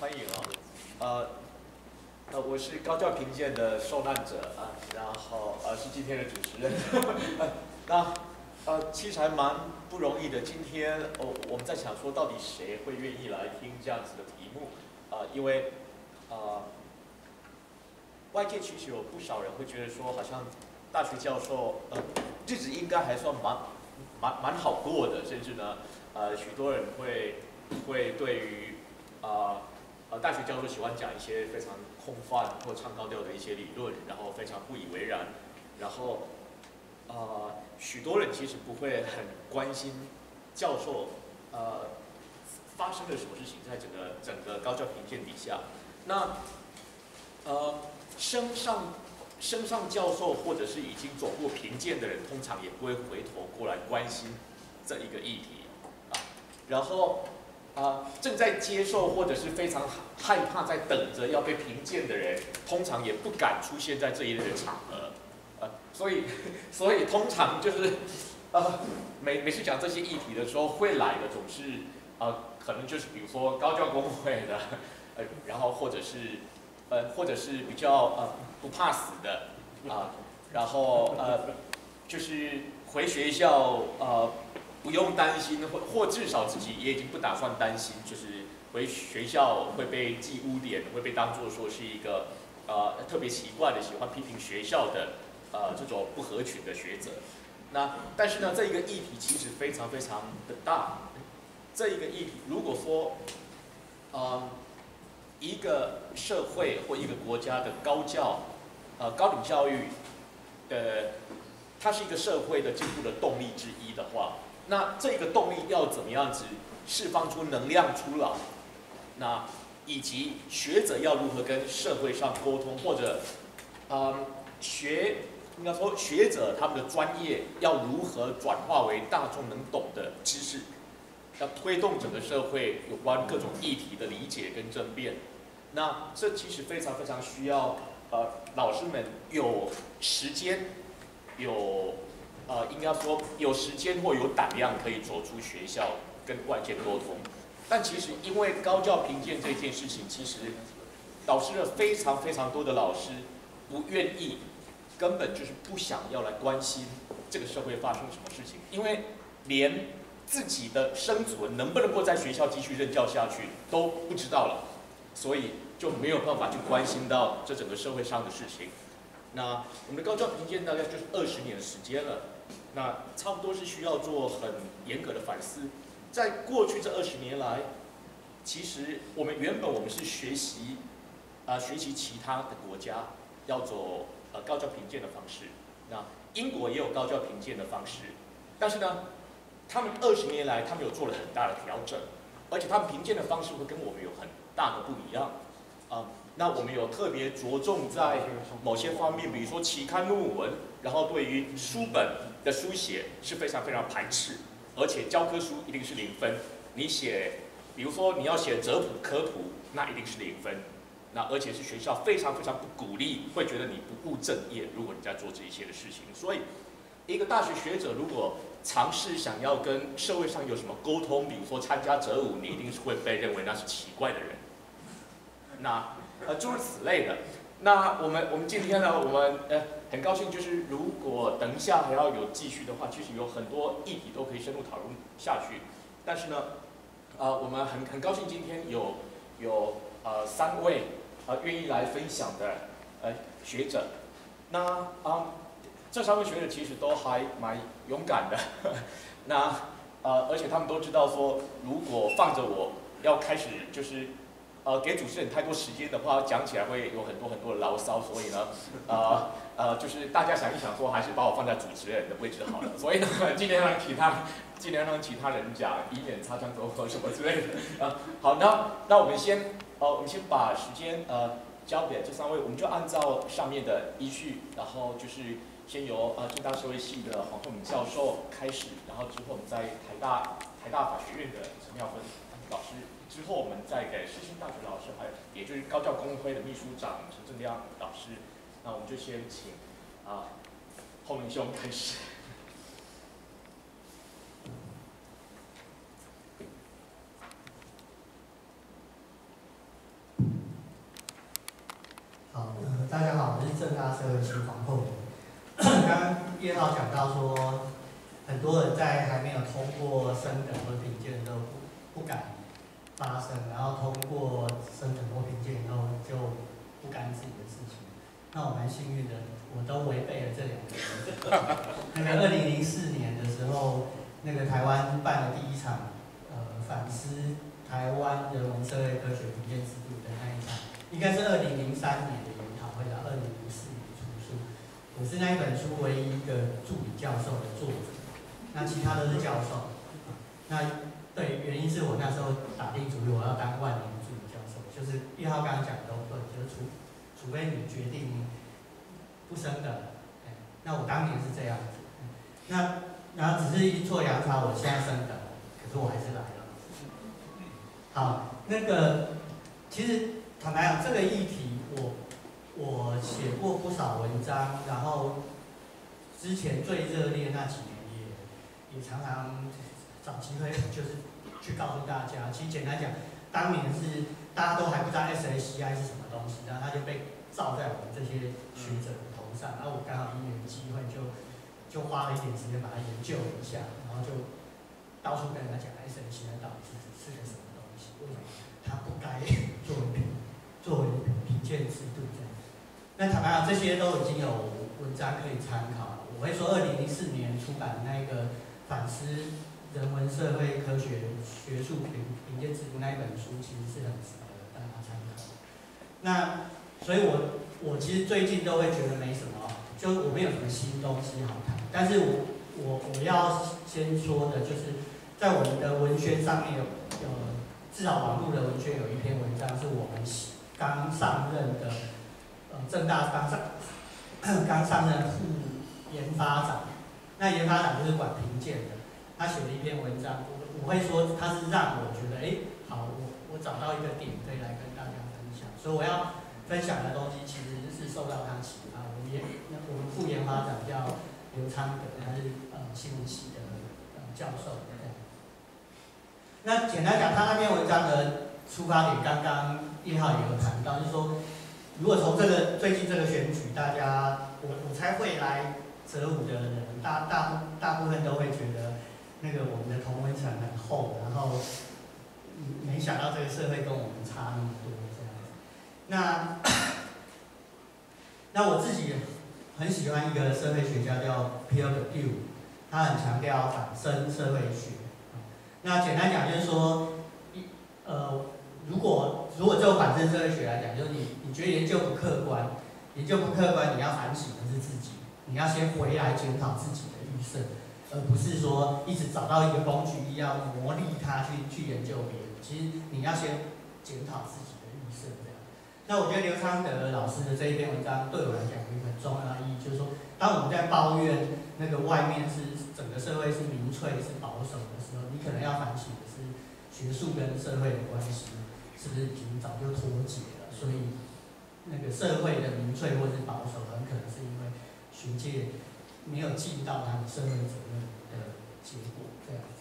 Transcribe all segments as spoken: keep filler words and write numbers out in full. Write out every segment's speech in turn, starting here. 欢迎啊、哦，呃，呃，我是高教评鉴的受难者啊，然后呃是今天的主持人，那呃其实还蛮不容易的。今天哦我们在想说，到底谁会愿意来听这样子的题目啊、呃？因为呃外界其实有不少人会觉得说，好像大学教授呃日子应该还算蛮蛮蛮好过的，甚至呢呃许多人会会对于啊。呃呃，大学教授喜欢讲一些非常空泛或唱高调的一些理论，然后非常不以为然，然后，呃，许多人其实不会很关心教授，呃，发生了什么事情在整个整个高教评鉴底下。那，呃，升上升上教授或者是已经走过评鉴的人，通常也不会回头过来关心这一个议题啊，然后。啊、呃，正在接受或者是非常害怕在等着要被评鉴的人，通常也不敢出现在这一类的场合，呃，所以，所以通常就是，呃，每每次讲这些议题的时候，会来的总是，呃，可能就是比如说高教工会的，呃，然后或者是，呃，或者是比较呃不怕死的，啊、呃，然后呃，就是回学校呃。不用担心，或或至少自己也已经不打算担心，就是回学校会被记污点，会被当作说是一个呃特别奇怪的、喜欢批评学校的呃这种不合群的学者。那但是呢，这一个议题其实非常非常的大。这一个议题，如果说呃一个社会或一个国家的高教呃高等教育的，它是一个社会的进步的动力之一的话。那这个动力要怎么样子释放出能量出来？那以及学者要如何跟社会上沟通，或者，嗯，学应该说学者他们的专业要如何转化为大众能懂的知识，要推动整个社会有关各种议题的理解跟争辩。那这其实非常非常需要呃老师们有时间有。呃，应该说有时间或有胆量可以走出学校跟外界沟通，但其实因为高教评鉴这件事情，其实导致了非常非常多的老师不愿意，根本就是不想要来关心这个社会发生什么事情，因为连自己的生存能不能够在学校继续任教下去都不知道了，所以就没有办法去关心到这整个社会上的事情。那我们的高教评鉴大概就是二十年的时间了，那差不多是需要做很严格的反思。在过去这二十年来，其实我们原本我们是学习，啊、呃、学习其他的国家要走呃高教评鉴的方式，那英国也有高教评鉴的方式，但是呢，他们二十年来他们有做了很大的调整，而且他们评鉴的方式会跟我们有很大的不一样，啊、呃。那我们有特别着重在某些方面，比如说期刊论文，然后对于书本的书写是非常非常排斥，而且教科书一定是零分。你写，比如说你要写哲普科普，那一定是零分。那而且是学校非常非常不鼓励，会觉得你不务正业，如果你在做这一些的事情。所以，一个大学学者如果尝试想要跟社会上有什么沟通，比如说参加哲舞，你一定是会被认为那是奇怪的人。那。呃，诸如此类的。那我们我们今天呢，我们呃很高兴，就是如果等一下还要有继续的话，其实有很多议题都可以深入讨论下去。但是呢，呃，我们很很高兴今天有有呃三位呃愿意来分享的呃学者。那啊、呃，这三位学者其实都还蛮勇敢的。呵呵那呃，而且他们都知道说，如果放着我要开始就是。呃，给主持人太多时间的话，讲起来会有很多很多的牢骚，所以呢，呃呃，就是大家想一想说，还是把我放在主持人的位置好了。所以呢，尽量让其他，尽量让其他人讲，以免擦枪走火什么之类的。啊、呃，好，那那我们先，呃，我们先把时间呃交给这三位，我们就按照上面的依序，然后就是先由呃政大社会系的黄凤敏教授开始，然后之后我们在台大台大法学院的陈妙芬老师。之后，我们再给世新大学老师，还有也就是高教工会的秘书长陈正亮老师，那我们就先请啊洪明兄开始。大家好，我是正大社会系黄厚明。刚刚叶浩讲到说，很多人在还没有通过升等和评鉴都不不敢发声，然后通过升等或评鉴以后就不干自己的事情。那我蛮幸运的，我都违背了这两个。那个二零零四年的时候，那个台湾办了第一场呃反思台湾人文社会科学评鉴制度的那一场，应该是二零零三年的研讨会到二零零四年出书。我是那一本书唯一一个助理教授的作者，那其他都是教授。那对，原因是我那时候打定主意，我要当万年助理教授，就是一号刚刚讲的都对，就是除。除非你决定不升等，那我当年是这样子。那然后只是一做阳朝，我现在升等，可是我还是来了。好，那个其实坦白讲，这个议题我我写过不少文章，然后之前最热烈那几年也也常常找机会就是去告诉大家，其实简单讲。当年是大家都还不知道 S S C I 是什么东西，然后它就被罩在我们这些学者的头上。然后我刚好因缘机会就，就就花了一点时间把它研究一下，然后就到处跟人家讲 S S C I 到底是是个什么东西，为什么它不该作为评作为评鉴制度这样。那坦白讲，这些都已经有文章可以参考。我会说，二零零四年出版那个反思。人文社会科学学术评评鉴制度那一本书其实是很值得大家参考。那所以我，我我其实最近都会觉得没什么，就我没有什么新东西好谈。但是我我我要先说的就是，在我们的文宣上面有有，至少网络的文宣有一篇文章是我们刚上任的，呃，政大刚上刚上任副研发长，那研发长就是管评鉴的。他写了一篇文章，我我会说他是让我觉得，哎，好，我我找到一个点可以来跟大家分享，所以我要分享的东西其实是受到他启发。我们研我们副研发长叫刘昌德，他是呃新闻系的呃教授。那简单讲，他那篇文章的出发点，刚刚叶浩也有谈到，就是说，如果从这个最近这个选举，大家我我猜会来择伍的人，大大大部分都会觉得。那个我们的同温层很厚，然后没想到这个社会跟我们差那么多这样子。那那我自己很喜欢一个社会学家叫 Pierre Bourdieu， 他很强调反身社会学。那简单讲就是说，呃，如果如果就反身社会学来讲，就是你你觉得研究不客观，研究不客观，你要反省的是自己，你要先回来检讨自己的预设。而不是说一直找到一个工具，要磨砺它去去研究别人。其实你要先检讨自己的预设这样。那我觉得刘昌德老师的这一篇文章对我来讲有一个很重要的意义，就是说，当我们在抱怨那个外面是整个社会是民粹、是保守的时候，你可能要反省的是学术跟社会的关系是不是已经早就脱节了？所以那个社会的民粹或是保守，很可能是因为学界。没有尽到他的社会责任的结果，这样子。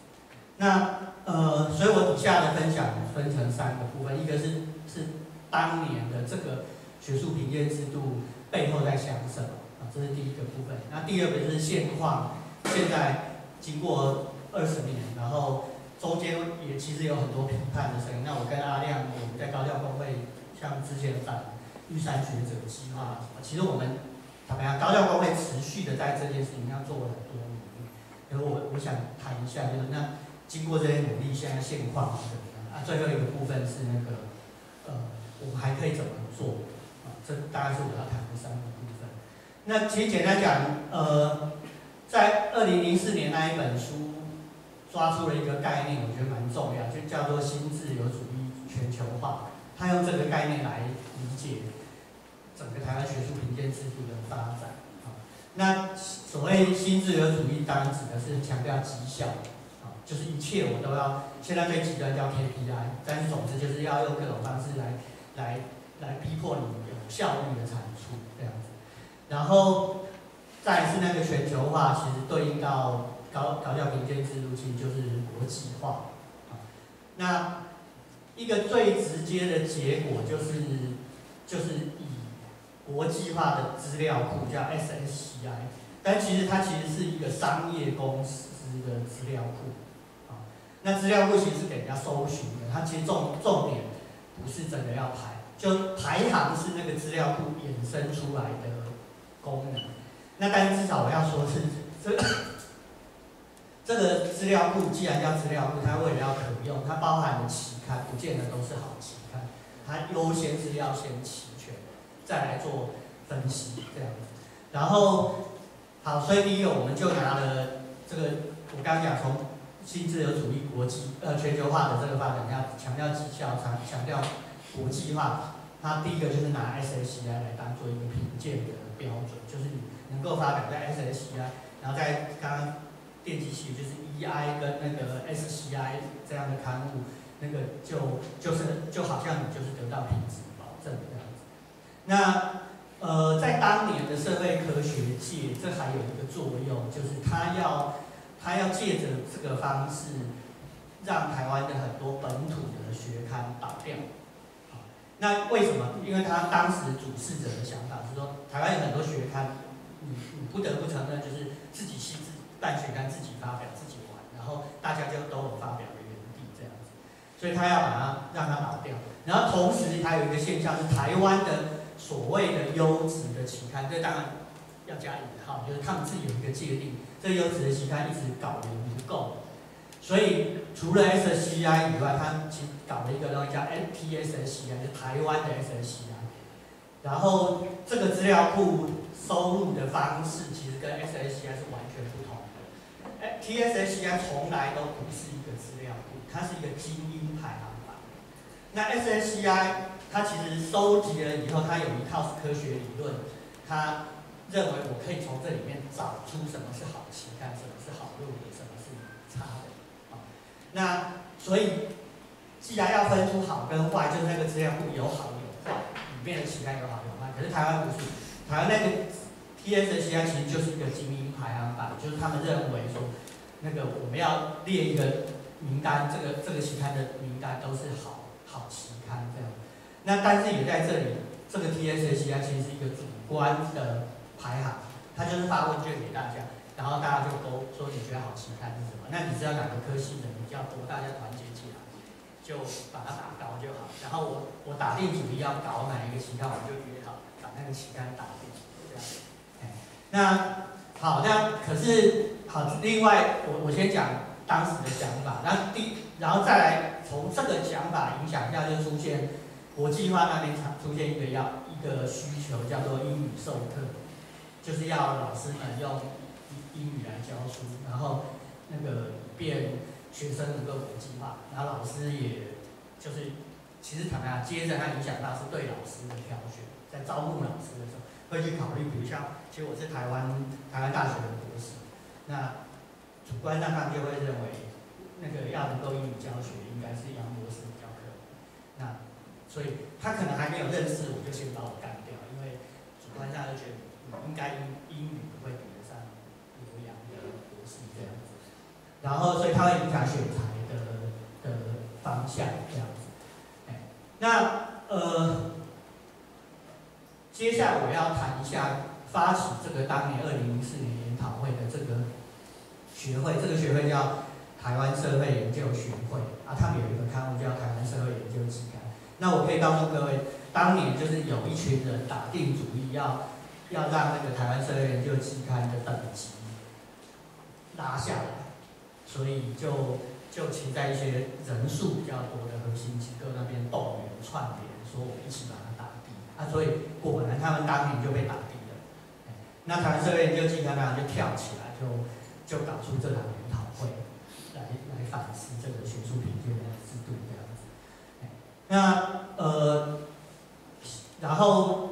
那呃，所以我底下的分享分成三个部分，一个是是当年的这个学术评鉴制度背后在想什么啊，这是第一个部分。那第二个就是现况，现在经过二十年，然后中间也其实有很多评判的声音。那我跟阿亮，我们在高教工会，像之前反玉山学者计划什么，其实我们。怎么样？高教工会持续的在这件事情上做了很多努力，而我我想谈一下，就是那经过这些努力，现在现况是怎么样？啊，最后一个部分是那个，呃，我们还可以怎么做？啊，这大概是我要谈的三个部分。那其实简单讲，呃，在二零零四年那一本书抓出了一个概念，我觉得蛮重要，就叫做新自由主义全球化。他用这个概念来理解。整个台湾学术评鉴制度的发展，啊，那所谓新自由主义，当然指的是强调绩效，啊，就是一切我都要，现在最极端叫 K P I， 但是总之就是要用各种方式来来来逼迫你有效率的产出这样子。然后再来是那个全球化，其实对应到高高教评鉴制度，其实就是国际化，啊，那一个最直接的结果就是就是以。国际化的资料库，叫 S S C I， 但其实它其实是一个商业公司的资料库，啊，那资料库其实是给人家搜寻的，它其实重重点不是真的要排，就排行是那个资料库衍生出来的功能。那但至少我要说是这这个资料库既然叫资料库，它为了要可用，它包含了期刊，不见得都是好期刊，它优先是要先期。 再来做分析，这样子。然后，好，所以第一个我们就拿了这个，我刚刚讲从新自由主义国际呃全球化的这个发展，要强调绩效，强强调国际化。它第一个就是拿 S S C I 来当做一个评鉴的标准，就是你能够发表在 S S C I， 然后在刚刚电机系就是 E I 跟那个 S C I 这样的刊物，那个就就是就好像你就是得到品质保证这样。 那呃，在当年的社会科学界，这还有一个作用，就是它要它要借着这个方式，让台湾的很多本土的学刊倒掉。那为什么？因为他当时主事者的想法是说，台湾有很多学刊，你你不得不承认，就是自己系自己办学刊，自己发表，自己玩，然后大家就都有发表的原地这样子，所以他要把它让它倒掉。然后同时还有一个现象是台湾的。 所谓的优质的期刊，这当然要加引号，就是他们自己有一个界定。这优质的期刊一直搞得不够，所以除了 S S C I 以外，他其实搞了一个东西叫 T S S C I， 就台湾的 S S C I。然后这个资料库收录的方式其实跟 S S C I 是完全不同的。T S S C I 从来都不是一个资料库，它是一个精英排行榜。那 S S C I 它其实收集了以后，它有一套科学理论，它认为我可以从这里面找出什么是好期刊，什么是好论文，什么是差的。啊，那所以既然要分出好跟坏，就是那个资料库有好有坏，里面的期刊有好有坏。可是台湾不是，台湾那个 T S S C I 其实就是一个精英排行榜，就是他们认为说，那个我们要列一个名单，这个这个期刊的名单都是好好期刊这样。 那但是也在这里，这个 T S S C I 其实是一个主观的排行，它就是发问卷给大家，然后大家就勾说你觉得好期刊是什么？那你知道哪个科系的比较多，大家团结起来就把它打高就好。然后我我打定主意要搞哪一个期刊，我就约好把那个期刊打定这样。那好，那可是好，另外我我先讲当时的想法，那第然后再来从这个想法影响下就出现。 国际化那边出现一个要一个需求叫做英语授课，就是要老师们用英语来教书，然后那个变学生能够国际化，然后老师也就是其实坦白讲，接着它影响到是对老师的挑选，在招募老师的时候会去考虑，比如像其实我是台湾台湾大学的博士，那主观上他们就会认为那个要能够英语教学应该是杨博士教课，那。 所以他可能还没有认识，我就先把我干掉，因为主观上就觉得应该英英语不会比得上刘洋的博士这样子，然后所以他会影响选材的的方向这样子。哎，那呃，接下来我要谈一下发起这个当年二零零四年研讨会的这个学会，这个学会叫台湾社会研究学会啊，他们有一个刊物叫《台湾社会研究期刊》。 那我可以告诉各位，当年就是有一群人打定主意要要让那个台湾社会研究期刊的等级拉下来，所以就就请在一些人数比较多的核心机构那边动员串联，说我们一起把它打低啊，所以果然他们当年就被打低了。那台湾社会研究期刊呢就跳起来，就就搞出这场研讨会来来反思这个学术评鉴的制度这样。 那呃，然后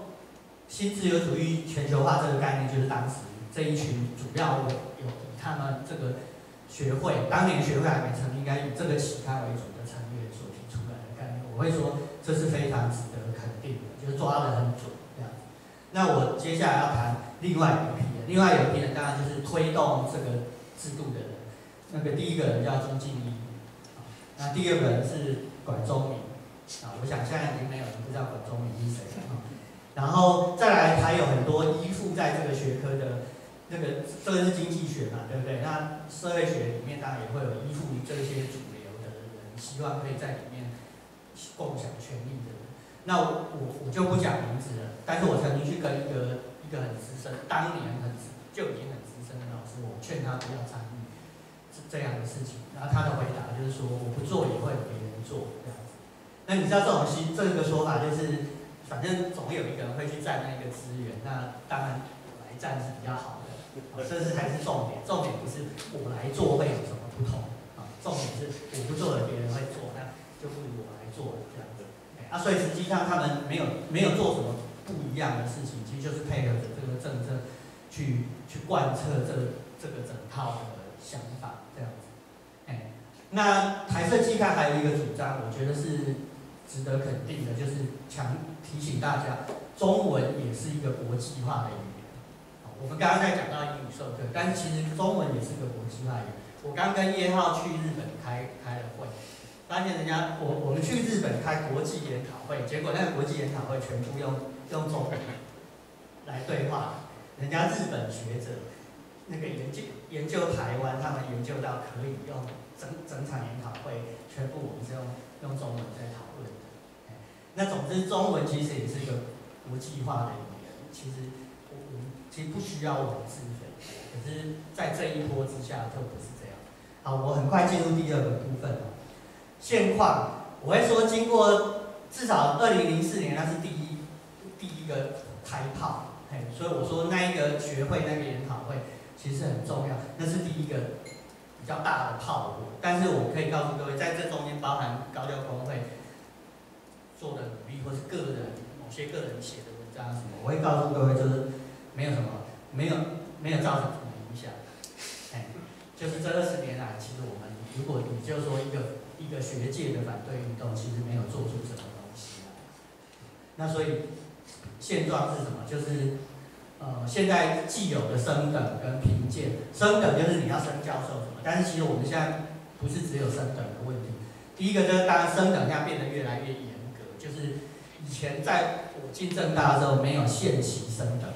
新自由主义全球化这个概念，就是当时这一群主要有以他们这个学会，当年学会还没成立，应该以这个期刊为主的成员所提出来的概念，我会说这是非常值得肯定的，就是抓得很准这样子。那我接下来要谈另外一批人，另外有一批人当然就是推动这个制度的人，那个第一个人叫钟敬一，那第二个人是管中闵。 啊，我想现在已经没有人不知道管中闵是谁了。然后再来在这个学科的那个，这个是经济学嘛，对不对？那社会学里面当然也会有依附这些主流的人，希望可以在里面共享权利的人。那我我我就不讲名字了，但是我曾经去跟一个一个很资深，当年很就已经很资深的老师，我劝他不要参与这样的事情，然后他的回答就是说，我不做也会有别人做这样子。那你知道这种西这个说法就是。 反正总有一个人会去占那个资源，那当然我来占是比较好的，这是才是重点。重点不是我来做会有什么不同啊，重点是我不做了别人会做，那就不如我来做了这样子。啊，所以实际上他们没有没有做什么不一样的事情，其实就是配合着这个政策去去贯彻这这个整套的想法这样子。哎，那台社期刊还有一个主张，我觉得是。 值得肯定的就是强提醒大家，中文也是一个国际化的语言。我们刚刚在讲到英语授课，但是其实中文也是个国际化语言。我刚跟叶浩去日本开开了会，发现人家我我们去日本开国际研讨会，结果那个国际研讨会全部用用中文来对话。人家日本学者那个研究研究台湾，他们研究到可以用整整场研讨会全部我们是用用中文在讨论。 那总之，中文其实也是一个国际化的语言。其实我我们其实不需要文字的，可是，在这一波之下就不是这样。好，我很快进入第二个部分了。现况，我会说，经过至少二零零四年，那是第一第一个开炮，嘿，所以我说那一个学会那个研讨会其实很重要，那是第一个比较大的炮火。但是我可以告诉各位，在这中间包含高教工会。 做的努力，或是个人某些个人写的文章什么，我会告诉各位，就是没有什么，没有没有造成什么影响。哎，就是这二十年来，其实我们如果你就说一个一个学界的反对运动，其实没有做出什么东西来。那所以现状是什么？就是呃，现在既有的升等跟评鉴，升等就是你要升教授什么，但是其实我们现在不是只有升等的问题。第一个就是当然升等要变得越来越严。 就是以前在我进政大的时候没有限期升等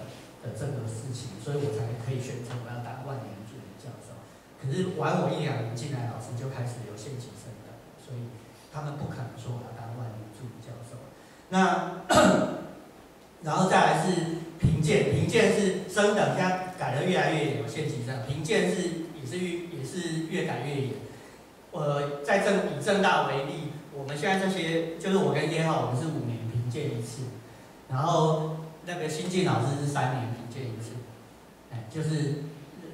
的这个事情，所以我才可以选择我要当万年助理教授。可是晚我一两年进来，老师就开始有限期升等，所以他们不可能说我要当万年助理教授。那然后再来是评鉴，评鉴是升等，现在改得越来越严，有限期升。评鉴是也是越也是越改越严。呃，在政以政大为例。 我们现在这些就是我跟叶浩，我们是五年评鉴一次，然后那个新进老师是三年评鉴一次，哎，就是，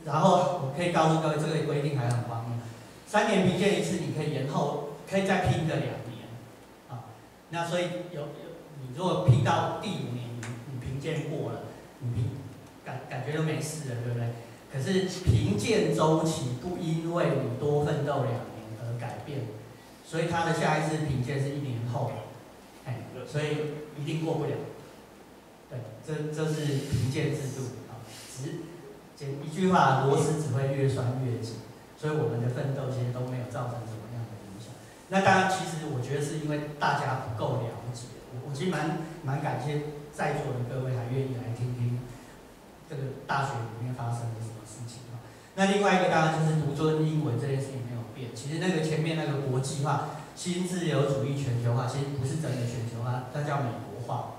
然后我可以告诉各位，这个规定还很荒谬，三年评鉴一次，你可以延后，可以再拼个两年，啊，那所以有有你如果拼到第五年，你你评鉴过了，你评感感觉就没事了，对不对？可是评鉴周期不因为你多奋斗两年而改变。 所以他的下一次评鉴是一年后，哎，所以一定过不了。对，这这是评鉴制度啊，只简一句话，螺丝只会越拴越紧。所以我们的奋斗其实都没有造成什么样的影响。那当然，其实我觉得是因为大家不够了解。我我其实蛮蛮感谢在座的各位还愿意来听听这个大学里面发生了什么事情啊。那另外一个当然就是独尊英文这件事情没有。 其实那个前面那个国际化、新自由主义、全球化，其实不是真的全球化，它叫美国化。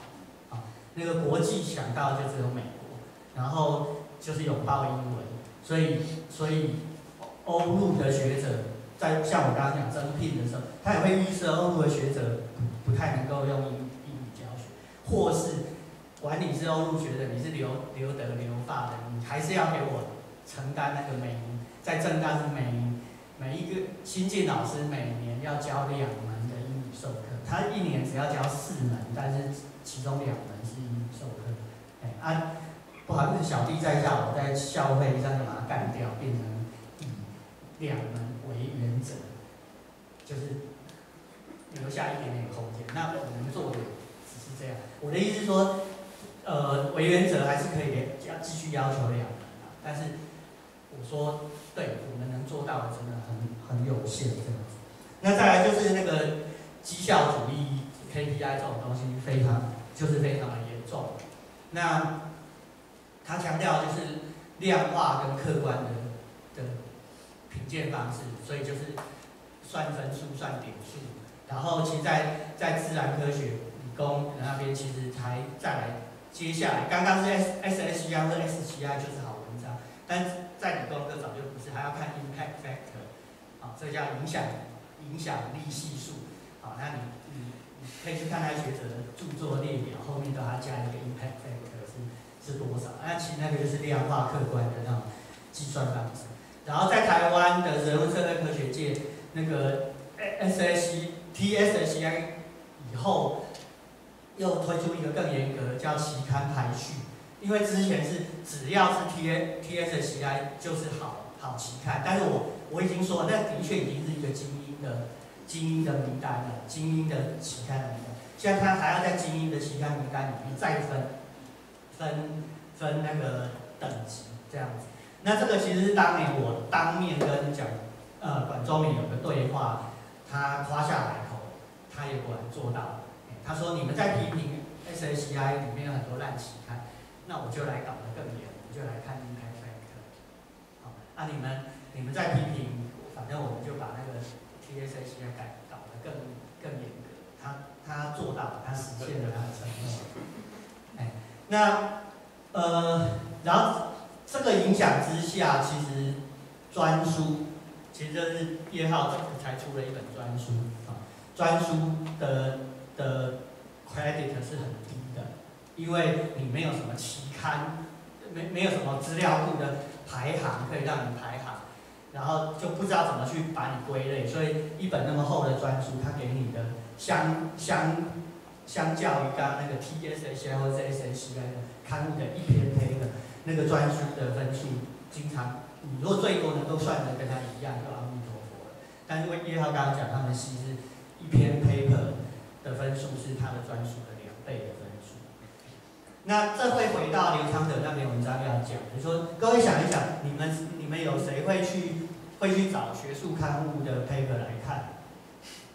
啊，那个国际想到就只有美国，然后就是拥抱英文，所以所以欧陆的学者在像我刚刚讲征聘的时候，他也会预设欧陆的学者不太能够用英英语教学，或是管你是欧陆学者，你是留留德留法的，你还是要给我承担那个美英，在政大是美英。 每一个新进老师每年要教两门的英语授课，他一年只要教四门，但是其中两门是英语授课。哎，啊，不好意思，小弟在下，我在校会上就把它干掉，变成以两门为原则，就是留下一点点空间。那我能做的只是这样。我的意思是说，呃，为原则还是可以要继续要求两门啊，但是我说。 对我们能做到的真的很很有限，这样子。那再来就是那个绩效主义 K P I 这种东西，非常就是非常的严重。那他强调就是量化跟客观的的评鉴方式，所以就是算分数、算点数。然后其实在在自然科学、理工那边，其实才再来接下来，刚刚是 S S C I 和 S C I 就是好文章，但在理工科早就不是，还要看 Impact Factor， 啊、哦，这叫影响影响力系数。好、哦，那你你你可以去看他学者的著作列表，后面都要加一个 Impact Factor 是是多少？那其实那个就是量化客观的那种计算方式。然后在台湾的人文社会科学界，那个 S S C I T S S C I 以后又推出一个更严格的叫期刊排序，因为之前是只要是 T S S C I 就是好好期刊，但是我我已经说那的确已经是一个精英的精英的名单了，精英的期刊名单，现在他还要在精英的期刊名单里面再分分分那个等级这样子。那这个其实是当年我当面跟讲。呃，管中闵有个对话，他夸下海口，他也果然做到了。他说：“你们在批评 S S C I 里面有很多烂期刊，那我就来搞得更严，我就来看 Impact Factor。好，那、啊、你们你们在批评，反正我们就把那个 T S S C I 改搞得更更严格。他他做到了，他实现了他的承诺。哎，那呃，然后这个影响之下，其实专书。”其实就是叶浩才出了一本专书啊，专书的的 credit 是很低的，因为你没有什么期刊，没没有什么资料库的排行可以让你排行，然后就不知道怎么去把你归类，所以一本那么厚的专书，它给你的相相相较于刚刚那个 T S S C I 或者 S S C I 的刊物的一篇篇的那个专书的分数，经常。你如果最多能够算的跟他一样，就阿弥陀佛了。但是叶浩刚刚讲，他们系是一篇 paper 的分数是他的专属的两倍的分数。那这会回到刘昌德那篇文章要讲，就是说各位想一想，你们你们有谁会去会去找学术刊物的 paper 来看？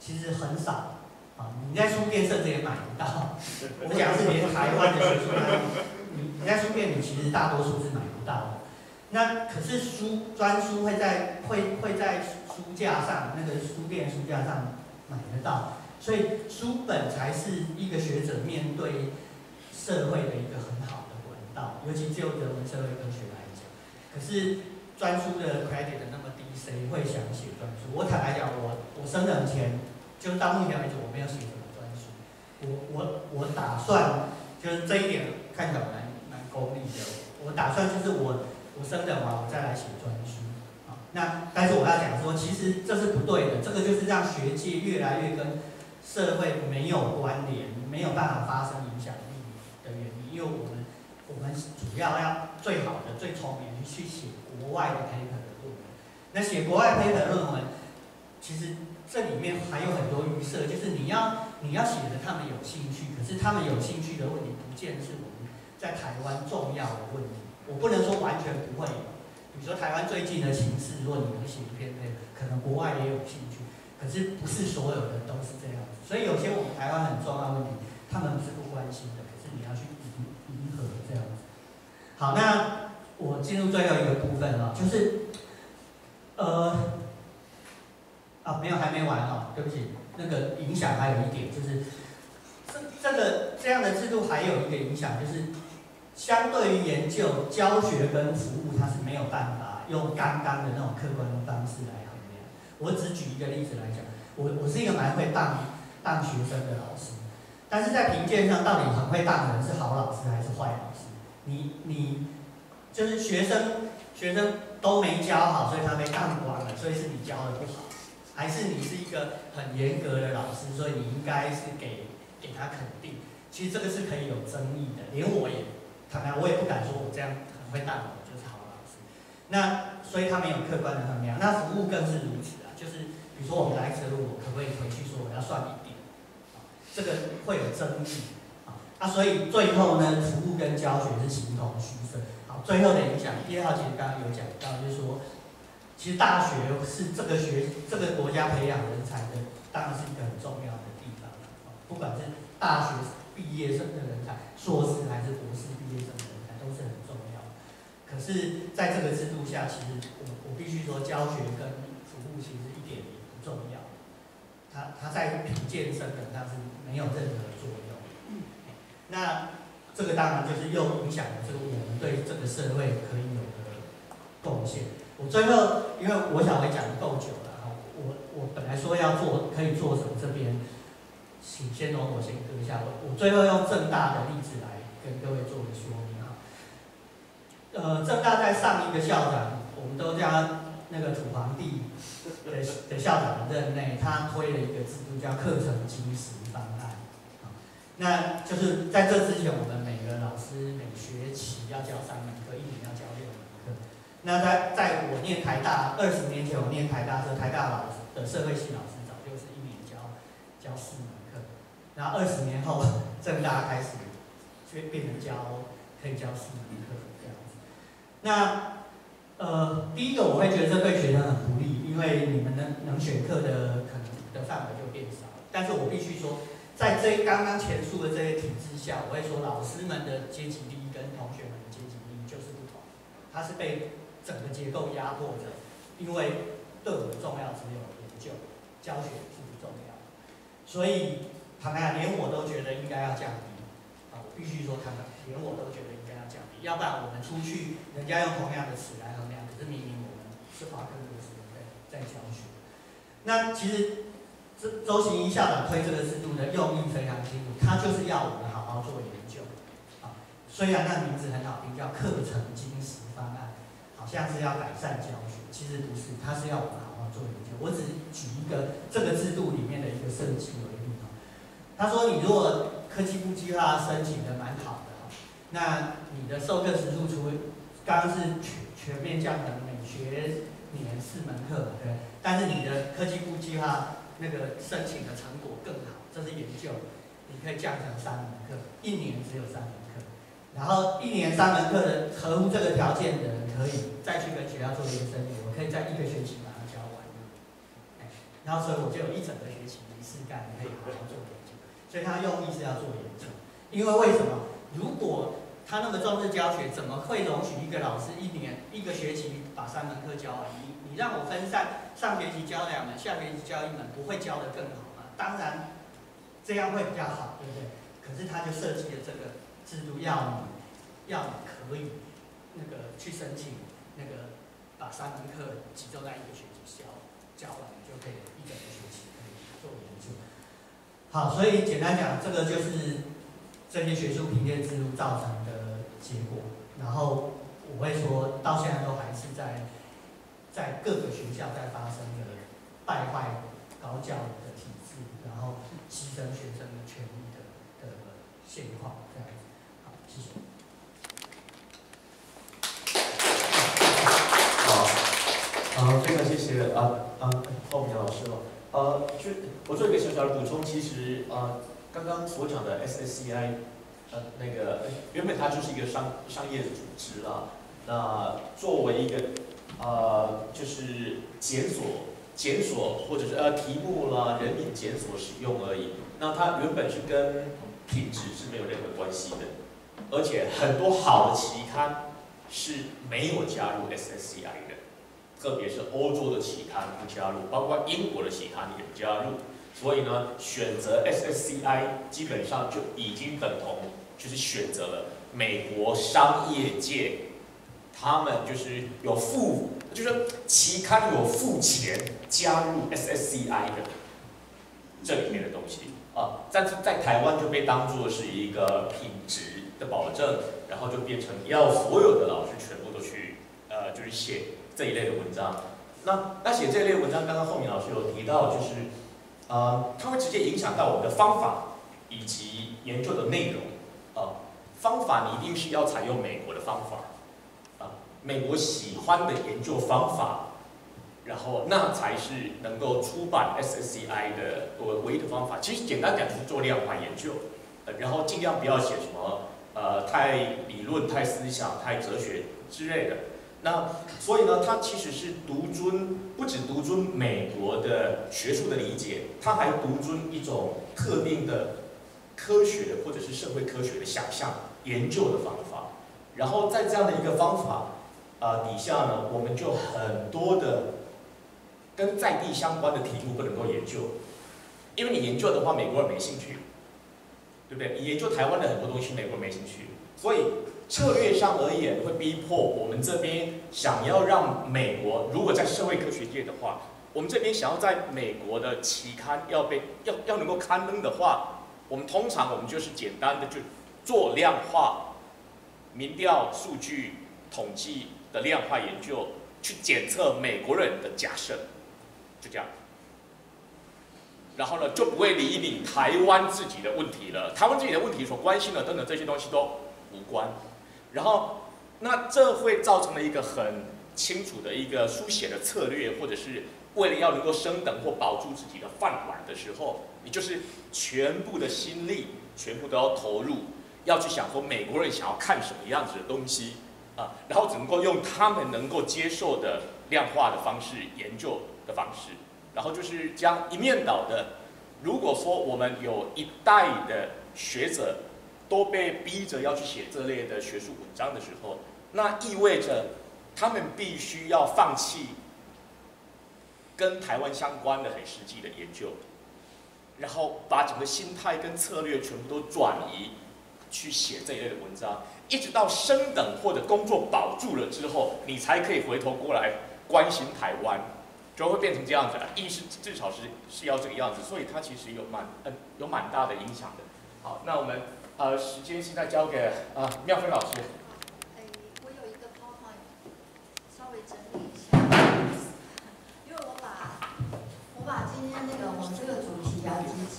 其实很少啊，你在书店甚至也买不到。我讲是连台湾的学术刊物，你你在书店里其实大多数是买不到的。那可是书专书会在会会在书架上，那个书店书架上买得到，所以书本才是一个学者面对社会的一个很好的管道，尤其就人文社会科学来讲。可是专书的 credit 那么低，谁会想写专书？我坦白讲，我我生人前，就是到目前为止我没有写什么专书，我我我打算就是这一点看起来蛮蛮功利的，我打算就是我。我升等完，我再来写专书。好，那但是我要讲说，其实这是不对的，这个就是让学界越来越跟社会没有关联，没有办法发生影响力的原因。因为我们我们主要要最好的、最聪明的去写国外的 paper 的论文。那写国外 paper 论文，其实这里面还有很多预设，就是你要你要写的他们有兴趣，可是他们有兴趣的问题，不见是我们在台湾重要的问题。我不能说完全不会有，比如说台湾最近的情势，如果你能写一篇，可能国外也有兴趣，可是不是所有的都是这样子，所以有些我们台湾很重要的问题，他们是不关心的，可是你要去迎迎合这样子。好，那我进入最后一个部分啊，就是，呃，啊没有还没完啊、哦，对不起，那个影响还有一点就是，这这个这样的制度还有一个影响就是。相对于研究、教学跟服务，它是没有办法用刚刚的那种客观的方式来衡量。我只举一个例子来讲，我我是一个蛮会当当学生的老师，但是在评鉴上，到底很会当的人是好老师还是坏老师？你你就是学生学生都没教好，所以他被当光了，所以是你教的不好，还是你是一个很严格的老师，所以你应该是给给他肯定？其实这个是可以有争议的，连我也。当然，我也不敢说我这样很会当，我就是好老师。那所以他没有客观的衡量，那服务更是如此啊。就是比如说我们来这路，我可不可以回去说我要算一点？这个会有争议啊。那所以最后呢，服务跟教学是形同虚设。好，最后的影响，第二号其实刚刚有讲到，就是说，其实大学是这个学这个国家培养人才的，当然是一个很重要的地方。不管是大学毕业生的人才，硕士还是博士毕业生的人才，都是很重要的。可是在这个制度下，其实我我必须说，教学跟服务其实一点也不重要。它它在品鉴生的，它是没有任何作用。嗯、那这个当然就是又影响了这个我们对这个社会可以有的贡献。我最后，因为我想我讲的够久了哈，我我本来说要做可以做什么这边。 请先容我先搁一下，我我最后用政大的例子来跟各位做个说明啊。呃，政大在上一个校长，我们都叫他那个土皇帝的的校长任内，他推了一个制度叫课程基石方案。那就是在这之前，我们每个老师每学期要教三门课，一年要教六门课。那在在我念台大二十年前，我念台大的台大老师的社会系老师早就是一年教教四门。 那二十年后，政大开始就变成教可以教四门课这样子。那呃，第一个我会觉得这对学生很不利，因为你们能能选课的可能的范围就变少。但是我必须说，在这刚刚前述的这些体制下，我会说老师们的阶级利益跟同学们的阶级利益就是不同，它是被整个结构压迫的。因为对我们重要只有研究，教学是不重要，所以。 唐凯，连我都觉得应该要降低啊！我必须说，唐凯，连我都觉得应该要降低，要不然我们出去，人家用同样的词来衡量，可是明明我们是花更多时间在在教学。那其实，周周行一校长推这个制度的用意非常清楚，他就是要我们好好做研究啊。虽然那名字很好听，叫课程基石方案，好像是要改善教学，其实不是，他是要我们好好做研究。我只举一个这个制度里面的一个设计为例。 他说：“你如果科技部计划申请的蛮好的，那你的授课时数除刚刚是全全面降成每学年四门课，对，但是你的科技部计划那个申请的成果更好，这是研究，你可以降成三门课，一年只有三门课，然后一年三门课的合乎这个条件的人可以再去跟学校做延伸，我可以在一个学期把它教完，然后所以我就有一整个学期仪式感，可以好好做。” 所以他用意是要做研究，因为为什么？如果他那么重视教学，怎么会容许一个老师一年一个学期把三门课教完？你你让我分散，上学期教两门，下学期教一门，不会教得更好吗？当然，这样会比较好，对不对？可是他就设计了这个制度，要你要你可以那个去申请那个把三门课集中在一个学期教教完，你就可以一整个学期可以做研究。 好，所以简单讲，这个就是这些学术评鉴制度造成的结果。然后我会说到现在都还是在在各个学校在发生的败坏高教的体制，然后牺牲学生的权益的的现况这样子。好，谢谢。好，啊，非常谢谢啊啊鲍明老师了。 呃，就我做一个小小的补充，其实呃，刚刚所讲的 S S C I， 呃，那个原本它就是一个商商业组织啦、啊。那作为一个呃，就是检索、检索或者是呃题目啦、人名检索使用而已。那它原本是跟品质是没有任何关系的，而且很多好的期刊是没有加入 S S C I 的。 特别是欧洲的期刊不加入，包括英国的期刊也不加入，所以呢，选择 S S C I 基本上就已经等同，就是选择了美国商业界，他们就是有付，就是期刊有付钱加入 S S C I 的这里面的东西啊，但是在台湾就被当作是一个品质的保证，然后就变成要所有的老师全部都去，呃，就是写。 这一类的文章，那那写这一类文章，刚刚后面老师有提到，就是，呃，它会直接影响到我们的方法以及研究的内容。呃，方法你一定是要采用美国的方法，啊、呃，美国喜欢的研究方法，然后那才是能够出版 S S C I 的我唯一的方法。其实简单讲就是做量化研究，呃，然后尽量不要写什么呃太理论、太思想、太哲学之类的。 那所以呢，它其实是独尊，不只独尊美国的学术的理解，它还独尊一种特定的科学或者是社会科学的想象、研究的方法。然后在这样的一个方法，呃底下呢，我们就很多的跟在地相关的题目不能够研究，因为你研究的话，美国人没兴趣，对不对？你研究台湾的很多东西，美国人没兴趣，所以策略上而言，会逼迫我们这边想要让美国，如果在社会科学界的话，我们这边想要在美国的期刊要被要要能够刊登的话，我们通常我们就是简单的就做量化民调数据统计的量化研究，去检测美国人的假设，就这样。然后呢，就不会理你台湾自己的问题了，台湾自己的问题所关心的等等这些东西都无关。然后，那这会造成了一个很清楚的一个书写的策略，或者是为了要能够升等或保住自己的饭碗的时候，你就是全部的心力，全部都要投入，要去想说美国人想要看什么样子的东西啊，然后只能够用他们能够接受的量化的方式、研究的方式，然后就是将一面倒的。如果说我们有一代的学者都被逼着要去写这类的学术文章的时候，那意味着他们必须要放弃跟台湾相关的很实际的研究，然后把整个心态跟策略全部都转移去写这一类的文章，一直到升等或者工作保住了之后，你才可以回头过来关心台湾，就会变成这样子了。意识至少是是要这个样子，所以它其实有蛮嗯有蛮大的影响的。好，那我们呃时间现在交给啊妙芬老师。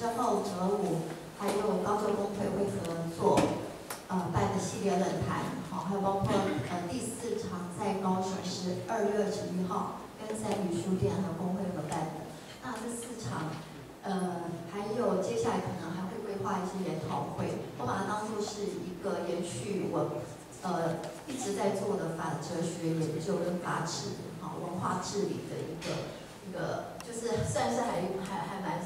之后择午，还有高州工会为何做呃办的系列论坛，好，还有包括呃第四场在高雄是二月二十一号跟三语书店和工会合办的。那这四场，呃，还有接下来可能还会规划一些研讨会，我把它当做是一个延续我呃一直在做的法哲学研究跟法治好文化治理的一个一个，就是算是还还还蛮。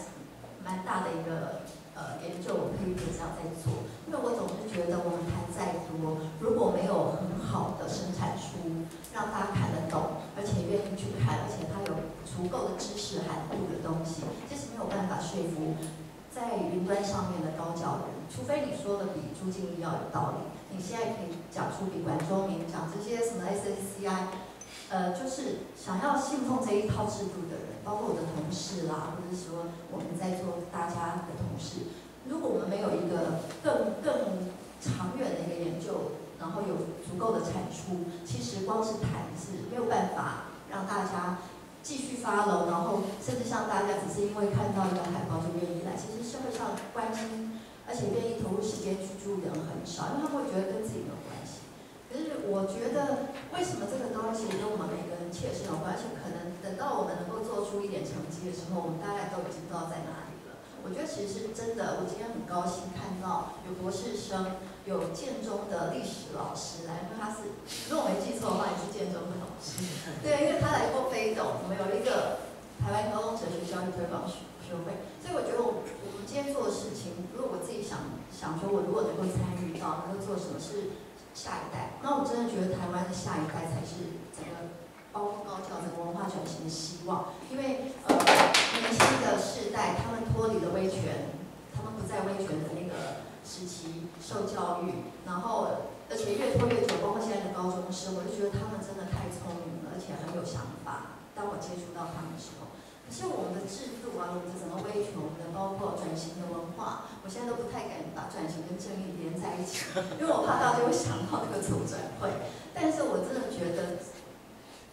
蛮大的一个呃研究，我可以一直要在做，因为我总是觉得我们谈再多，如果没有很好的生产书，让大家看得懂，而且愿意去看，而且它有足够的知识含度的东西，这是没有办法说服在云端上面的高教人，除非你说的比朱静怡要有道理，你现在可以讲出比管中闵讲这些什么 S S C I。呃，就是想要信奉这一套制度的人，包括我的同事啦，或者说我们在座大家的同事，如果我们没有一个更更长远的一个研究，然后有足够的产出，其实光是谈是没有办法让大家继续follow，然后甚至像大家只是因为看到一个海报就愿意来，其实社会上关心而且愿意投入时间去注意的人很少，因为他们会觉得跟自己没有关系。可是我觉得，为什么这个东西跟我们每个人切身有关系？可能等到我们能够做出一点成绩的时候，我们大概都已经不知道在哪里了。我觉得其实是真的，我今天很高兴看到有博士生、有建中的历史老师来，因为他是，如果我没记错的话，也是建中的老师。对，因为他来过非斗，我们有一个台湾高中哲学教育推广学会，所以我觉得我我们今天做的事情，如果我自己想想说，我如果能够参与到，能够做什么事。下一代，那我真的觉得台湾的下一代才是整个包括高教整个文化转型的希望，因为呃年轻的世代他们脱离了威权，他们不在威权的那个时期受教育，然后而且越拖越久，包括现在的高中生，我就觉得他们真的太聪明了，而且很有想法。当我接触到他们的时候，可是我们的制度啊，我们的整个威权，我们的包括转型的文化。我现在都不太敢把转型跟正义连在一起，因为我怕大家会想到那个促转会。但是我真的觉得，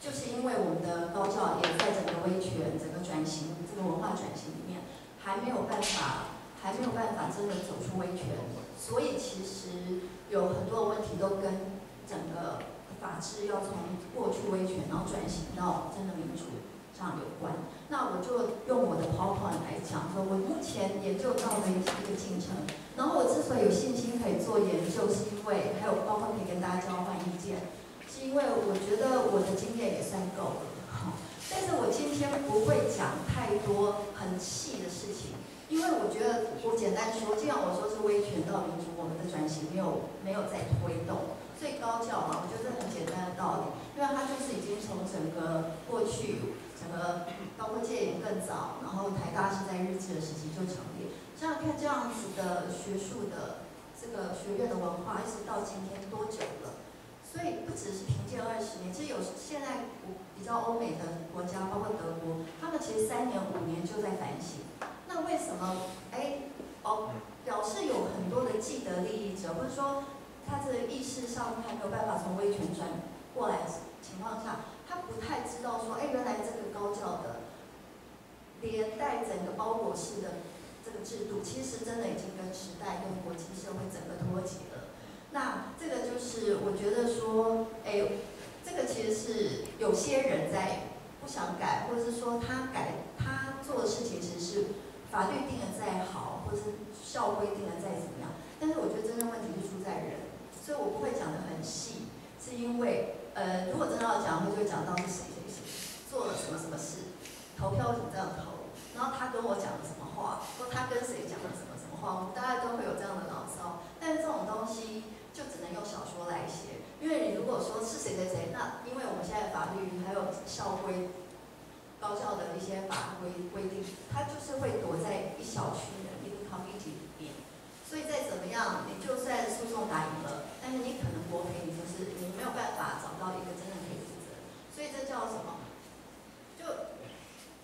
就是因为我们的高教也在整个威权、整个转型、这个文化转型里面，还没有办法，还没有办法真的走出威权，所以其实有很多问题都跟整个法治要从过去威权，然后转型到真的民主。这样有关，那我就用我的 PowerPoint 来讲，说我目前研究到的一个进程。然后我之所以有信心可以做研究，是因为还有包括可以跟大家交换意见，是因为我觉得我的经验也算够了。好，但是我今天不会讲太多很细的事情，因为我觉得我简单说，既然我说是威权到民主，我们的转型没有没有在推动，最高教嘛，我觉得这很简单的道理，因为它就是已经从整个过去，整个包括戒严更早，然后台大是在日治的时期就成立。这样看这样子的学术的这个学院的文化，一直到今天多久了？所以不只是凭借二十年，其实有现在比较欧美的国家，包括德国，他们其实三年五年就在反省。那为什么？哎，哦。 表示有很多的既得利益者，或者说他的意识上还没有办法从威权转过来的情况下，他不太知道说，哎，原来这个高教的连带整个包裹式的这个制度，其实真的已经跟时代跟国际社会整个脱节了。那这个就是我觉得说，哎，这个其实是有些人在不想改，或者是说他改他做的事情其实是法律定的再好，或者是 校规定的再怎么样，但是我觉得真正问题是出在人，所以我不会讲得很细，是因为呃，如果真的要讲，我就讲到是谁谁谁做了什么什么事，投票怎么这样投，然后他跟我讲了什么话，或他跟谁讲了什么什么话，我们大概都会有这样的牢骚。但是这种东西就只能用小说来写，因为你如果说是谁谁谁，那因为我们现在法律还有校规、高校的一些法规规定，它就是会躲在一小区人一个 community。 所以再怎么样，你就算诉讼打赢了，但是你可能国赔，你就是你没有办法找到一个真正可以负责。所以这叫什么？就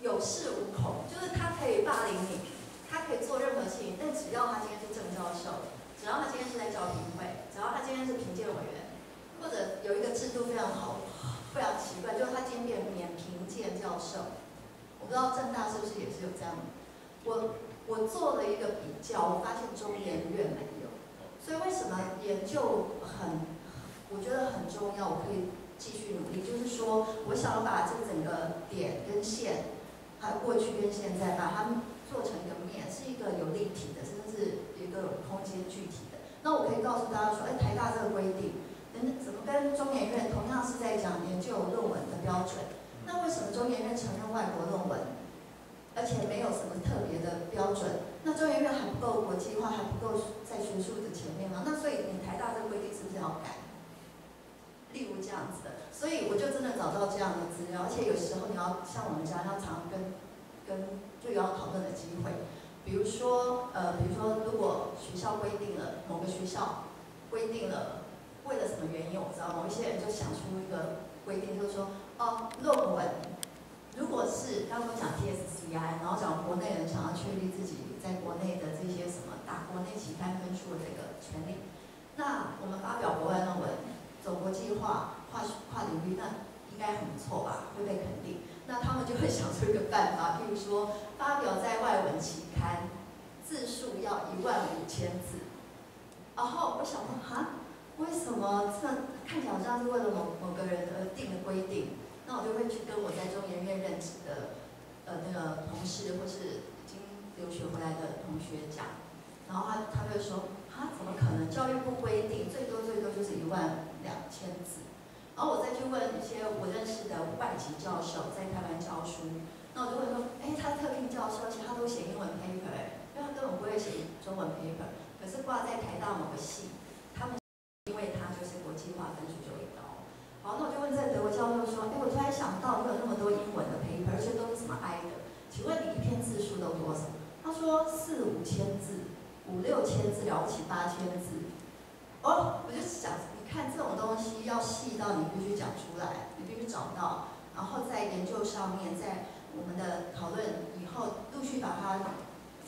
有恃无恐，就是他可以霸凌你，他可以做任何事情，但只要他今天是正教授，只要他今天是在教评会，只要他今天是评鉴委员，或者有一个制度非常好、非常奇怪，就是他今天免评鉴教授。我不知道政大是不是也是有这样的？我。 我做了一个比较，我发现中研院没有，所以为什么研究很，我觉得很重要，我可以继续努力。就是说，我想把这整个点跟线，还有过去跟现在，把它们做成一个面，是一个有立体的，甚至是一个空间具体的。那我可以告诉大家说，哎，台大这个规定，嗯，怎么跟中研院同样是在讲研究论文的标准？那为什么中研院承认外国论文？ 而且没有什么特别的标准，那中研院还不够国际化，还不够在学术的前面吗？那所以你台大这个规定是不是要改？例如这样子的，所以我就真的找到这样的资料，而且有时候你要像我们家要常跟跟就要讨论的机会，比如说呃，比如说如果学校规定了某个学校规定了，为了什么原因我不知道，某一些人就想出一个规定，就是说哦，论文。 如果是刚刚讲 T S C I， 然后讲国内人想要确立自己在国内的这些什么打国内期刊分数的这个权利，那我们发表国外论文，走国际化、跨跨领域，那应该很不错吧？会被肯定。那他们就会想出一个办法，譬如说发表在外文期刊，字数要一万五千字。然后我想问，哈，为什么这看起来好像是为了某某个人而定的规定？ 那我就会去跟我在中研院任职的呃那个同事，或是已经留学回来的同学讲，然后他他就说啊，怎么可能？教育部规定最多最多就是一万两千字。然后我再去问一些我认识的外籍教授在台湾教书，那我就会说，哎，他特聘教授，而且他都写英文 paper， 因为他根本不会写中文 paper， 可是挂在台大某个系，他们因为他就是国际化分数就会高。好，那我就问这德国教授说，哎，我。 想到有那么多英文的 paper， 而且都是什么 I 的？请问你一篇字数都多少？他说四五千字，五六千字了不起，八千字。哦，我就想，你看这种东西要细到你必须讲出来，你必须找到，然后在研究上面，在我们的讨论以后，陆续把它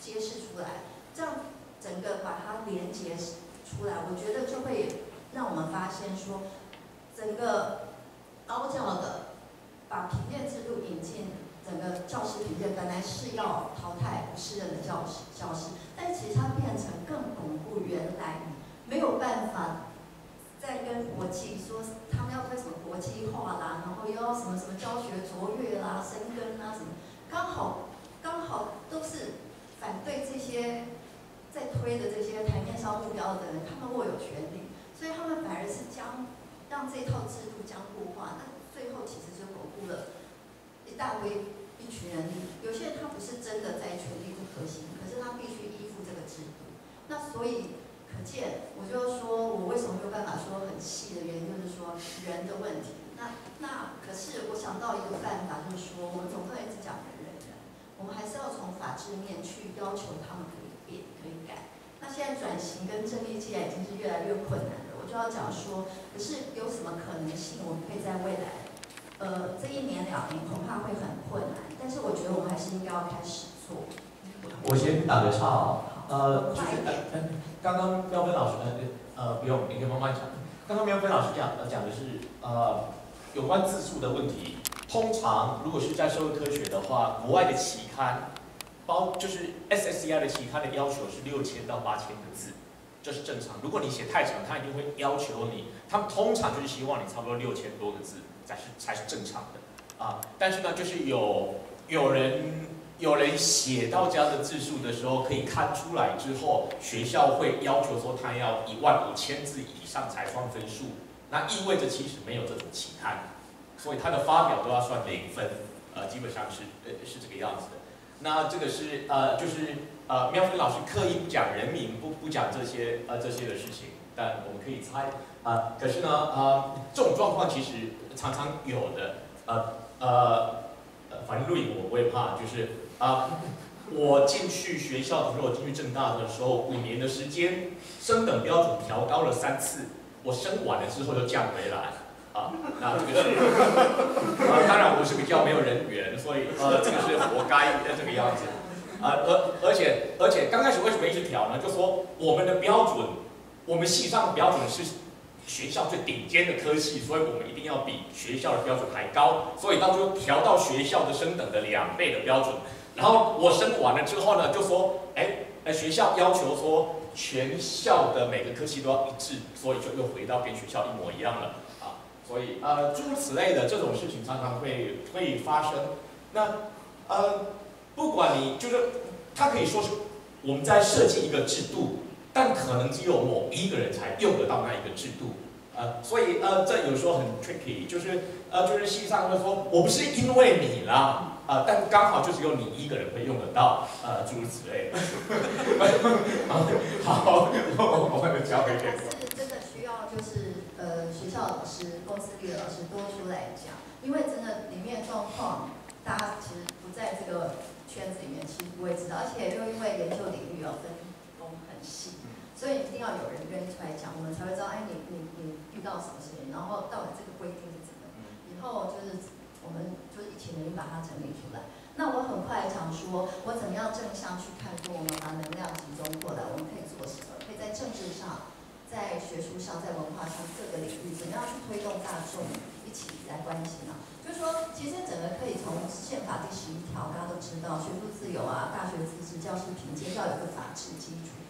揭示出来，这样整个把它连接出来，我觉得就会让我们发现说，整个高教的。 把评鉴制度引进整个教师评鉴，本来是要淘汰不适任的教师，教师，但其实它变成更巩固原来没有办法再跟国际说他们要推什么国际化啦，然后又要什么什么教学卓越啦、深耕啦什么，刚好刚好都是反对这些在推的这些台面上目标的人，他们握有权力，所以他们反而是将让这套制度僵固化。那 最后其实就巩固了一大堆一群人，有些人他不是真的在权力不可行，可是他必须依附这个制度。那所以可见，我就说我为什么没有办法说很细的可是我想到一个办法，就是说我们总不能一直讲人人人，我们还是要从法制面去要求他们可以变、可以改。那现在转型跟正业界已经是越来越困难了，我就要讲说，可是有什么可能性？我们可以在未来，呃，这一年两年恐怕会很困难，但是我觉得我们还是应该要开始做。我先打个岔哦，呃，就是呃，刚刚喵芬老师呃，不用，你可以慢慢讲。刚刚喵芬老师讲呃讲的是呃。 有关字数的问题，通常如果是在社会科学的话，国外的期刊，包就是 S S C I 的期刊的要求是六千到八千个字，这、就是正常。如果你写太长，他一定会要求你，他们通常就是希望你差不多六千多个字才是才是正常的啊。但是呢，就是有有人有人写到这样的字数的时候，可以看出来之后，学校会要求说他要一万五千字以上才算分数。 那意味着其实没有这种期刊，所以它的发表都要算零分，呃，基本上是呃是这个样子的。那这个是呃就是呃喵芬老师刻意不讲人名，不不讲这些呃这些的事情，但我们可以猜啊、呃。可是呢啊、呃、这种状况其实常常有的，呃呃呃反正录影我不会怕，就是啊、呃、我进去学校的时候，我进去政大的时候，五年的时间，升等标准调高了三次。 我升完了之后就降回来，啊，那这个是，啊，当然我是比较没有人缘，所以呃，这个是活该的这个样子，啊，而而且而且刚开始为什么一直调呢？就说我们的标准，我们系上的标准是学校最顶尖的科系，所以我们一定要比学校的标准还高，所以当初调到学校的升等的两倍的标准，然后我升完了之后呢，就说，哎，呃，学校要求说。 全校的每个科系都要一致，所以就又回到跟学校一模一样了啊！所以呃，诸如此类的这种事情常常会会发生。那呃，不管你就是，它可以说是我们在设计一个制度，但可能只有某一个人才用得到那一个制度啊、呃。所以呃，这有时候很 tricky， 就是呃，就是系上会说我不是因为你啦。 啊、呃，但刚好就只有你一个人会用得到，呃，诸如此类的。好，我我交给你。但是真的需要就是呃，学校老师、公司里的老师多出来讲，因为真的里面状况，大家其实不在这个圈子里面，其实不会知道，而且又因为研究领域要分工很细，所以一定要有人愿意出来讲，我们才会知道，哎，你你你遇到什么事情，然后到底这个规定是怎么，以后就是。 我们就是一起努力把它整理出来。那我很快讲说，我怎么样正向去看说，我们把能量集中过来，我们可以做什么？可以在政治上、在学术上、在文化上各个领域，怎么样去推动大众一起来关心啊？就是说，其实整个可以从宪法第十一条，大家都知道，学术自由啊、大学自治、教师评鉴要有一个法治基础。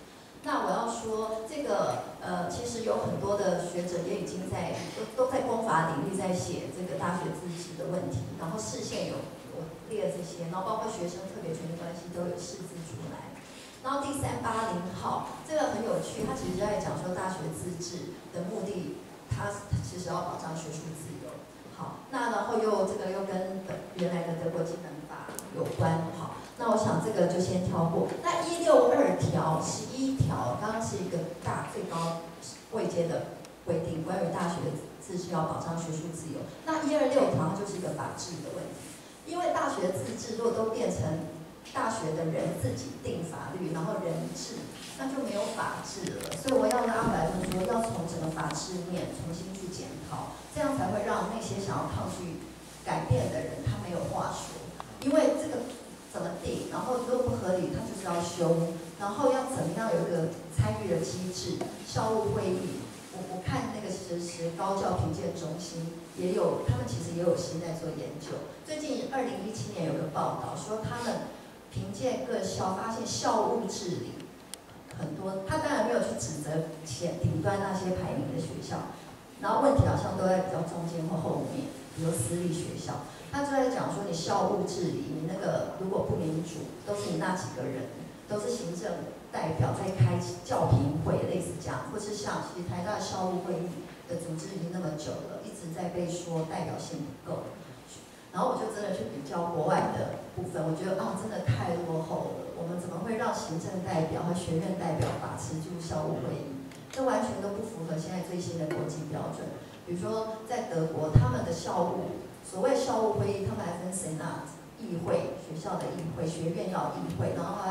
那我要说，这个呃，其实有很多的学者也已经在都都在公法领域在写这个大学自治。 的问题，然后视线有我列了这些，然后包括学生特别权利关系都有释字出来。然后第三八零号这个很有趣，它其实在讲说大学自治的目的，它其实要保障学术自由。好，那然后又这个又跟原来的德国基本法有关。好，那我想这个就先跳过。那一六二条、十一条，刚刚是一个大最高位阶的规定，关于大学。 自治要保障学术自由，那一二六条就是一个法治的问题，因为大学自治如果都变成大学的人自己定法律，然后人治，那就没有法治了。所以我要拉回来就是说，要从整个法治面重新去检讨，这样才会让那些想要抗拒改变的人他没有话说，因为这个怎么定，然后如果不合理，他就是要修，然后要怎么样有一个参与的机制，校务会议。 我看那个实时高教评鉴中心也有，他们其实也有心在做研究。最近二零一七年有个报道说，他们评鉴各校发现校务治理很多，他当然没有去指责前顶端那些排名的学校，然后问题好像都在比较中间或后面，比如私立学校，他就在讲说你校务治理，你那个如果不民主，都是你那几个人，都是行政。 代表在开教评会，类似这样，或是像其实台大校务会议的组织已经那么久了，一直在被说代表性不够。然后我就真的去比较国外的部分，我觉得啊，真的太落后了。我们怎么会让行政代表和学院代表把持住校务会议？这完全都不符合现在最新的国际标准。比如说在德国，他们的校务所谓校务会议，他们还分 Senate 议会、学校的议会、学院要议会，然后还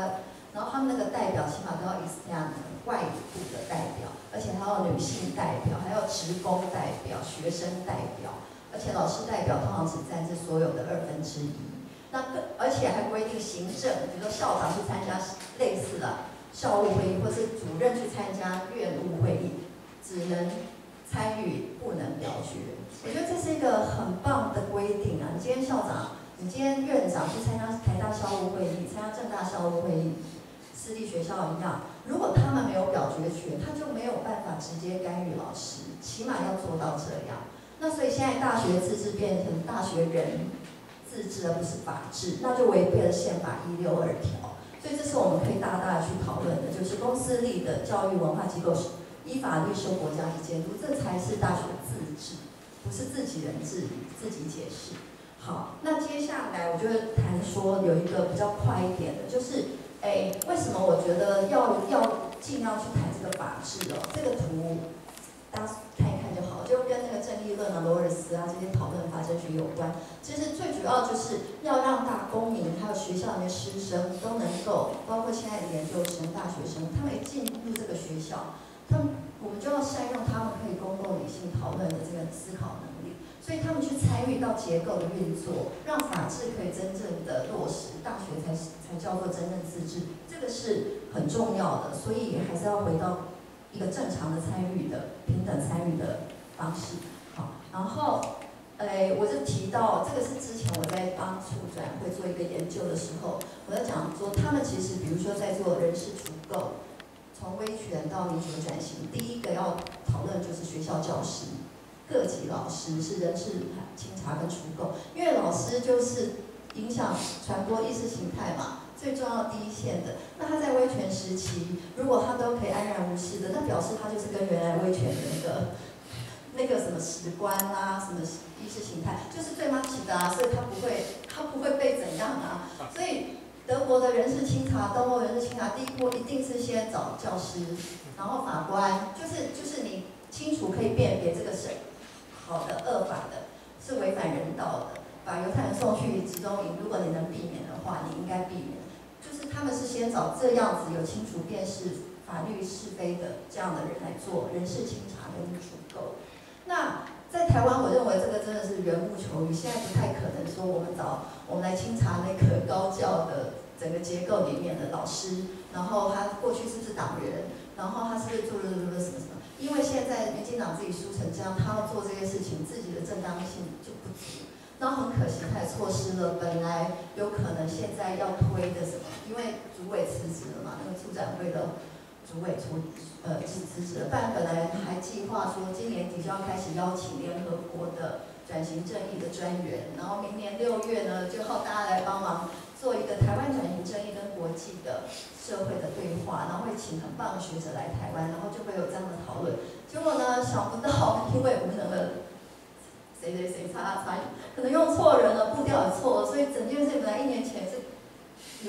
然后他们那个代表起码都要 external 外部的代表，而且还有女性代表，还有职工代表、学生代表，而且老师代表通常只占这所有的二分之一。那个而且还规定行政，比如说校长去参加类似的校务会议，或是主任去参加院务会议，只能参与，不能表决。我觉得这是一个很棒的规定啊！你今天校长，你今天院长去参加台大校务会议，参加政大校务会议。 私立学校一样，如果他们没有表决权，他就没有办法直接干预老师，起码要做到这样。那所以现在大学自治变成大学人自治，而不是法治，那就违背了宪法一六二条。所以这是我们可以大大的去讨论的，就是公私立的教育文化机构依法律受国家的监督，这才是大学自治，不是自己人治理、自己解释。好，那接下来我就会谈说有一个比较快一点的，就是。 哎，为什么我觉得要要尽量去谈这个法治哦？这个图大家看一看就好，就跟那个正义论啊、罗尔斯啊这些讨论法政学有关。其实最主要就是要让大公民还有学校里面师生都能够，包括现在的研究生、大学生，他们一进入这个学校，他们我们就要善用他们可以公共理性讨论的这个思考能力，所以他们去参与到结构的运作，让法治可以真正的落实，大学才是。 叫做真正自治，这个是很重要的，所以还是要回到一个正常的参与的平等参与的方式。好，然后，诶、呃，我就提到这个是之前我在帮促转会做一个研究的时候，我在讲说他们其实，比如说在做人事除垢，从威权到民主转型，第一个要讨论就是学校教师、各级老师是人事清查跟除垢，因为老师就是影响传播意识形态嘛。 最重要第一线的，那他在威权时期，如果他都可以安然无事的，那表示他就是跟原来威权的那个那个什么史观啦、啊，什么意识形态，就是最 match 的啊，所以他不会他不会被怎样啊。所以德国的人事清查，德国人事清查第一波一定是先找教师，然后法官，就是就是你清楚可以辨别这个是好的、恶法的，是违反人道的，把犹太人送去集中营，如果你能避免的话，你应该避免。 他们是先找这样子有清楚辨识法律是非的这样的人来做人事清查跟除垢。那在台湾，我认为这个真的是缘木求鱼，现在不太可能说我们找我们来清查那个高教的整个结构里面的老师，然后他过去是不是党员，然后他是不是做了什么什么？因为现在民进党自己输成这样，他要做这些事情，自己的正当性就不足。 然后很可惜，他也错失了本来有可能现在要推的什么，因为主委辞职了嘛，那个促展会的主委出呃辞职了，不然本来还计划说今年底就要开始邀请联合国的转型正义的专员，然后明年六月呢就靠大家来帮忙做一个台湾转型正义跟国际的社会的对话，然后会请很棒的学者来台湾，然后就会有这样的讨论。结果呢，想不到，因为我们的。 谁谁谁差差，可能用错人了，步调也错了，所以整件事本来一年前是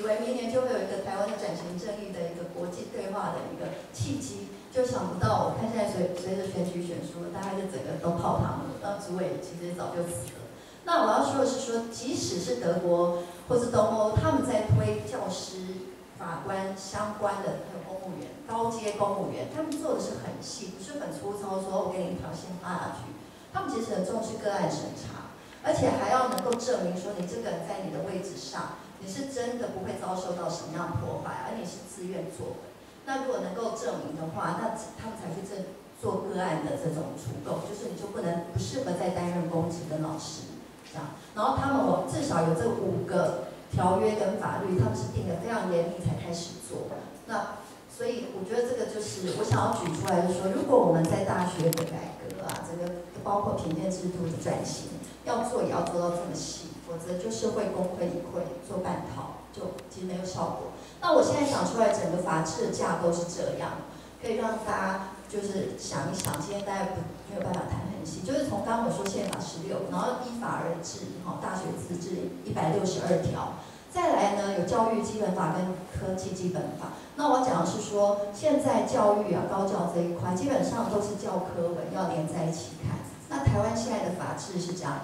以为明年就会有一个台湾的转型正义的一个国际对话的一个契机，就想不到，我看现在随随着选举选输，大概就整个都泡汤了，那主委其实早就死了。那我要说的是说，即使是德国或是东欧，他们在推教师、法官相关的，还有公务员、高阶公务员，他们做的是很细，不是很粗糙，说我给你一条线拉下去。 他们其实很重视个案审查，而且还要能够证明说你这个人在你的位置上，你是真的不会遭受到什么样的破坏，而你是自愿作为。那如果能够证明的话，那他们才去证做个案的这种除垢，就是你就不能不适合再担任公职跟老师这样。然后他们我至少有这五个条约跟法律，他们是定得非常严密才开始做。那所以我觉得这个就是我想要举出来就是说，如果我们在大学的改革啊，这个。 包括评鉴制度的转型，要做也要做到这么细，否则就是会功亏一篑，做半套就其实没有效果。那我现在想出来整个法治的架构是这样，可以让大家就是想一想，今天大家不没有办法谈很细，就是从刚刚我说宪法十六，然后依法而治，哈，大学自治一百六十二条，再来呢有教育基本法跟科技基本法。那我讲的是说，现在教育啊高教这一块，基本上都是教科文要连在一起看。 那台湾现在的法治是这样，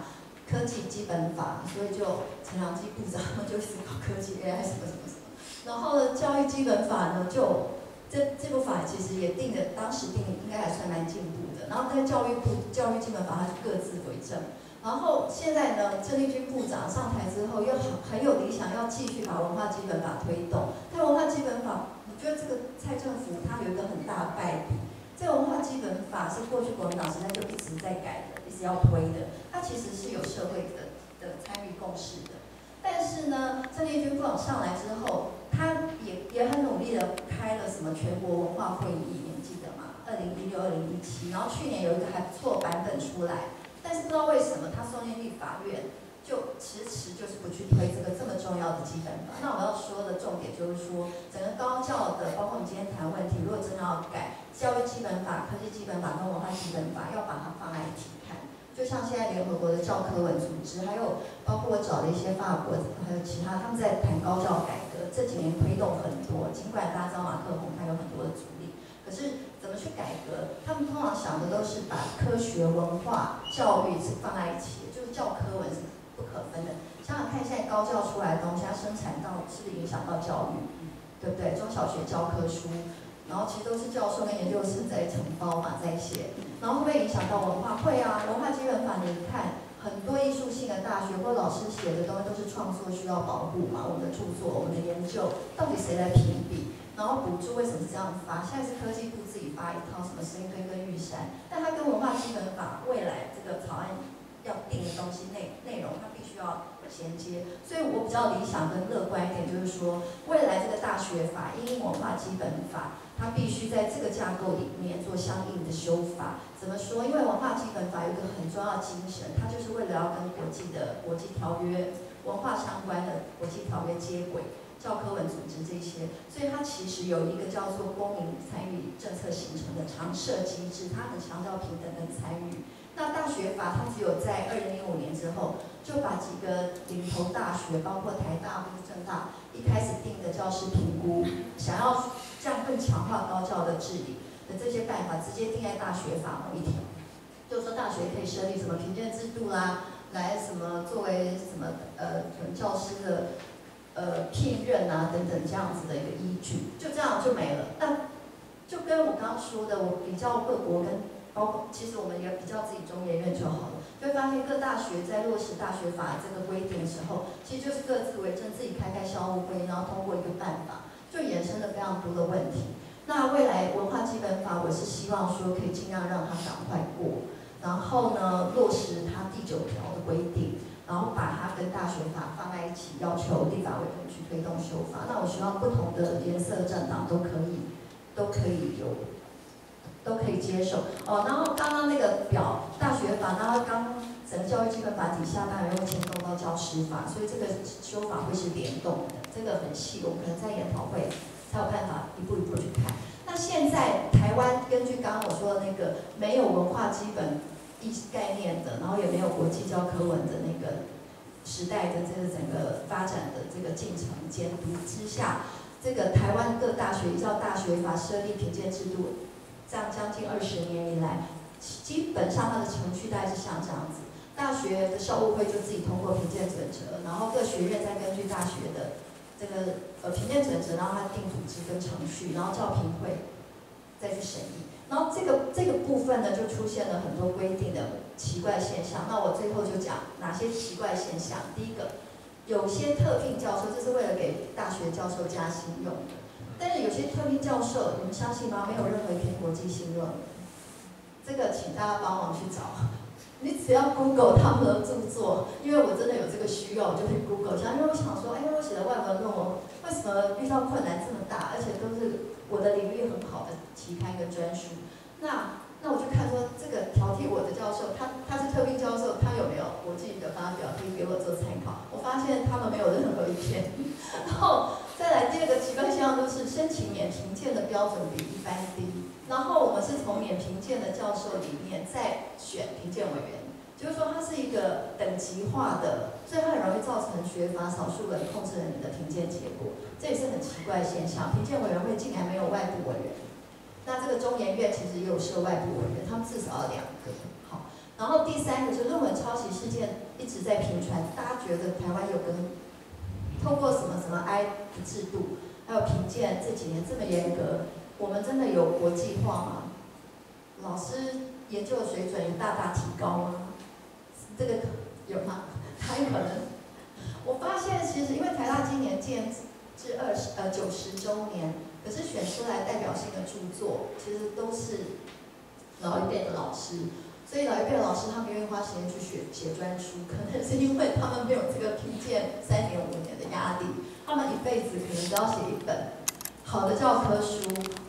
科技基本法，所以就陈良基部长就一直搞科技 A I 什么什么什么。然后教育基本法呢，就这这部法其实也定的，当时定应该还算蛮进步的。然后在教育部教育基本法，它是各自为政。然后现在呢，郑丽君部长上台之后又很有理想，要继续把文化基本法推动。但文化基本法，我觉得这个蔡政府它有一个很大的败笔。这个文化基本法是过去国民党时代就一直在改的，一直要推的。 它其实是有社会的的参与共识的，但是呢，郑丽君部长上来之后，他也也很努力的开了什么全国文化会议，你记得吗？二零一六、二零一七，然后去年有一个还不错版本出来，但是不知道为什么他送进立法院就迟迟就是不去推这个这么重要的基本法。那我要说的重点就是说，整个高教的，包括我们今天谈问题，如果真的要改教育基本法、科技基本法跟文化基本法，要把它放在一起看。 就像现在联合国的教科文组织，还有包括我找的一些法国还有其他，他们在谈高教改革，这几年推动很多。尽管大家知道马克宏他有很多的阻力，可是怎么去改革？他们通常想的都是把科学、文化、教育是放在一起，就是教科文是不可分的。想想看，现在高教出来的东西，它生产到是不是影响到教育，对不对？中小学教科书。 然后其实都是教授跟研究生在承包嘛，在写，然后会不会影响到文化会啊？文化基本法你看，很多艺术性的大学或老师写的东西都是创作需要保护嘛，我们的著作、我们的研究到底谁来评比？然后补助为什么这样发？现在是科技部自己发一套什么深坑跟玉山，但它跟文化基本法未来这个草案要定的东西内内容，它必须要。 衔接，所以我比较理想跟乐观一点，就是说，未来这个大学法、因应文化基本法，它必须在这个架构里面做相应的修法。怎么说？因为文化基本法有一个很重要的精神，它就是为了要跟国际的国际条约、文化相关的国际条约接轨，教科文组织这些，所以它其实有一个叫做公民参与政策形成的常设机制，它很强调平等跟参与。 那大学法它只有在二零零五年之后，就把几个领头大学，包括台大或者政大，一开始定的教师评估，想要这样更强化高教的治理的这些办法，直接定在大学法某一条，就是说大学可以设立什么评鉴制度啦，来什么作为什么呃教师的呃聘任啊等等这样子的一个依据，就这样就没了。那就跟我刚刚说的，我比较各国跟。 包括其实我们也比较自己中研院就好了，就会发现各大学在落实大学法这个规定的时候，其实就是各自为政，自己开开校务会，然后通过一个办法，就衍生了非常多的问题。那未来文化基本法，我是希望说可以尽量让它赶快过，然后呢落实它第九条的规定，然后把它跟大学法放在一起，要求立法委员去推动修法。那我希望不同的颜色政党都可以，都可以有。 都可以接受哦。然后刚刚那个表大学法，然后刚整个教育基本法底下，当然又牵动到教师法，所以这个修法会是联动的。这个很细，我们可能在研讨会才有办法一步一步去看。那现在台湾根据刚刚我说的那个没有文化基本意概念的，然后也没有国际教科文的那个时代的这个整个发展的这个进程监督之下，这个台湾各大学依照大学法设立评鉴制度。 这样将近二十年以来，基本上它的程序大概是像这样子：大学的校务会就自己通过评鉴准则，然后各学院再根据大学的这个呃评鉴准则，然后它定组织跟程序，然后教评会再去审议。然后这个这个部分呢，就出现了很多规定的奇怪现象。那我最后就讲哪些奇怪现象。第一个，有些特聘教授，这是为了给大学教授加薪用的。 但是有些特聘教授，你们相信吗？没有任何一篇国际新论文，这个请大家帮忙去找。你只要 Google 他们的著作，因为我真的有这个需要，我就去 Google 一下。因为我想说，哎，我写的外文论文为什么遇到困难这么大？而且都是我的领域很好的期刊跟专书。那那我就看说，这个挑剔我的教授，他他是特聘教授，他有没有国际的发表可以给我做参考？我发现他们没有任何一篇，然后。 再来第二个奇怪现象就是申请免评鉴的标准比一般低，然后我们是从免评鉴的教授里面再选评鉴委员，就是说它是一个等级化的，所以它很容易造成学法少数人控制了你的评鉴结果，这也是很奇怪的现象。评鉴委员会竟然没有外部委员，那这个中研院其实也有设外部委员，他们至少要两个。好，然然后第三个就是论文抄袭事件一直在频传，大家觉得台湾有个透过什么什么 I 的制度，还有评鉴这几年这么严格，我们真的有国际化吗？老师研究的水准有大大提高吗？这个有吗？还有可能。我发现其实因为台大今年建至二十呃九十周年，可是选出来代表性的著作其实都是老一辈的老师，所以老一辈的老师他们愿意花时间去写写专书，可能是因为他们没有这个评鉴三年五年的压力，他们一辈子可能只要写一本好的教科书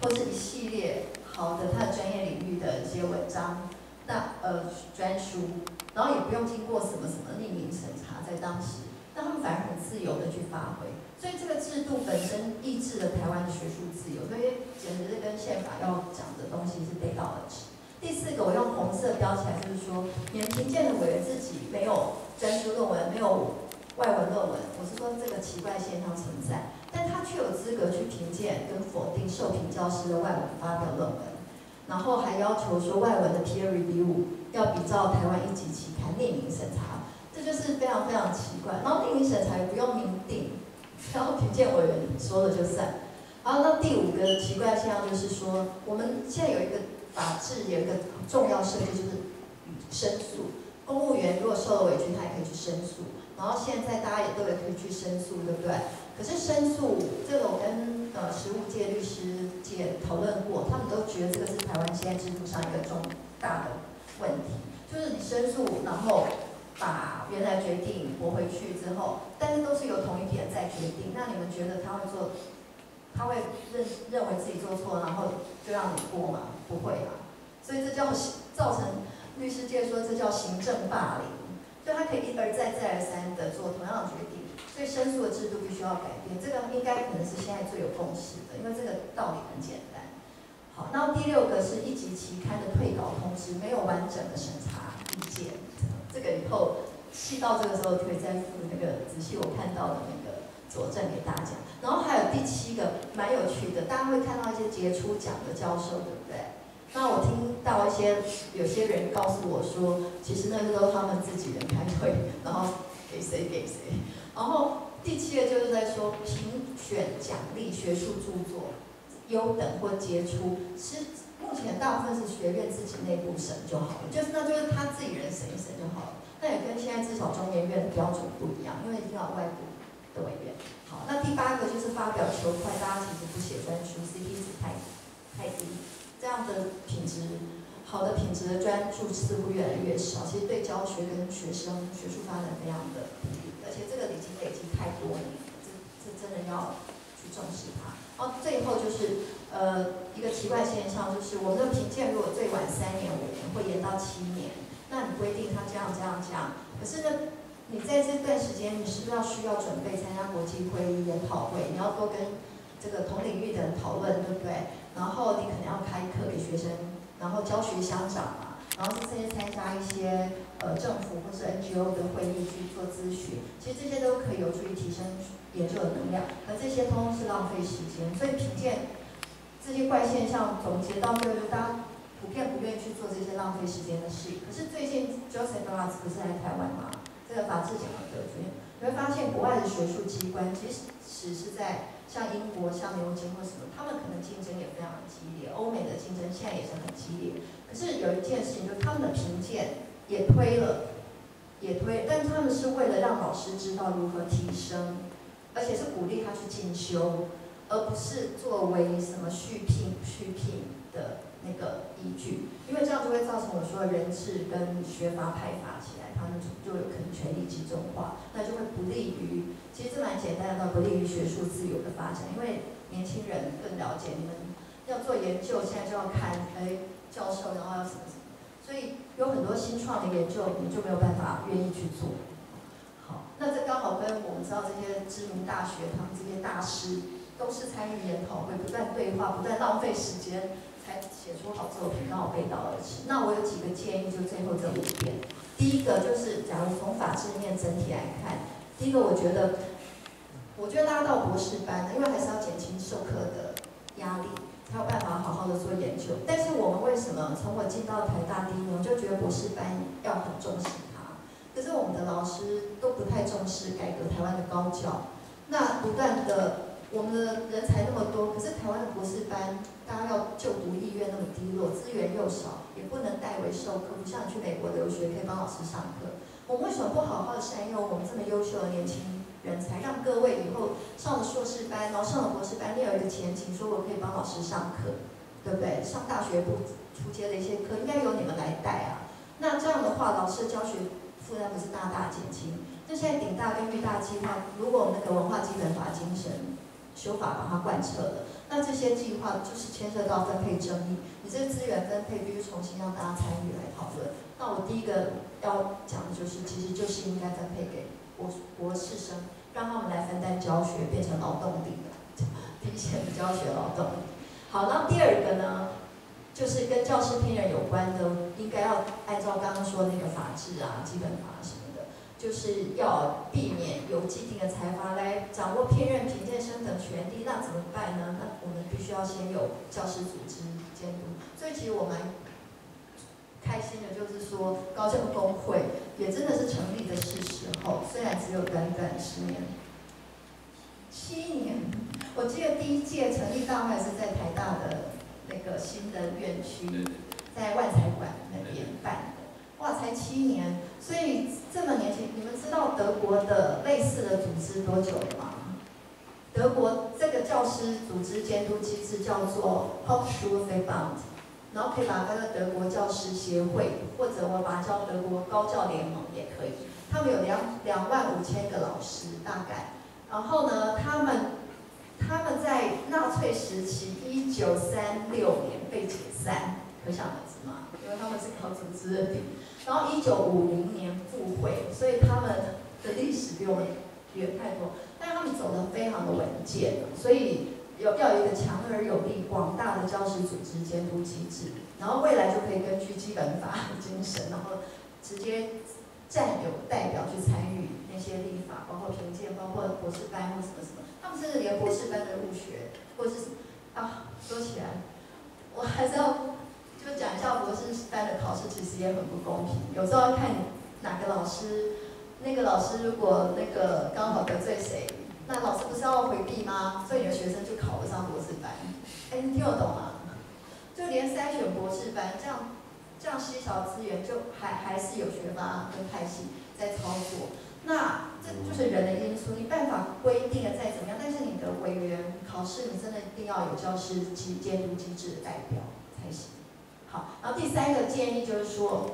或是一系列好的他的专业领域的一些文章，那呃专书，然后也不用经过什么什么匿名审查，在当时。 那他们反而很自由的去发挥，所以这个制度本身抑制了台湾的学术自由，所以简直是跟宪法要讲的东西是背道而驰。第四个，我用红色标起来，就是说，连评鉴的委员自己没有专书论文，没有外文论文，我是说这个奇怪现象存在，但他却有资格去评鉴跟否定受评教师的外文发表论文，然后还要求说外文的 peer review 要比照台湾一级期刊匿名审查。 这就是非常非常奇怪，然后匿名审查也不用明定，然后评鉴委员说了就算。然后那第五个奇怪现象就是说，我们现在有一个法制有一个重要设计就是申诉，公务员如果受了委屈，他也可以去申诉。然后现在大家也都也可以去申诉，对不对？可是申诉这个我跟呃实务界、律师界讨论过，他们都觉得这个是台湾现在制度上一个重大的问题，就是你申诉，然后。 把原来决定驳回去之后，但是都是由同一批人在决定。那你们觉得他会做，他会认认为自己做错，然后就让你过吗？不会啊。所以这叫造成律师界说这叫行政霸凌，所以他可以一而再再而三的做同样的决定。所以申诉的制度必须要改变，这个应该可能是现在最有共识的，因为这个道理很简单。好，那第六个是一级期刊的退稿通知，没有完整的审查意见。 这个以后细到这个时候可以再附那个仔细我看到的那个佐证给大家。然后还有第七个蛮有趣的，大家会看到一些杰出奖的教授，对不对？那我听到一些有些人告诉我说，其实那个都是他们自己人开会，然后给谁给谁。然后第七个就是在说评选奖励学术著作优等或杰出是。 目前大部分是学院自己内部审就好了，就是那就是他自己人审一审就好了。那也跟现在至少中研院的标准不一样，因为一定要外部的委员。好，那第八个就是发表求快，大家其实不写专书 ，C P 值太太低，这样的品质，好的品质的专注似乎越来越少，其实对教学跟学生学术发展非常的不利，而且这个已经累积太多年了，这这真的要去重视它。然后最后就是。 呃，一个奇怪现象就是，我们的评鉴如果最晚三年、五年，会延到七年，那你规定他这样、这样、这样，可是呢，你在这段时间，你是不是要需要准备参加国际会议、研讨会？你要多跟这个同领域的人讨论，对不对？然后你可能要开课给学生，然后教学相长嘛，然后甚至参加一些呃政府或是 N G O 的会议去做咨询，其实这些都可以有助于提升研究的能量，而这些通通是浪费时间，所以评鉴。 这些怪现象总结到最后，就大家普遍不愿意去做这些浪费时间的事。可是最近 Joseph Ross 不是来台湾吗？这个法制奖的得主，你会发现国外的学术机关，即使是在像英国、像牛津或什么，他们可能竞争也非常的激烈，欧美的竞争现在也是很激烈。可是有一件事情，就是他们的评鉴也推了，也推，但他们是为了让老师知道如何提升，而且是鼓励他去进修。 而不是作为什么续聘、续聘的那个依据，因为这样就会造成我说人治跟学法派法起来，他们就有可能权力集中化，那就会不利于，其实这蛮简单的，不利于学术自由的发展，因为年轻人更了解，你们要做研究，现在就要看哎教授，然后要什么什么，所以有很多新创的研究，你就没有办法愿意去做。好，那这刚好跟我们知道这些知名大学，他们这些大师。 都是参与研讨会，不断对话，不断浪费时间，才写出好作品，让我背道而驰。那我有几个建议，就最后这五点。第一个就是，假如从法制面整体来看，第一个我觉得，我觉得大家到博士班，因为还是要减轻授课的压力，才有办法好好的做研究。但是我们为什么从我进到台大第一年，我就就觉得博士班要很重视它。可是我们的老师都不太重视改革台湾的高教，那不断的我们的人才那么多，可是台湾的博士班大家要就读意愿那么低落，资源又少，也不能代为授课，不像你去美国留学可以帮老师上课。我们为什么不好好善用我们这么优秀的年轻人才，让各位以后上了硕士班，然后上了博士班，另有一个前景，说我可以帮老师上课，对不对？上大学部出街的一些课，应该由你们来带啊。那这样的话，老师的教学负担不是大大减轻？那现在顶大跟育大计划，如果我们那个文化基本法精神修法把它贯彻了，那这些计划就是牵涉到分配争议，你这个资源分配必须重新让大家参与来讨论。那我第一个要讲的就是，其实就是应该分配给博博士生，让他们来分担教学，变成劳动力的第一线的教学劳动力。好，那第二个呢，就是跟教师聘任有关的，应该要按照刚刚说那个法制啊、基本法什么的，就是要避免由既定的裁罚来掌握聘任、评鉴、升等权利。那怎么办呢？那我们必须要先有教师组织监督。所以其实我们开心的就是说，高教工会也真的是成立的是时候，虽然只有短短十年、七年。我记得第一届成立大会是在台大的那个新的院区，在万才馆那边办的，哇，才七年，所以这么年轻。你们知道德国的类似的组织多久了吗？德国这个教师组织监督机制叫做 Hochschulverband。然后可以把它叫德国教师协会，或者我把它叫德国高教联盟也可以。他们有两两万五千个老师大概。然后呢，他们他们在纳粹时期一九三六年被解散，可想而知嘛，因为他们是搞组织的。然后一九五零年复会，所以他们的历史比我们远太多，但他们走得非常的稳健，所以。有要有一个强而有力、广大的教师组织监督机制，然后未来就可以根据基本法精神，然后直接占有代表去参与那些立法，包括评鉴、包括博士班或什么什么。他们甚至连博士班的入学，或是啊，说起来，我还是要就讲一下博士班的考试其实也很不公平，有时候要看哪个老师，那个老师如果那个刚好得罪谁。那老师不是要回避吗？所以你的学生就考不上博士班。哎，你听得懂吗？就连筛选博士班这样这样稀少资源，就还还是有学霸跟派系在操作。那这就是人的因素，你办法规定的再怎么样，但是你的委员考试，你真的一定要有教师及监督机制的代表才行。好，然后第三个建议就是说，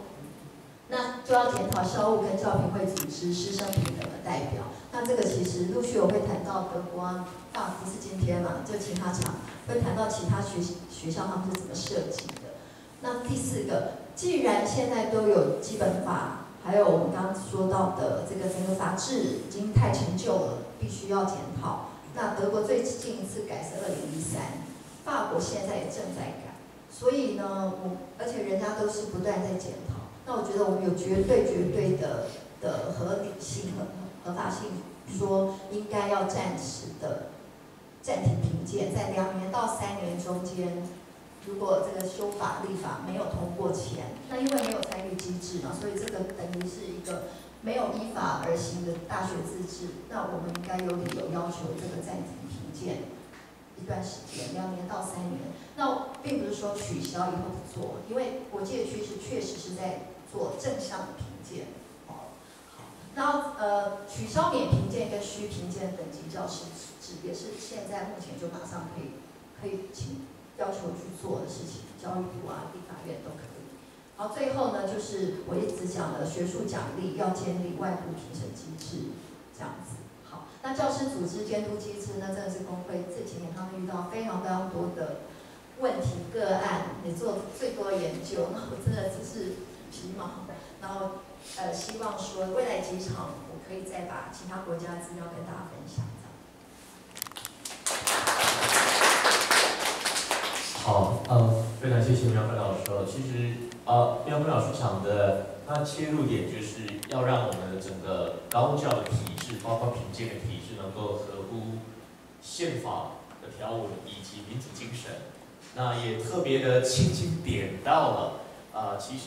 那就要检讨校务跟教评会组织师生平等的代表。那这个其实陆续我会谈到德国啊，啊不是今天嘛，就其他场会谈到其他学学校他们是怎么设计的。那第四个，既然现在都有基本法，还有我们刚刚说到的这个整个法制已经太陈旧了，必须要检讨。那德国最近一次改是二零一三，法国现在也正在改，所以呢，我而且人家都是不断在检讨。那我觉得我们有绝对绝对的的合理性和合法性，说应该要暂时的暂停评鉴，在两年到三年中间，如果这个修法立法没有通过前，那因为没有参与机制嘛，所以这个等于是一个没有依法而行的大学自治。那我们应该有理由要求这个暂停评鉴一段时间，两年到三年。那并不是说取消以后不做，因为国际的趋势确实是在做正向的评鉴，哦，好，那呃取消免评鉴跟需评鉴等级教师制也是现在目前就马上可以可以请要求去做的事情，教育部啊、立法院都可以。好，最后呢就是我一直讲的学术奖励要建立外部评审机制，这样子。好，那教师组织监督机制呢，真的是工会这几年他们遇到非常非常多的问题个案，也做最多的研究，那我真的只是。皮毛，然后呃，希望说未来几场我可以再把其他国家的资料跟大家分享。好，呃，非常谢谢苗芬老师。其实呃，苗芬老师讲的那切入点就是要让我们的整个高教的体制，包括评鉴的体制，能够合乎宪法的条文以及民主精神。那也特别的轻轻点到了。呃，其实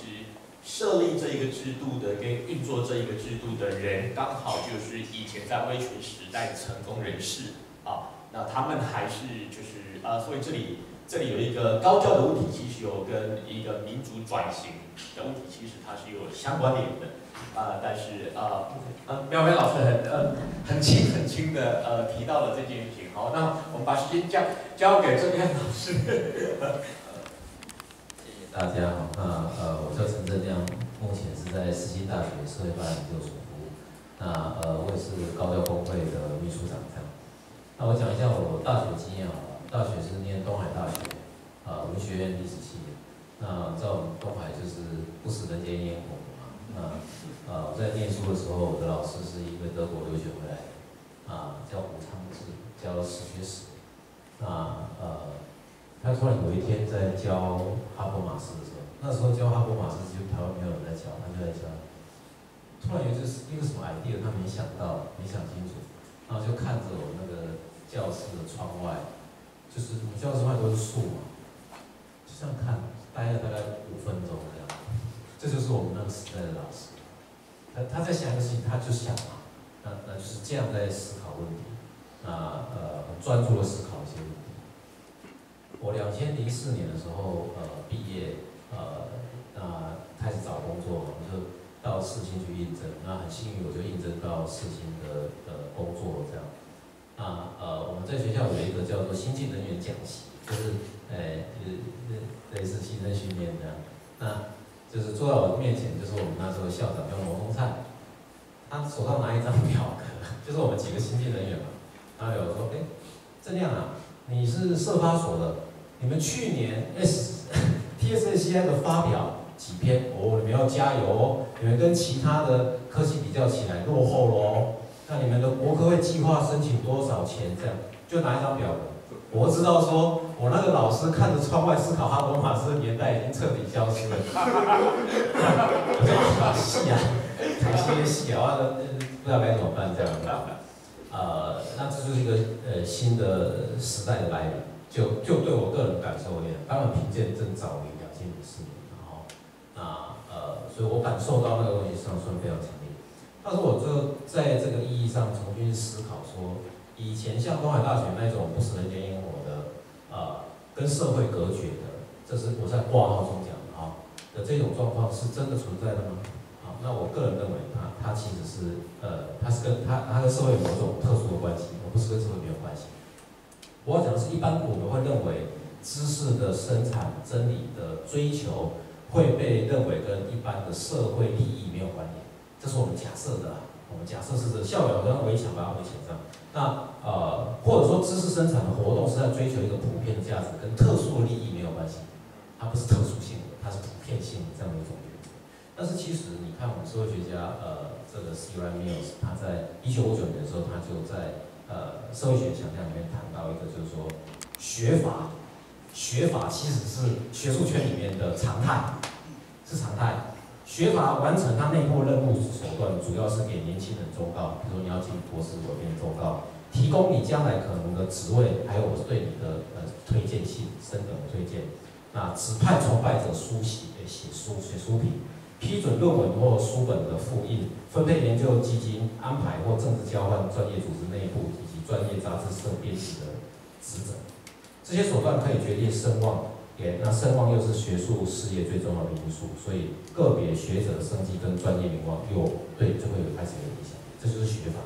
设立这一个制度的跟运作这一个制度的人，刚好就是以前在威权时代的成功人士啊。那他们还是就是呃，所以这里这里有一个高教的问题，其实有跟一个民主转型的问题，其实它是有相关联的。 啊、呃，但是啊，呃，苗文老师很呃很轻很轻的呃提到了这件事情。好，那我们把时间交交给这边老师。谢谢大家好，那呃，我叫陈正亮，目前是在世新大学社会发展研究所服务。那呃，我也是高教工会的秘书长这样。那我讲一下我大学经验啊，大学是念东海大学，啊、呃，文学院历史系。那在我们东海就是不食人间烟火。 啊，呃、啊，我在念书的时候，我的老师是一个德国留学回来的，啊，叫吴昌志，教史学史。那、啊、呃，他突然有一天在教哈伯马斯的时候，那时候教哈伯马斯几乎台湾没有人在教，他就在教。突然有就是一个什么 idea， 他没想到，没想清楚，然后就看着我那个教室的窗外，就是我们教室外都是树嘛，就这样看，待了大概五分钟这样。 这就是我们那个时代的老师，他他在想一个事情，他就想嘛，那那就是这样在思考问题，那呃很专注的思考一些问题。我两千零四年的时候呃毕业呃那开始找工作，我就到世新去应征，那很幸运我就应征到世新的呃工作这样。那呃我们在学校有一个叫做新进人员讲习，就是呃类似新生训练这样，那。 就是坐在我面前，就是我们那时候校长叫罗宗灿，他手上拿一张表格，就是我们几个新进人员嘛。然后有说，哎，郑亮啊，你是社发所的，你们去年 S T S S C I 的发表几篇，哦，你们要加油哦，你们跟其他的科系比较起来落后咯。那你们的国科会计划申请多少钱？这样就拿一张表格，我知道说。 我那个老师看着窗外思考哈伯马斯的年代已经彻底消失了。我就好细啊，太些细啊，不知道该怎么办这样。呃，那这就是一个呃新的时代的来临，就就对我个人感受而言，当然评鉴正早于两千零四年，然后那呃，所以我感受到那个东西上算非常强烈。但是我就在这个意义上重新思考说，以前像东海大学那种不食人间烟火的。 呃，跟社会隔绝的，这是我在挂号中讲的啊、哦、的这种状况是真的存在的吗？好、哦，那我个人认为它，它它其实是呃，它是跟它它跟社会有某种特殊的关系，而不是跟社会没有关系。我要讲的是，一般我们会认为知识的生产、真理的追求会被认为跟一般的社会利益没有关联，这是我们假设的啊。我们假设是这校友跟围墙把它围起来这样。 那呃，或者说知识生产的活动是在追求一个普遍的价值，跟特殊的利益没有关系，它不是特殊性的，它是普遍性的这样的一种原则。但是其实你看，我们社会学家呃，这个 C. Wright Mills， 他在一九五九年的时候，他就在呃社会学想象里面谈到一个，就是说学法，学法其实是学术圈里面的常态，是常态。学法完成它内部任务手段，主要是给年轻人忠告，比如说你要进博士，我给你忠告。 提供你将来可能的职位，还有我对你的呃推荐信、升等的推荐。那指派崇拜者书写、写书、写书评，批准论文或书本的复印，分配研究基金，安排或政治交换专业组织内部以及专业杂志社编辑的职责。这些手段可以决定声望，也那声望又是学术事业最重要的因素，所以个别学者的生计跟专业名望又对就会有开始有影响。这就是学法。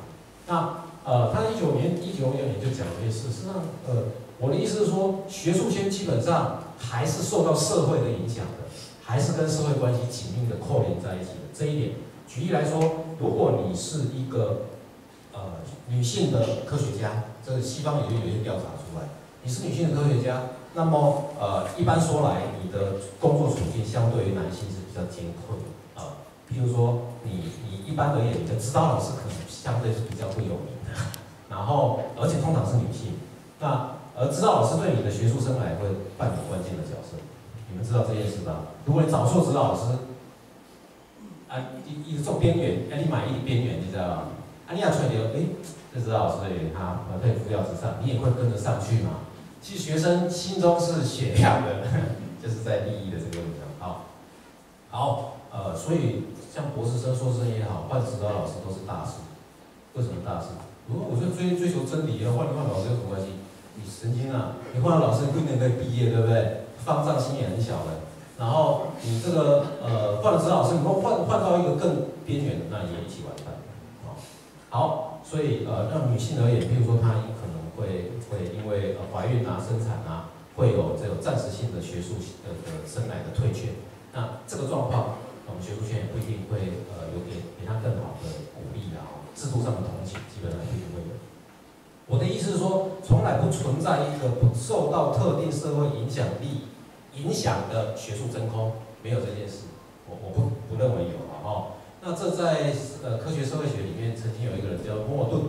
那。 呃，他一九年、一九年就讲了一次，事实上，呃，我的意思是说，学术圈基本上还是受到社会的影响的，还是跟社会关系紧密的扣连在一起的。这一点，举例来说，如果你是一个呃女性的科学家，这是西方已经有一些调查出来，你是女性的科学家，那么呃，一般说来，你的工作处境相对于男性是比较艰困的啊。譬如说，你你一般而言，你的指导老师可能相对是比较不有名。 然后，而且通常是女性，那而指导老师对你的学术生涯会扮演关键的角色，你们知道这件事吧？如果你找错指导老师，啊，一一直做边缘，哎、啊，你满意边缘，你知道吗？啊，你要吹牛，哎，这指导老师对他我佩服要之上，你也会跟着上去嘛？其实学生心中是雪亮的，就是在利益的这个路上。好，然后呃，所以像博士生、硕士生也好，办指导老师都是大师。为什么大师？如果我就追追求真理，要换一换老师有什么关系？你神经啊！你换了老师，你不一定可以毕业，对不对？放上心也很小的。然后你这个呃换了指导老师，你会换换到一个更边缘的，那也一起完蛋。好，好，所以呃，让女性而言，譬如说她可能会会因为呃怀孕啊、生产啊，会有这种暂时性的学术的的生来的退却。那这个状况，我们学术圈也不一定会呃有给给她更好的鼓励啊，制度上的同情，基本上不一定会有。 我的意思是说，从来不存在一个不受到特定社会影响力影响的学术真空，没有这件事，我我不不认为有啊。哦，那这在呃科学社会学里面曾经有一个人叫莫顿，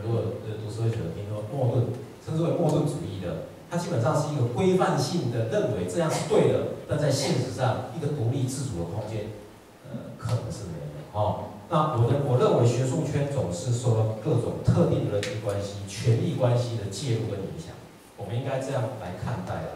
如果呃读社会学的听说莫顿，称之为莫顿主义的，他基本上是一个规范性的认为这样是对的，但在现实上一个独立自主的空间，呃可能是没有哦。 那我的我认为学术圈总是受到各种特定人际关系、权力关系的介入跟影响，我们应该这样来看待了。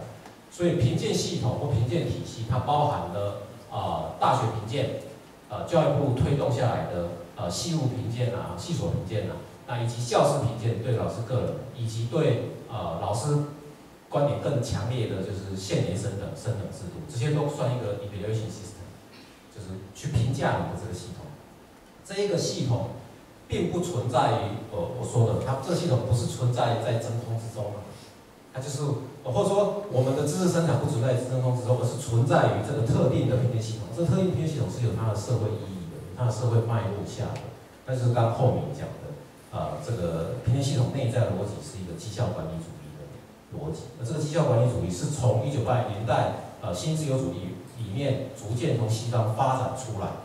所以评鉴系统或评鉴体系，它包含了啊、呃、大学评鉴，呃教育部推动下来的呃系务评鉴啊、系所评鉴啊，那以及教师评鉴对老师个人，以及对呃老师观点更强烈的就是现年升等、升等制度，这些都算一个 evaluation system， 就是去评价你的这个系统。 这一个系统，并不存在于我我说的，它这个系统不是存在在真空之中的，它就是或者说我们的知识生产不存在真空之中，而是存在于这个特定的评鉴系统。这个特定评鉴系统是有它的社会意义的，它的社会脉络下的。那就是刚后面讲的，呃，这个评鉴系统内在的逻辑是一个绩效管理主义的逻辑。那这个绩效管理主义是从一九八零年代呃新自由主义里面逐渐从西方发展出来的。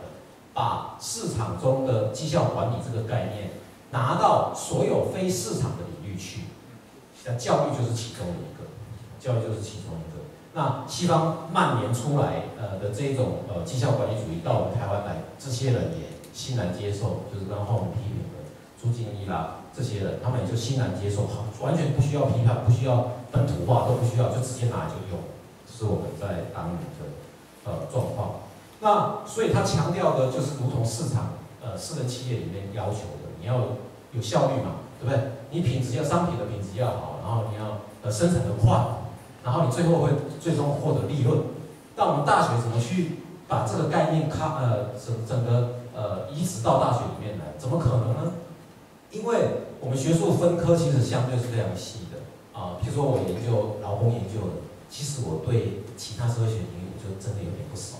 把市场中的绩效管理这个概念拿到所有非市场的领域去，那教育就是其中一个，教育就是其中一个。那西方蔓延出来呃的这种呃绩效管理主义到我们台湾来，这些人也欣然接受，就是刚后面批评的朱敬一啦这些人，他们也就欣然接受，好，完全不需要批判，不需要本土化，都不需要，就直接拿来就用，这是我们在当年的呃状况。 那所以他强调的就是如同市场呃私人企业里面要求的，你要有效率嘛，对不对？你品质要商品的品质要好，然后你要呃生产的快，然后你最后会最终获得利润。但我们大学怎么去把这个概念看呃整整个呃移植到大学里面来？怎么可能呢？因为我们学术分科其实相对是非常细的啊，譬如说我研究劳工研究的，其实我对其他社会学领域我就真的有点不熟。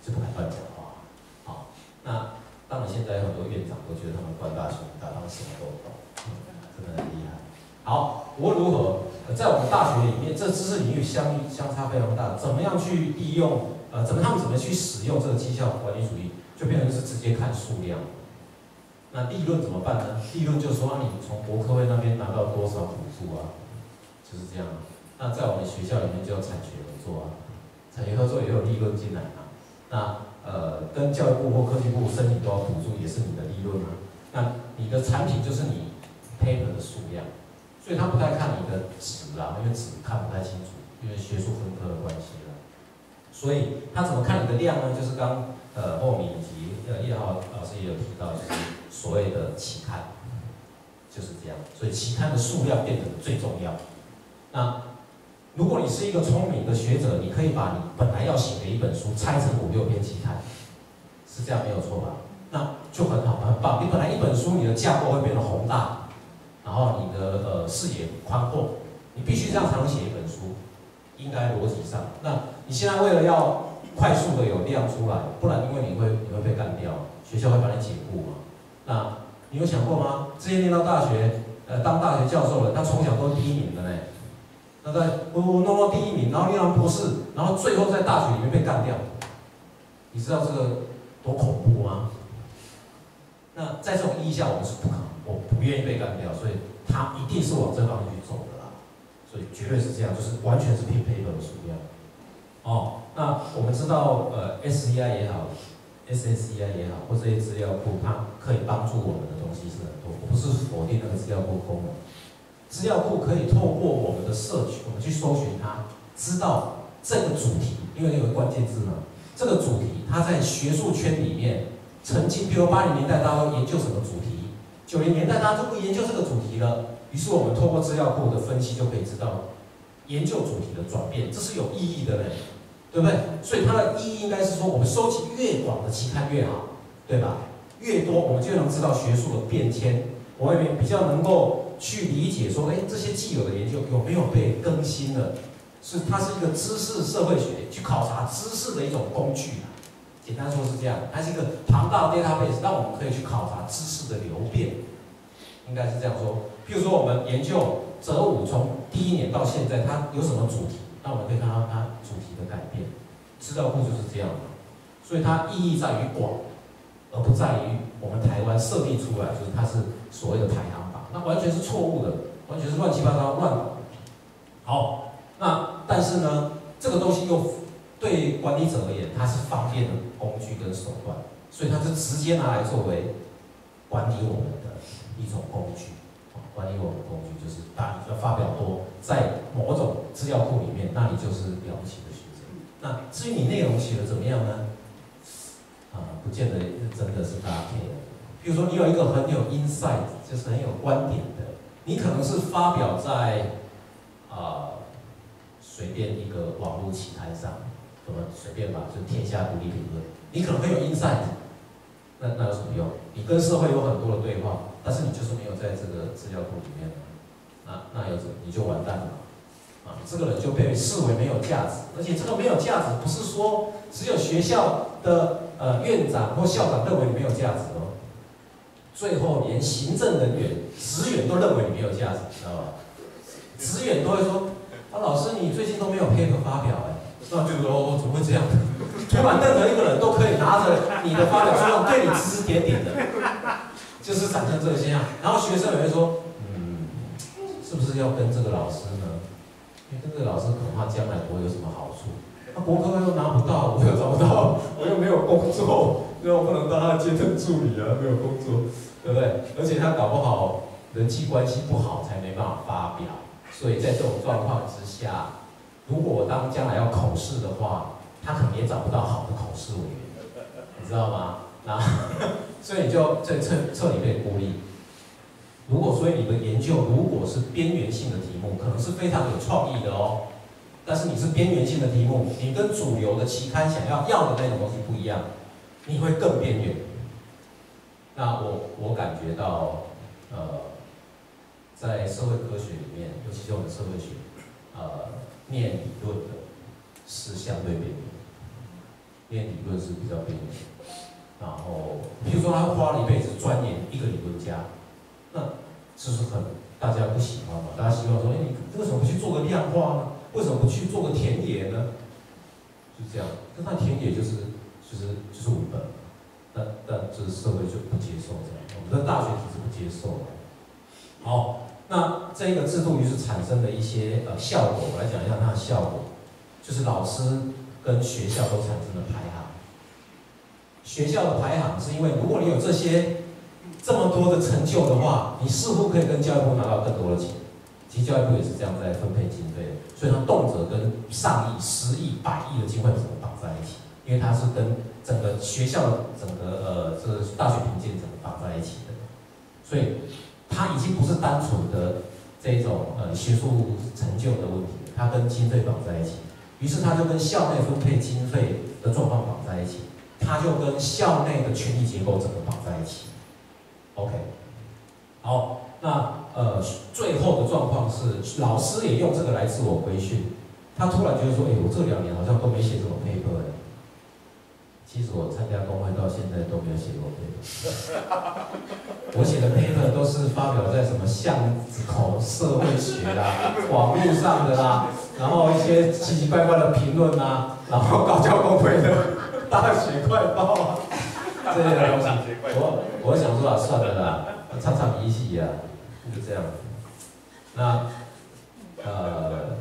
就不敢乱讲话，好。那当然，现在有很多院长都觉得他们官大学大，他们什么都懂，真的很厉害。好，无论如何，在我们大学里面，这知识领域相相差非常大，怎么样去利用？呃，怎么他们怎么去使用这个绩效管理主义，就变成是直接看数量。那利润怎么办呢？利润就是说你从国科会那边拿到多少补助啊，就是这样。那在我们学校里面就有产学合作啊，产学合作也有利润进来啊。 那呃，跟教育部或科技部申请都要补助，也是你的利润啊。那你的产品就是你 paper 的数量，所以他不太看你的值啊，因为值看不太清楚，因为学术分科的关系了。所以他怎么看你的量呢？就是刚呃莫米以及呃叶浩老师也有提到，就是所谓的期刊，就是这样。所以期刊的数量变成最重要。那 如果你是一个聪明的学者，你可以把你本来要写的一本书拆成五六篇期刊，是这样没有错吧？那就很好，很棒。你本来一本书，你的架构会变得宏大，然后你的呃视野宽阔，你必须这样才能写一本书，应该逻辑上。那你现在为了要快速的有量出来，不然因为你会你会被干掉，学校会把你解雇嘛。那你有想过吗？之前念到大学，呃，当大学教授了，他从小都是第一名的呢。 那在我我弄到第一名，然后念到博士，然后最后在大学里面被干掉，你知道这个多恐怖吗？那在这种意义下，我们是不可能，我不愿意被干掉，所以他一定是往这方面去走的啦，所以绝对是这样，就是完全是拼 paper 的数量。哦，那我们知道，呃 ，S C I 也好 ，S S C I 也好，或这些资料库，它可以帮助我们的东西是很多，我不是否定那个资料库功能。 资料库可以透过我们的社群，我们去搜寻它，知道这个主题，因为有个关键字嘛，这个主题它在学术圈里面曾经，比如八零年代大家都研究什么主题，九零年代大家都不研究这个主题了。于是我们透过资料库的分析就可以知道研究主题的转变，这是有意义的嘞，对不对？所以它的意义应该是说，我们收集越广的期刊越好，对吧？越多我们就能知道学术的变迁，我们也比较能够去理解说，哎，这些既有的研究有没有被更新了？是它是一个知识社会学去考察知识的一种工具啊，简单说是这样，它是一个庞大的 database， 让我们可以去考察知识的流变，应该是这样说。譬如说我们研究哲武从第一年到现在，它有什么主题，那我们可以看到它主题的改变。资料库就是这样的，所以它意义在于广，而不在于我们台湾设定出来就是它是所谓的排行榜，那完全是错误的，完全是乱七八糟乱搞。好。那但是呢，这个东西又对管理者而言，它是方便的工具跟手段，所以它就直接拿来作为管理我们的一种工具。管理我们的工具就是，大家要发表多，在某种资料库里面，那你就是了不起的学者。那至于你内容写的怎么样呢？啊，不见得真的是搭配的。比如说，你有一个很有 insight， 就是很有观点的，你可能是发表在啊。呃随便一个网络期刊上，什么随便吧，就天下独立评论，你可能会有 insight， 那那有什么用？你跟社会有很多的对话，但是你就是没有在这个资料库里面，那那有什么？你就完蛋了，啊，这个人就被视为没有价值，而且这个没有价值不是说只有学校的呃院长或校长认为你没有价值哦，最后连行政人员、职员都认为你没有价值，知道吧？职员都会说。啊，老师，你最近都没有 paper 发表哎，那就说我怎么会这样？不管任何一个人都可以拿着你的发表书上对你指指点点的，就是产生这些啊。然后学生也会说，嗯，是不是要跟这个老师呢？因为跟这个老师恐怕将来我有什么好处？那国科又拿不到，我又找不到，我又没有工作，那我不能当他的兼任助理啊，没有工作，对不对？而且他搞不好人际关系不好，才没办法发表。所以在这种状况之下，如果当将来要口试的话，他可能也找不到好的口试委员，你知道吗？那所以你就在彻彻底被孤立。如果所以你的研究如果是边缘性的题目，可能是非常有创意的哦，但是你是边缘性的题目，你跟主流的期刊想要要的那种东西不一样，你会更边缘。那我我感觉到，呃。在社会科学里面，尤其是我们社会学，呃，念理论的是相对边缘，念理论是比较边缘。然后，比如说他花了一辈子钻研一个理论家，那是不是很大家不喜欢嘛？大家希望说，哎，你为什么不去做个量化呢？为什么不去做个田野呢？就是这样，那田野就是就是就是文本，但但就是社会就不接受这样，我们的大学体制不接受了。好，那这个制度于是产生的一些呃效果，我来讲一下它的效果，就是老师跟学校都产生了排行。学校的排行是因为，如果你有这些这么多的成就的话，你似乎可以跟教育部拿到更多的钱。其实教育部也是这样在分配经费，所以它动辄跟上亿、十亿、百亿的经费绑在一起，因为它是跟整个学校的整个呃这个大学评鉴整个绑在一起的，所以。它已经不是单纯的这种呃学术成就的问题，它跟经费绑在一起，于是它就跟校内分配经费的状况绑在一起，它就跟校内的权力结构整个绑在一起。OK， 好，那呃最后的状况是，老师也用这个来自我规训，他突然觉得说，哎，我这两年好像都没写什么 paper 哎。其实我参加工会到现在都没有写过 paper， 我写的 paper 都是发表在什么巷子口社会学啦、网络上的啦，然后一些奇奇怪怪的评论啦，然后高教工会的大学快报啊这些东西，我我想说啊，算了啦，唱唱一戏啊，就这样。那呃，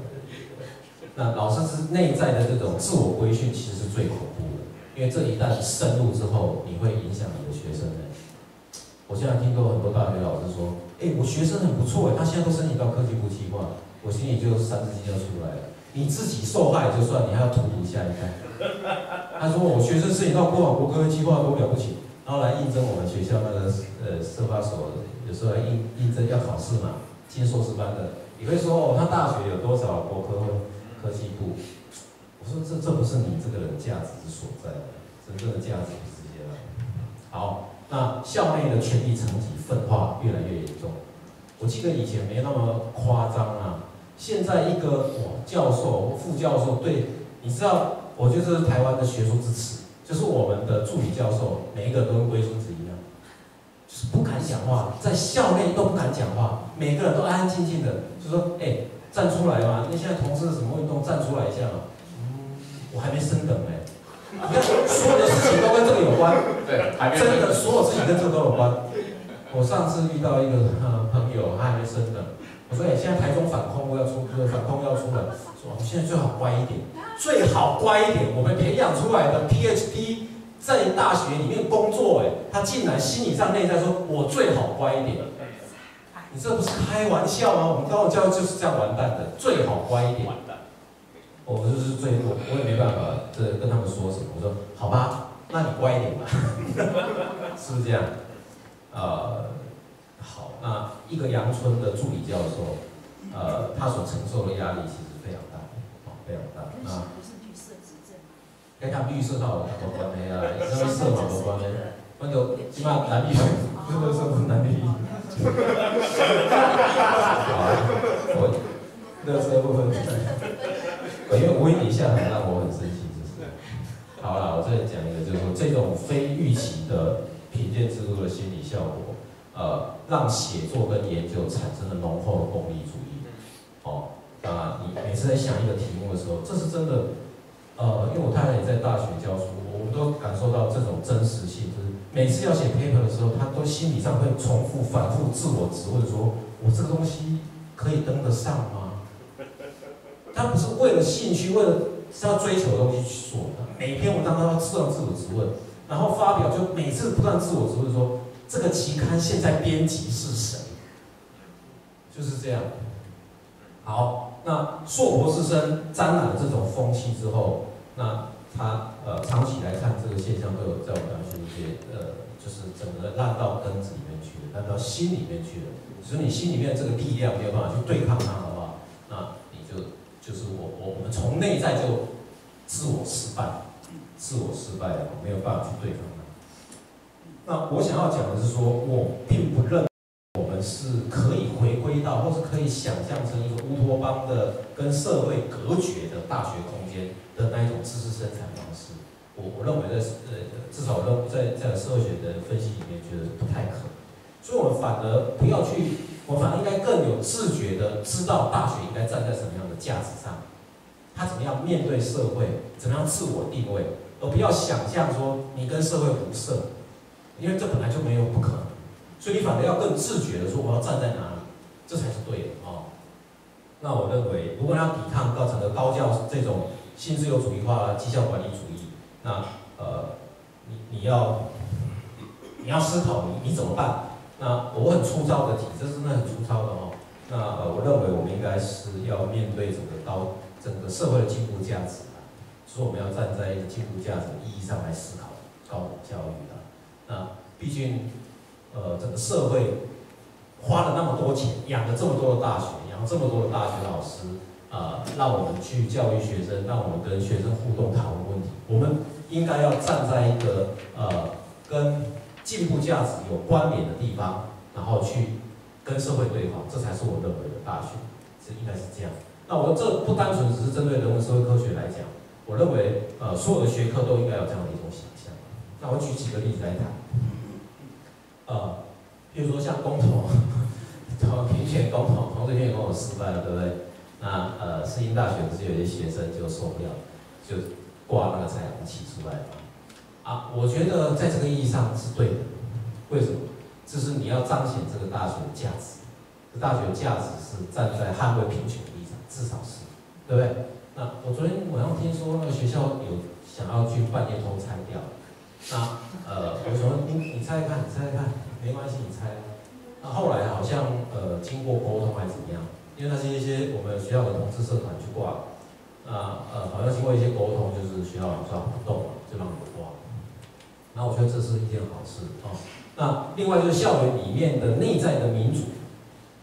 那老师是内在的这种自我规训，其实是最恐怖的。因为这一旦深入之后，你会影响你的学生的。我现在听过很多大学老师说：“哎，我学生很不错哎，他现在都申请到科技部计划。”我心里就三字经就出来了。你自己受害就算，你还要荼毒下一代。他说我学生事情闹不好，国科计划多了不起，然后来应征我们学校那个呃社发所，有时候来应应征要考试嘛，进硕士班的，你会说哦，他大学有多少国科科技部？我说这这不是你这个人价值所在的，真正的价值不是这样。好，那校内的权力层级分化越来越严重。我记得以前没那么夸张啊，现在一个教授、副教授对，你知道，我觉得这是台湾的学术之耻，就是我们的助理教授每一个都跟龟孙子一样，就是不敢讲话，在校内都不敢讲话，每个人都安安静静的，就说，哎、欸，站出来嘛！那现在同事什么运动，站出来一下嘛！我还没升等哎、欸，你看所有的事情都跟这个有关，对，真的所有事情跟这个都有关。我上次遇到一个朋友，他还没升等，我说：“哎、欸，现在台中反空要出，反空要出了，说我们现在最好乖一点，最好乖一点。我们培养出来的 P H D 在大学里面工作、欸，哎，他竟然心理上内在说我最好乖一点，你这不是开玩笑吗？我们高等教育就是这样完蛋的，最好乖一点。我就是最弱，我也没办法，这跟他们说什么？我说好吧，那你乖一点吧，是不是这样？”呃，好，那一个阳春的助理教授，呃，他所承受的压力其实非常大，哦、非常大。那不是绿色执政，跟他绿色到有关系啊，跟他色盲有关系。那就起码男女，不是说男女，我那时候部分，因为无以下很让我很生气，就是。好了，我再讲一个，就是说这种非预期的。评鉴制度的心理效果，呃，让写作跟研究产生了浓厚的功利主义。哦，啊，你每次在想一个题目的时候，这是真的。呃，因为我太太也在大学教书，我们都感受到这种真实性，就是每次要写 paper 的时候，他都心理上会重复、反复自我质问说：我这个东西可以登得上吗？他不是为了兴趣，为了是要追求的东西去做的。每篇文章都要自我自我质问。然后发表就每次不断自我质问说，这个期刊现在编辑是谁？就是这样。好，那硕博士生沾染了这种风气之后，那他呃长期来看这个现象都有在我们学术界呃就是整个烂到根子里面去了，烂到心里面去了。所以你心里面这个力量没有办法去对抗它的话，那你就就是我我我们从内在就自我失败。自我失败了，我没有办法去对抗它。那我想要讲的是说，我并不认为我们是可以回归到，或是可以想象成一个乌托邦的、跟社会隔绝的大学空间的那一种知识生产方式。我我认为在呃，至少我在在社会学的分析里面，觉得不太可能。所以，我们反而不要去，我们反而应该更有自觉的知道大学应该站在什么样的价值上，他怎么样面对社会，怎么样自我定位。而不要想象说你跟社会不涉，因为这本来就没有不可能，所以你反而要更自觉的说我要站在哪里，这才是对的哦。那我认为，如果要抵抗到整个高教这种新自由主义化、绩效管理主义，那呃，你你要你要思考你你怎么办？那我很粗糙的提，这真的很粗糙的哦。那呃，我认为我们应该是要面对整个高整个社会的进步价值。所以我们要站在进步价值意义上来思考高等教育啊。那毕竟，呃，整个社会花了那么多钱，养了这么多的大学，养了这么多的大学老师，啊、呃，让我们去教育学生，让我们跟学生互动讨论问题。我们应该要站在一个呃跟进步价值有关联的地方，然后去跟社会对话，这才是我认为的大学，这应该是这样。那我这不单纯只是针对人文社会科学来讲。我认为，呃，所有的学科都应该有这样的一种想象。那我举几个例子来谈，呃，比如说像公投，评选公投，同志评选公投失败了，对不对？那呃，世新大学不是有些学生就受不了，就挂那个彩虹旗出来嘛？啊，我觉得在这个意义上是对的。为什么？就是你要彰显这个大学的价值，这大学的价值是站在捍卫平权的立场，至少是，对不对？那我昨天晚上听说那个学校有想要去半夜偷拆掉，那呃，我说你你猜一看，你猜一看，没关系，你猜。那后来好像呃经过沟通还是怎么样，因为那是一些我们学校的同志社团去挂，那呃，好像经过一些沟通，就是学校有校活动嘛，这帮活动。那我觉得这是一件好事哦。那另外就是校园里面的内在的民主、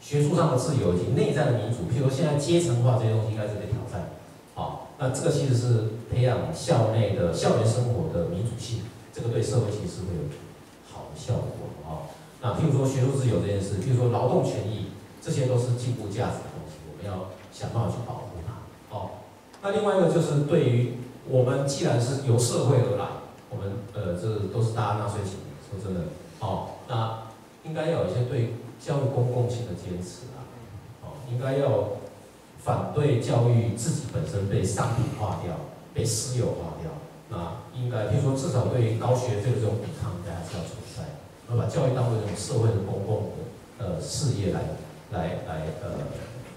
学术上的自由以及内在的民主，譬如说现在阶层化这些东西，应该是被挑战。好、哦，那这个其实是培养校内的校园生活的民主性，这个对社会其实会有好的效果哦。那譬如说学术自由这件事，譬如说劳动权益，这些都是进步价值的东西，我们要想办法去保护它。哦。那另外一个就是对于我们既然是由社会而来，我们呃这都是大家纳税钱，说真的，哦，那应该要有一些对教育公共性的坚持啊，哦，应该要反对教育自己本身被商品化掉、被私有化掉，那应该，比如说至少对于高学费的这种抵抗，应该还是要存在，要把教育当作一种社会的公共的呃事业来来来呃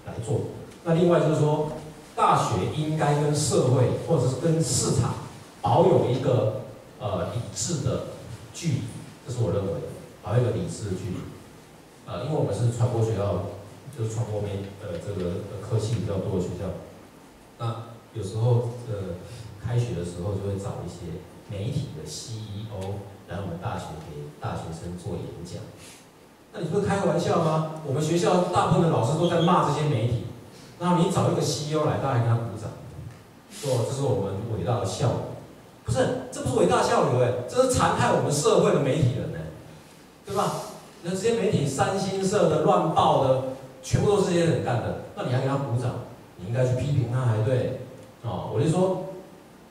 来做。那另外就是说。大学应该跟社会或者是跟市场保有一个呃理智的距离，这是我认为的，保有一个理智的距离。呃，因为我们是传播学校，就是传播媒呃这个科系比较多的学校，那有时候呃开学的时候就会找一些媒体的 C E O 来我们大学给大学生做演讲。那你不是开玩笑吗？我们学校大部分的老师都在骂这些媒体。那你找一个 C E O 来，大家给他鼓掌，说这是我们伟大的校友，不是，这不是伟大校友哎，这是残害我们社会的媒体人呢，对吧？那这些媒体三星社的、乱报的，全部都是这些人干的，那你还给他鼓掌？你应该去批评他才对。哦，我就说，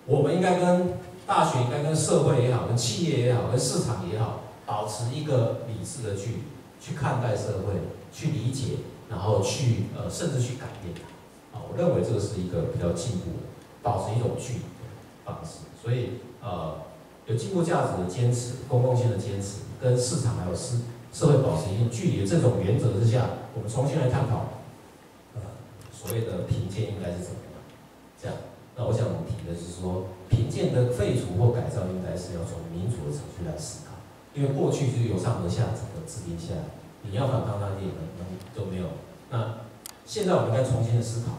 我们应该跟大学、应该跟社会也好、跟企业也好、跟市场也好，保持一个理智的距离，去看待社会，去理解。然后去呃，甚至去改变它啊！我认为这个是一个比较进步的，保持一种距离的方式。所以呃，有进步价值的坚持、公共性的坚持，跟市场还有社社会保持一定距离的这种原则之下，我们重新来探讨呃所谓的评鉴应该是怎么样。这样，那我想我们提的是说，评鉴的废除或改造应该是要从民主的程序来思考，因为过去是由上而下整个制定下来，你要反抗那些人。都没有。那现在我们应该重新的思考，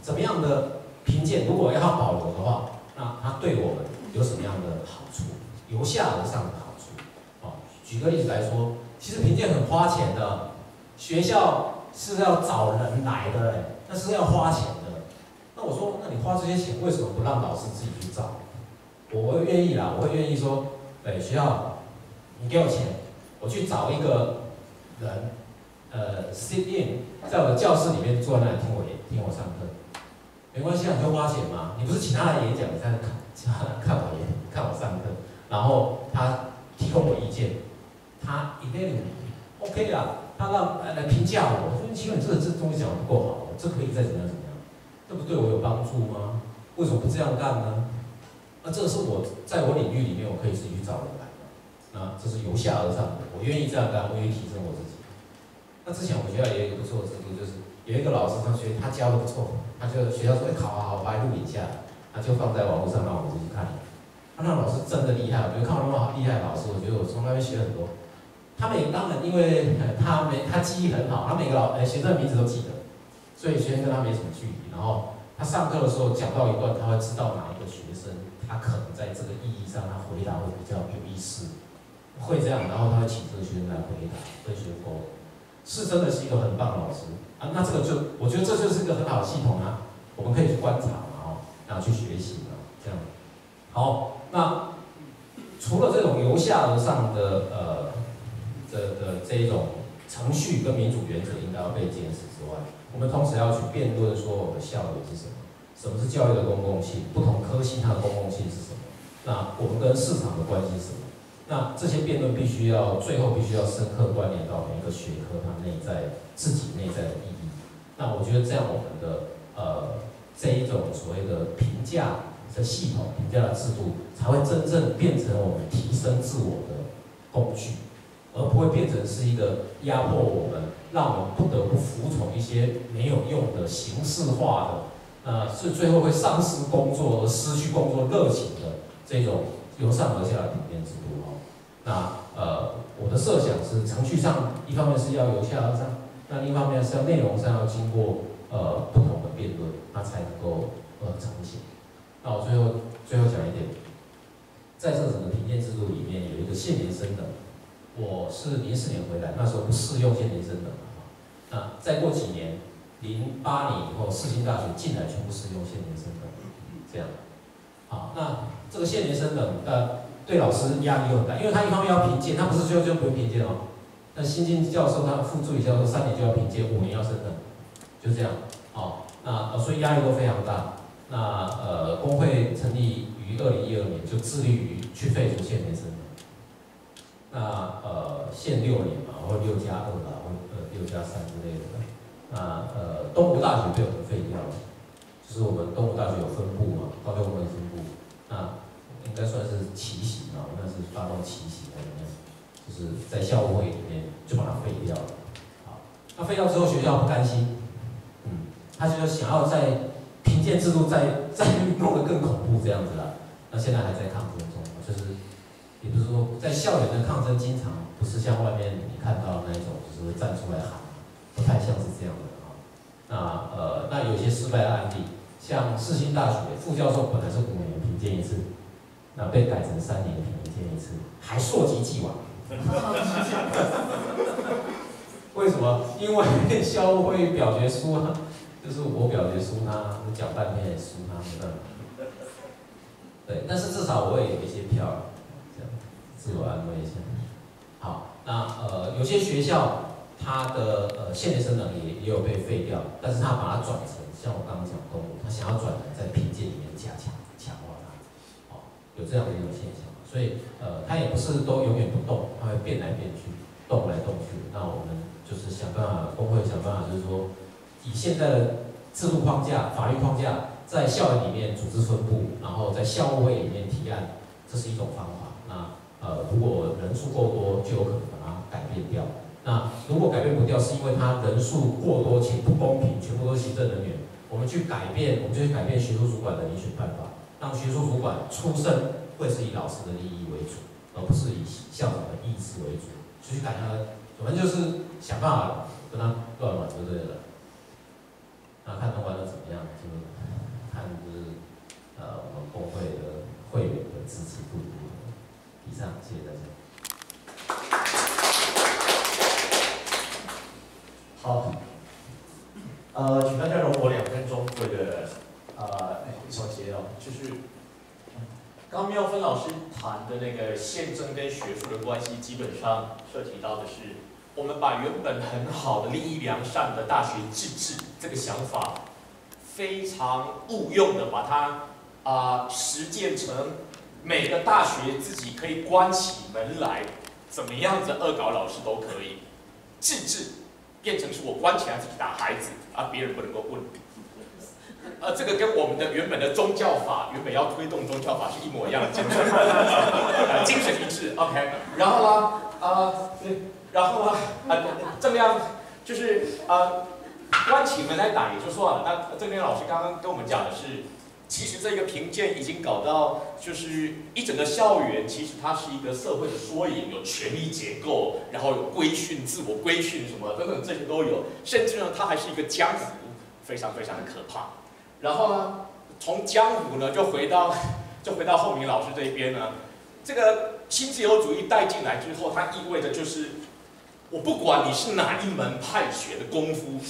怎么样的评鉴，如果要保留的话，那它对我们有什么样的好处？由下而上的好处。哦，举个例子来说，其实评鉴很花钱的，学校是要找人来的，哎，那是要花钱的。那我说，那你花这些钱，为什么不让老师自己去找？我会愿意啦，我会愿意说，哎，学校，你给我钱，我去找一个人。呃 ，sit in， 在我的教室里面坐在那里听我演，听我上课，没关系啊，你就花钱嘛。你不是请他来演讲，你在看，请他来看我演，看我上课，然后他提供我意见，他 evaluate，OK 啦，他让来评价我，说其实你这个这东西讲得不够好，这可以再怎么样怎么样，这不对我有帮助吗？为什么不这样干呢？那这个是我在我领域里面，我可以自己去找人来的，那这是由下而上的，我愿意这样干，我愿意提升我自己。那之前我们学校也有一个不错的制度，就是有一个老师，他学他教的不错，他就学校说，哎、欸，好啊好，我把它录影下来，他就放在网络上让我们自己看。他、啊、那老师真的厉害，我觉得看到那么厉害的老师，我觉得我从那边学很多。他每当然因为他每他记忆很好，他每个老哎、欸、学生的名字都记得，所以学生跟他没什么距离。然后他上课的时候讲到一段，他会知道哪一个学生，他可能在这个意义上他回答会比较有意思，会这样，然后他会请这个学生来回答，跟学生沟通。是真的是一个很棒的老师啊，那这个就我觉得这就是一个很好的系统啊，我们可以去观察嘛，哦，然后去学习嘛，这样。好，那除了这种由下而上的呃的的这一种程序跟民主原则应该要被坚持之外，我们同时要去辩论说我们的效率是什么，什么是教育的公共性，不同科系它的公共性是什么，那我们跟市场的关系是什么？那这些辩论必须要最后必须要深刻关联到每一个学科它内在自己内在的意义。那我觉得这样我们的呃这一种所谓的评价的系统、评价的制度，才会真正变成我们提升自我的工具，而不会变成是一个压迫我们、让我们不得不服从一些没有用的形式化的，呃，是最后会丧失工作而失去工作热情的这种由上而下的评鉴制度。那呃，我的设想是，程序上一方面是要由下而上，那另一方面是要内容上要经过呃不同的辩论，它才能够呃场景。那我最后最后讲一点，在这整个评鉴制度里面有一个现年生的，我是零四年回来，那时候不适用现年生的。那再过几年，零八年以后，世新大学进来全部适用现年生的，这样。好，那这个现年生的，呃，对老师压力又很大，因为他一方面要评鉴，他不是最后就不用评鉴哦。 那新进教授，他副助理教授三年就要评鉴，五年要升等，就这样。好、哦，那、呃、所以压力都非常大。那呃，工会成立于二零一二年，就致力于去废除现年生的。那呃，限六年嘛，或六加二啦，或呃六加三之类的。那呃，东吴大学被我们废掉了，就是我们东吴大学有分部嘛，高教工会分部，那应该算是奇袭嘛，那是发动奇袭的。 就是在校务会里面就把它废掉了，好，那废掉之后学校不甘心，嗯，他就想要在评鉴制度再再弄得更恐怖这样子啦，那现在还在抗争中，就是也不是说在校园的抗争，经常不是像外面你看到那种就是站出来喊，不太像是这样的啊。那呃，那有些失败的案例，像世新大学副教授本来是五年评鉴一次，那被改成三年评鉴一次，还溯及既往。 为什么？因为校务会表决书啊，就是我表决输他，我讲半天也输他，没办法。对，但是至少我也有一些票，这样自我安慰一下。好，那呃，有些学校它的呃现年生能力也有被废掉，但是他把它转成像我刚刚讲公务，他想要转成在评鉴里面加强强化它，哦，有这样的一种现象。 所以，呃，它也不是都永远不动，它会变来变去，动来动去。那我们就是想办法，工会想办法，就是说，以现在的制度框架、法律框架，在校园里面组织分部，然后在校务会里面提案，这是一种方法。那呃，如果人数够多，就有可能把它改变掉。那如果改变不掉，是因为它人数过多且不公平，全部都是行政人员。我们去改变，我们就去改变学术主管的遴选办法，让学术主管出身。 会是以老师的利益为主，而不是以校长的意志为主，去改他的，我们就是想办法跟他断网就对了。那看他玩的怎么样，就看就是呃我们工会的会员的支持度如何。以上，谢谢大家。好，呃，请大家容我两分钟做个呃小结哦，就是。 刚妙芬老师谈的那个宪政跟学术的关系，基本上涉及到的是，我们把原本很好的利益良善的大学自治这个想法，非常误用的把它啊、呃、实践成每个大学自己可以关起门来，怎么样子恶搞老师都可以，自治变成是我关起来自己打孩子，啊别人不能够问。 呃，这个跟我们的原本的宗教法原本要推动宗教法是一模一样的精神，呃、精神一致 ，OK。然后啦，啊、呃，然后啦，呃，这么样就是呃，关起门来打也就算了。那郑天老师刚刚跟我们讲的是，其实这个评鉴已经搞到就是一整个校园，其实它是一个社会的缩影，有权力结构，然后有规训、自我规训什么等等这些都有，甚至呢，它还是一个江湖，非常非常的可怕。 然后呢，从江湖呢就回到，就回到厚明老师这一边呢。这个新自由主义带进来之后，它意味着就是，我不管你是哪一门派学的功夫，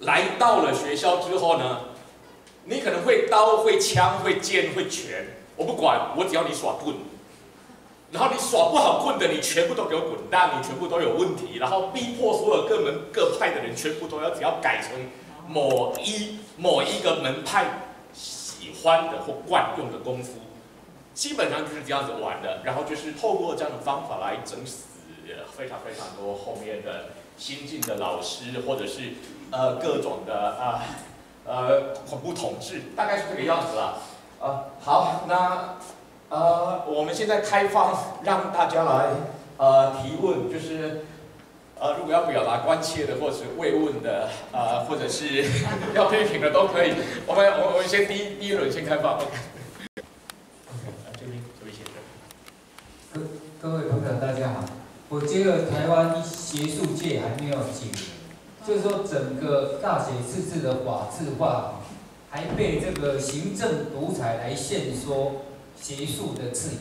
来到了学校之后呢，你可能会刀、会枪、会剑、会拳，我不管，我只要你耍棍。然后你耍不好棍的，你全部都给我滚蛋，你全部都有问题。然后逼迫所有各门各派的人，全部都要只要改成。 某一某一个门派喜欢的或惯用的功夫，基本上就是这样子玩的。然后就是透过这样的方法来整死非常非常多后面的新进的老师，或者是呃各种的啊 呃, 呃恐怖统治，大概是这个样子啦。啊、呃，好，那呃我们现在开放让大家来呃提问，就是。 呃，如果要表达关切的，或者是慰问的，呃，或者是要批评的，都可以。我们，我我们先第一第一轮先开放。OK， 这边这位先生。各各位朋友，大家好。我觉得台湾学术界还没有解，就是说整个大学自治的法制化还被这个行政独裁来限缩学术的自由。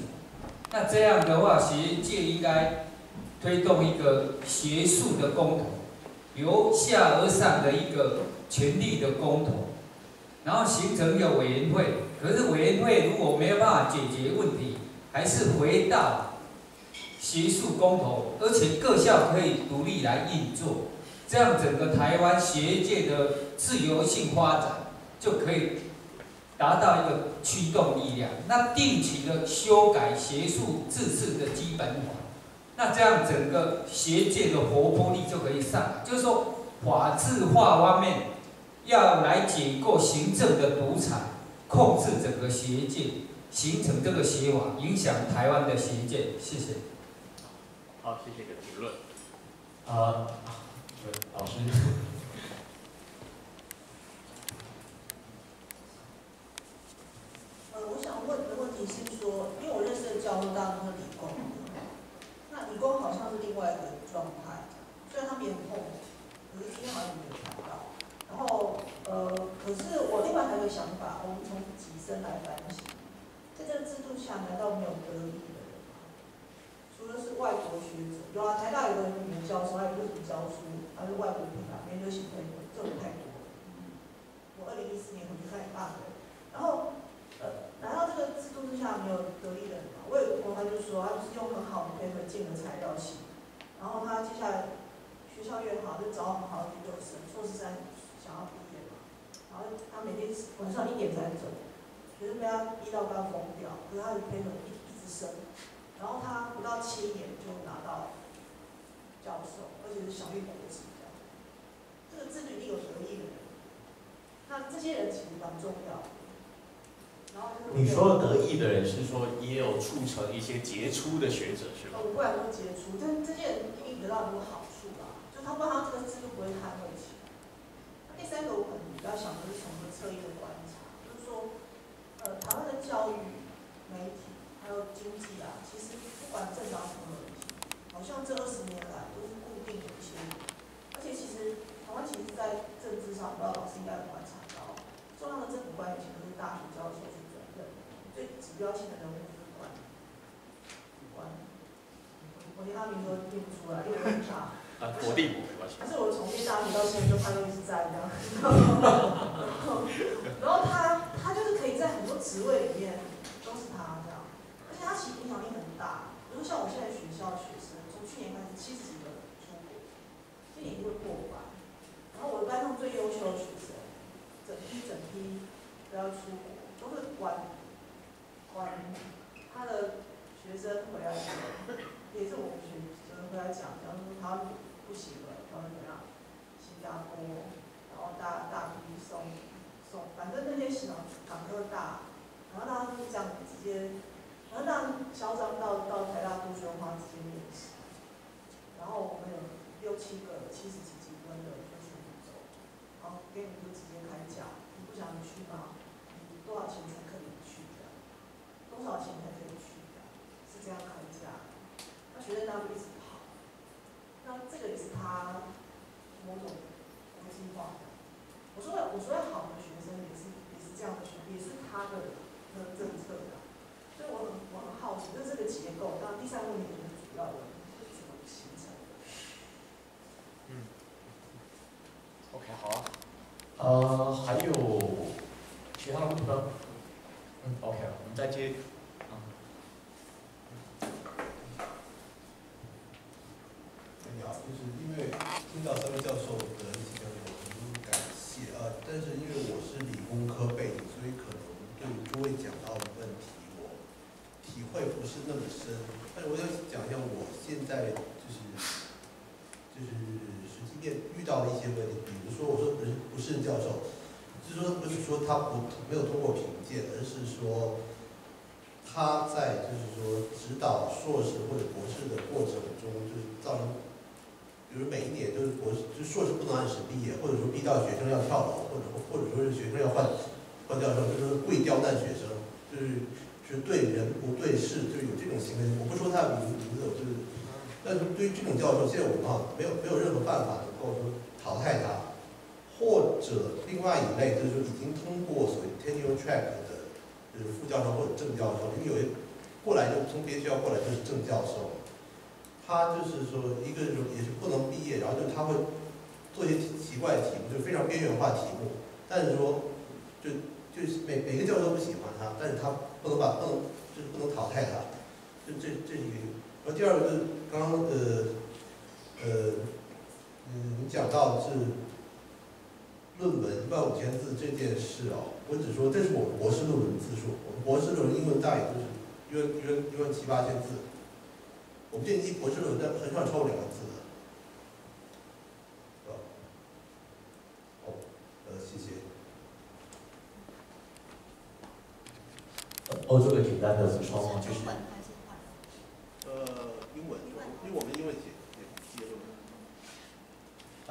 那这样的话，学界应该推动一个学术的公投，由下而上的一个权力的公投，然后形成一个委员会。可是委员会如果没有办法解决问题，还是回到学术公投，而且各校可以独立来运作，这样整个台湾学界的自由性发展就可以达到一个驱动力量。那定期的修改学术自治的基本法，那这样整个学界的活泼力就可以上来。就是说，法制化方面要来解构行政的独裁，控制整个学界，形成这个学法，影响台湾的学界。谢谢。好，谢谢你的评论。啊、呃，老师。呃，我想问的问题是说，因为我认识的教育大部分理工，那理工好像是另外一个状态，虽然他们也很痛苦，可是今天好像没有看到。然后，呃，可是我另外还有个想法，我们从自身来反省，这个制度下难道没有得力的人吗？除了是外国学者，有啊，台大有个女教授，她也不怎么教书，她是外国人啊，没流行朋友，这种太多了。我二零一四年回去看大学，然后，呃，难道这个制度之下没有得力的人吗？我有个朋友他就说，他就是用很好的配合建的材料系，然后他接下来学校越好，就找很好的研究生、硕士生。想要毕业嘛，然后他每天晚上一点才走，学生被他逼到快疯掉，可是他的配合一一直升，然后他不到七年就拿到教授，而且是小于国籍的。这个制度里有得意的人，那这些人其实蛮重要的。然后就是你说得意的人是说也有促成一些杰出的学者是吗？我不敢说杰出，但这些人一定得到很多好处吧，就他不然他这个制度不会捍卫起来。第三个，我可能比较想的是从个侧翼的观察，就是说，呃，台湾的教育、媒体还有经济啊，其实不管政党什么问题，好像这二十年来都是固定有一些，而且其实台湾其实在政治上，不知道老师应该有观察到，重要的政府官员其实都是大学教授去转任，最指标性的人物就是官，官，我连他名字都念不出来，因为很差。啊，国立我没关系。但是我从念大学到现在，就他都一直在这样。然后他他就是可以在很多职位里面都是他这样，而且他其实影响力很大。比如像我现在学校的学生，从去年开始七十几个人出国，今年就会过百。然后我的班上最优秀的学生，整批整批都要出国，都是管管他的学生回来的，也是我们学生回来讲，然后他。不行了，然后怎么样？新加坡，然后大大批送送，反正那些什么港科大，然后大家就这样直接，然后让嚣张到到台大多元化直接面试，然后我们有六七个七十几几分的就全部走，然后给你就直接开价，你不想去吗？你多少钱才可以去的？多少钱才可以去的？是这样开价，那学生他们一直。那这个也是他某种国际化的。我说的，我说的好的学生也是也是这样的学，也是他的的政策的。所以我很我很好奇，就是这个结构。那第三个问题就是主要的，就是怎么形成的。嗯。OK， 好啊。呃，还有其他的问题吗？嗯 ，OK， 我们再接。就是因为听到三位教授的一些表演，我很感谢啊、呃。但是因为我是理工科背景，所以可能对诸位讲到的问题我体会不是那么深。但是我想讲一下我现在就是就是实际面遇到的一些问题，比如说我说不是不是教授，就是说不是说他不没有通过评鉴，而是说他在就是说指导硕士或者博士的过程中，就是造成。比如每一年就是博士，就硕士不能按时毕业，或者说逼到学生要跳楼，或者或者说是学生要换换教授，就是跪刁难学生，就是是对人不对事，就是有这种行为。我不说他的名字，我就是，但是对于这种教授，现在我们啊没有没有任何办法能够说淘汰他，或者另外一类就是已经通过所谓 tenure track 的，就是副教授或者正教授，因为有一过来就从别的学校过来就是正教授，他就是说一个是也是不能毕业，然后就他会做一些奇怪的题目，就非常边缘化题目，但是说就就是每每个教授都不喜欢他，但是他不能把不能就是不能淘汰他，这这这是一个。然后第二个就是刚刚呃呃嗯你讲到是。 论文一万五千字这件事啊，我只说这是我博士论文字数，我博士论文英文大也就是一万一万一万七八千字，我不建议博士论文但很少超过两万字的，哦，呃，谢谢。哦，这个简单的补充就是。呃，英文，因为我们英文写写论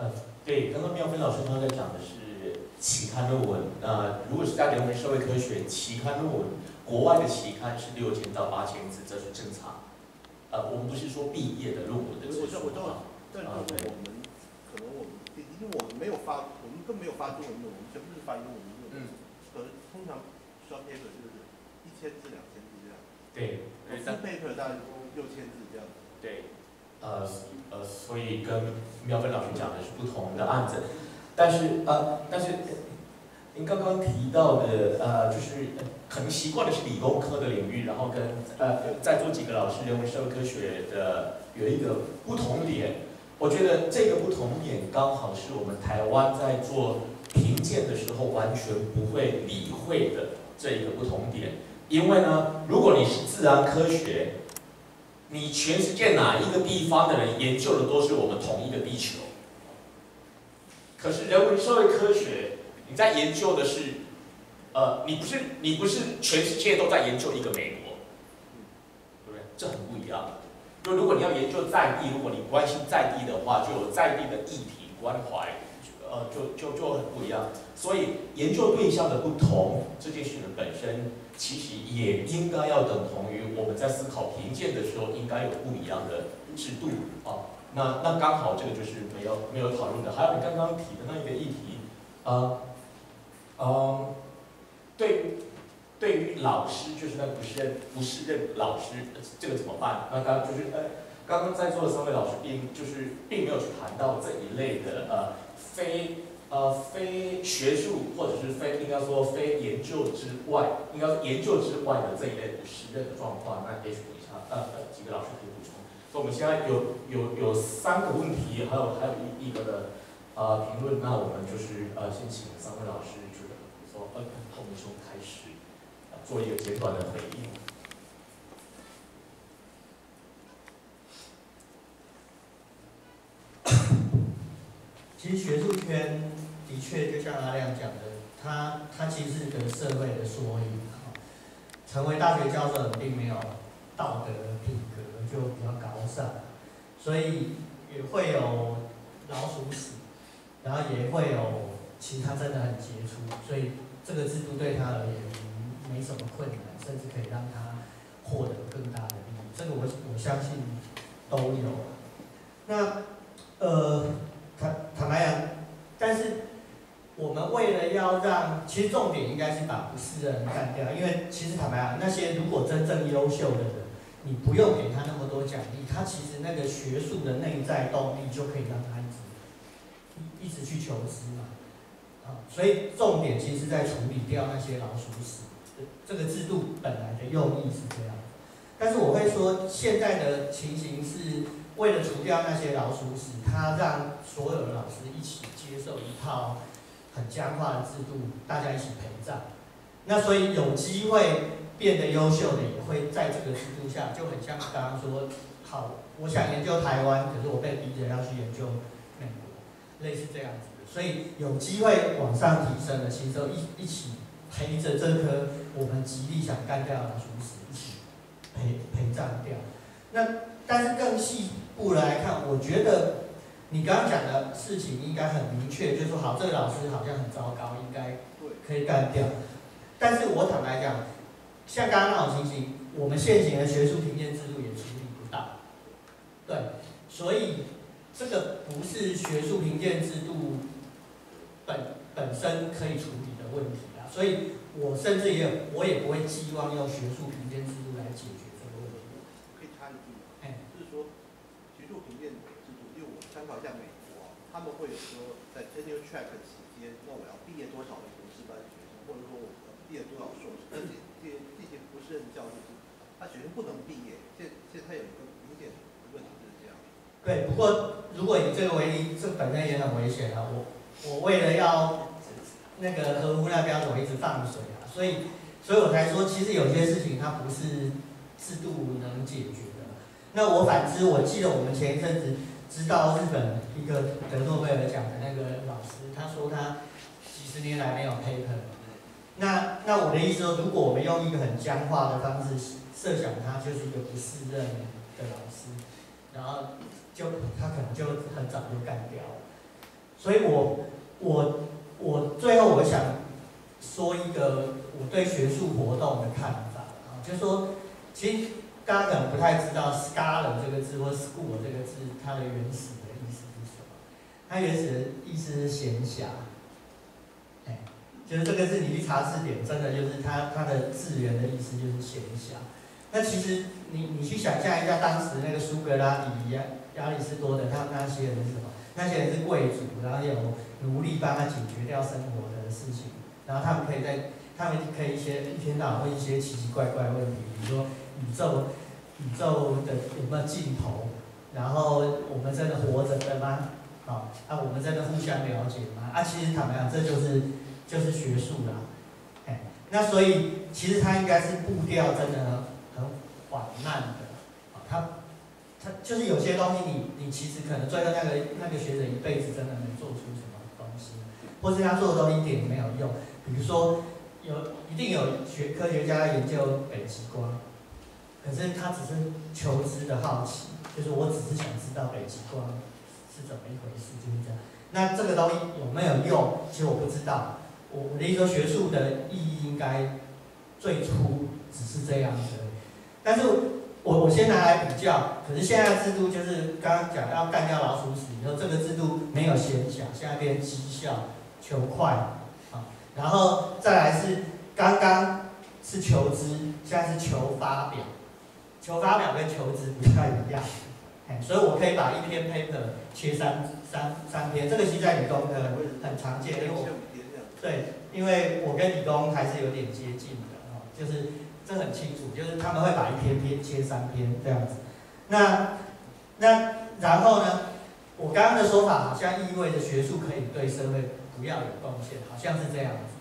文。嗯。 对，刚刚妙芬老师刚才讲的是期刊论文。呃，如果是在人文社会科学期刊论文，国外的期刊是六千到八千字，这是正常。呃，我们不是说毕业的论文的字数啊。但是我们、嗯、可能我们因为我们没有发，我们都没有发中文论文，全部是发英文论文。嗯。可能通常 short paper 就是一千字、两千字这样。对。full paper 大概六千字这样。对。 呃呃，所以跟妙芬老师讲的是不同的案子，但是呃，但是您刚刚提到的呃，就是可能习惯的是理工科的领域，然后跟呃在座几个老师人文社会科学的有一个不同点，我觉得这个不同点刚好是我们台湾在做评鉴的时候完全不会理会的这一个不同点，因为呢，如果你是自然科学。 你全世界哪一个地方的人研究的都是我们同一个地球，可是人文社会科学，你在研究的是，呃，你不是你不是全世界都在研究一个美国，对不对？这很不一样。就如果你要研究在地，如果你关心在地的话，就有在地的议题关怀，呃，就就就很不一样。所以研究对象的不同，这件事情本身。 其实也应该要等同于我们在思考评鉴的时候，应该有不一样的制度啊。那那刚好这个就是没有没有讨论的。还有你刚刚提的那一个议题，啊、呃，嗯、呃，对，对于老师就是那不是任不是任老师这个怎么办？刚刚就是呃，刚刚在座的三位老师并就是并没有去谈到这一类的呃非。 呃，非学术或者是非应该说非研究之外，应该说研究之外的这一类不适任的状况，那也许一下呃几个老师可以补充。所以我们现在有有有三个问题，还有还有一一个的呃评论，那我们就是呃先请三位老师就是说呃我们从开始、呃、做一个简短的回应。 其实学术圈的确就像阿亮讲的，它它其实是个社会的缩影。成为大学教授并没有道德品格，就比较高尚，所以也会有老鼠屎，然后也会有其他真的很杰出，所以这个制度对他而言没什么困难，甚至可以让他获得更大的利益。这个我我相信都有。那呃。 坦坦白讲，但是我们为了要让，其实重点应该是把不是的人干掉，因为其实坦白讲，那些如果真正优秀的人，你不用给他那么多奖励，他其实那个学术的内在动力就可以让他一直一直去求知嘛。啊，所以重点其实在处理掉那些老鼠屎，这个制度本来的用意是这样。但是我会说，现在的情形是。 为了除掉那些老鼠屎，他让所有的老师一起接受一套很僵化的制度，大家一起陪葬。那所以有机会变得优秀的，也会在这个制度下，就很像刚刚说，好，我想研究台湾，可是我被逼着要去研究美国，类似这样子的。所以有机会往上提升的，其实都一一起陪着这颗我们极力想干掉的老鼠屎一起陪陪葬掉。那。 但是更细部的来看，我觉得你刚刚讲的事情应该很明确，就是说好，这个老师好像很糟糕，应该可以干掉。但是我坦白讲，像刚刚那种情形，我们现行的学术评鉴制度也处理不到。对，所以这个不是学术评鉴制度本本身可以处理的问题啊。所以我甚至也有，我也不会寄望要学术评鉴制度来解决这个问题。可以插一句，哎，就是说学术评鉴制度，因为我参考一下美国，他们会有说在 tenure track 期间，那我要毕业多少的博士班学生，或者说我毕业多少硕士，但这这这些不是任教育，他学生不能毕业，这这他有一个明显的问题就是这样。对，不过如果以这个为例，这本身也很危险啊，我。 我为了要那个合乎那标准，我一直放水啊，所以，所以我才说，其实有些事情它不是制度能解决的。那我反之，我记得我们前一阵子知道日本一个得诺贝尔奖的那个老师，他说他几十年来没有 paper。那那我的意思说，如果我们用一个很僵化的方式设想，他就是一个不适任的老师，然后就他可能就很早就干掉了。 所以我，我我我最后我想说一个我对学术活动的看法啊，就是说，其实大家可能不太知道 scholar 这个字或 school 这个字它的原始的意思是什么？它原始的意思是闲暇，哎，就是这个字你去查字典，真的就是它它的字源的意思就是闲暇。那其实你你去想象一下当时那个苏格拉底、亚亚里士多德他们那些人是什么？ 那些人是贵族，然后有奴隶帮他解决掉生活的事情，然后他们可以在，他们可以一些一天到晚问一些奇奇怪怪的问题，比如说宇宙，宇宙的有没有尽头？然后我们真的活着的吗？啊，啊，我们真的互相了解吗？啊，其实坦白讲，这就是就是学术啦，哎，那所以其实它应该是步调真的很缓慢的，啊，它。 就是有些东西你，你你其实可能最后那个那个学者一辈子真的能做出什么东西，或是他做的东西一点没有用。比如说，有一定有学科学家研究北极光，可是他只是求知的好奇，就是我只是想知道北极光是怎么一回事，就是这样。那这个东西有没有用？其实我不知道。我我的意思说，学术的意义应该最初只是这样子，但是。 我我先拿来比较，可是现在的制度就是刚刚讲要干掉老鼠屎以后，这个制度没有闲暇，现在变绩效求快啊，然后再来是刚刚是求知，现在是求发表，求发表跟求知不太一样，哎，所以我可以把一篇 paper 切三三三篇，这个其实在理工科很常见，因为我对，因为我跟理工还是有点接近的哦，就是。 这很清楚，就是他们会把一篇篇切三篇这样子。那那然后呢？我刚刚的说法好像意味着学术可以对社会不要有贡献，好像是这样子。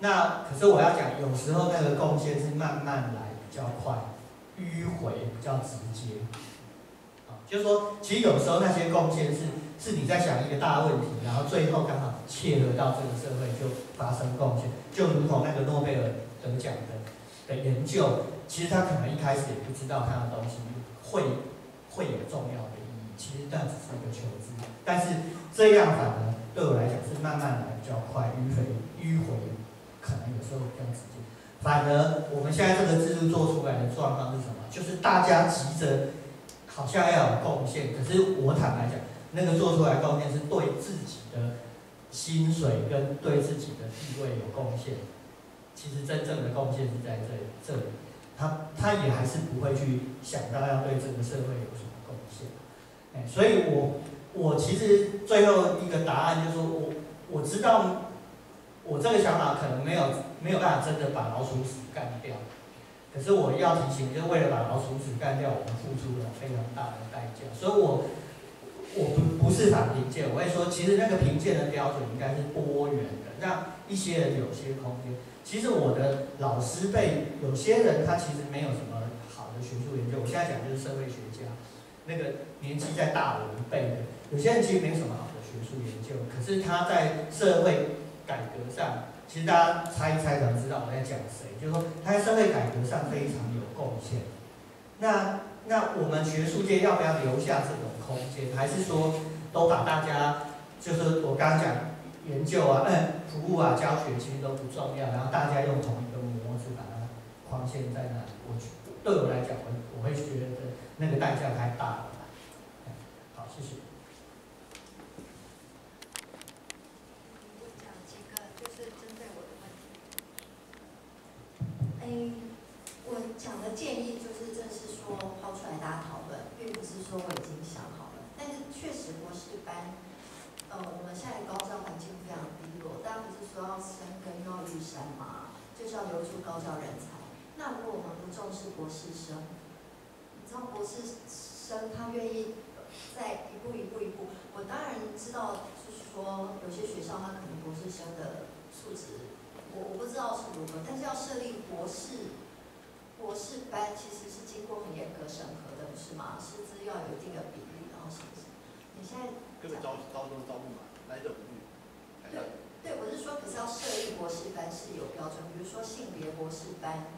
那可是我要讲，有时候那个贡献是慢慢来，比较快，迂回比较直接。啊，就是说，其实有时候那些贡献是是你在想一个大问题，然后最后刚好切合到这个社会就发生贡献，就如同那个诺贝尔得奖的。 的研究，其实他可能一开始也不知道他的东西会会有重要的意义，其实那只是一个求知，但是这样反而对我来讲是慢慢来比较快，迂回迂回，可能有时候比较直接。反而我们现在这个制度做出来的状况是什么？就是大家急着好像要有贡献，可是我坦白讲，那个做出来的贡献是对自己的薪水跟对自己的地位有贡献。 其实真正的贡献是在这里，这里，他他也还是不会去想到要对这个社会有什么贡献，哎，所以我我其实最后一个答案就是说我我知道我这个想法可能没有没有办法真的把老鼠屎干掉，可是我要提醒，就是为了把老鼠屎干掉，我们付出了非常大的代价，所以我我不不是反评鉴，我会说其实那个评鉴的标准应该是多元的，让一些人有些空间。 其实我的老师辈有些人他其实没有什么好的学术研究，我现在讲就是社会学家，那个年纪在大我一辈的，有些人其实没什么好的学术研究，可是他在社会改革上，其实大家猜一猜才知道我在讲谁，就是说他在社会改革上非常有贡献。那那我们学术界要不要留下这种空间，还是说都把大家就是我刚刚讲研究啊？嗯 服务啊，教学其实都不重要，然后大家用同一个模子把它框限在那里。我对我来讲，我我会觉得那个代价太大了。好，谢谢。说我已经想好了，但是确实博士班，呃，我们现在高教环境非常低落，大家不是说要深耕要育山嘛，就是要留住高教人才。那如果我们不重视博士生，你知道博士生他愿意在一步一步一步，我当然知道，就是说有些学校他可能博士生的素质，我我不知道是如何，但是要设立博士。 博士班其实是经过很严格审核的，不是吗？师资要有一定的比例，然后什么什么。你现在根本招招都招不满，来者不拒。对对，我是说，可是要设立博士班是有标准，比如说性别博士班，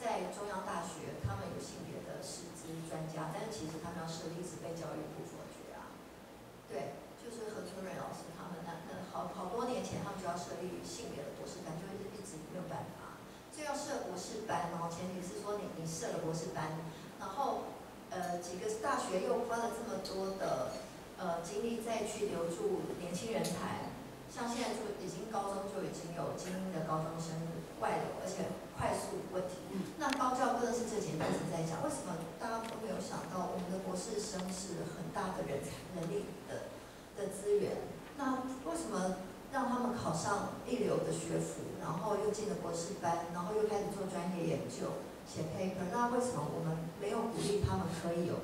在中央大学他们有性别的师资专家，但是其实他们要设立是被教育部否决啊。对，就是何春蕊老师他们那那好好多年前他们就要设立性别的博士班，就一直没有办法。 就要设博士班，然后前提是说你你设了博士班，然后呃几个大学又花了这么多的呃精力再去留住年轻人才，像现在就已经高中就已经有精英的高中生外流，而且快速问题。那高教更是这几年一直在讲，为什么大家都没有想到我们的博士生是很大的人才能力的的资源？那为什么？ 让他们考上一流的学府，然后又进了博士班，然后又开始做专业研究、写 paper。那为什么我们没有鼓励他们可以有？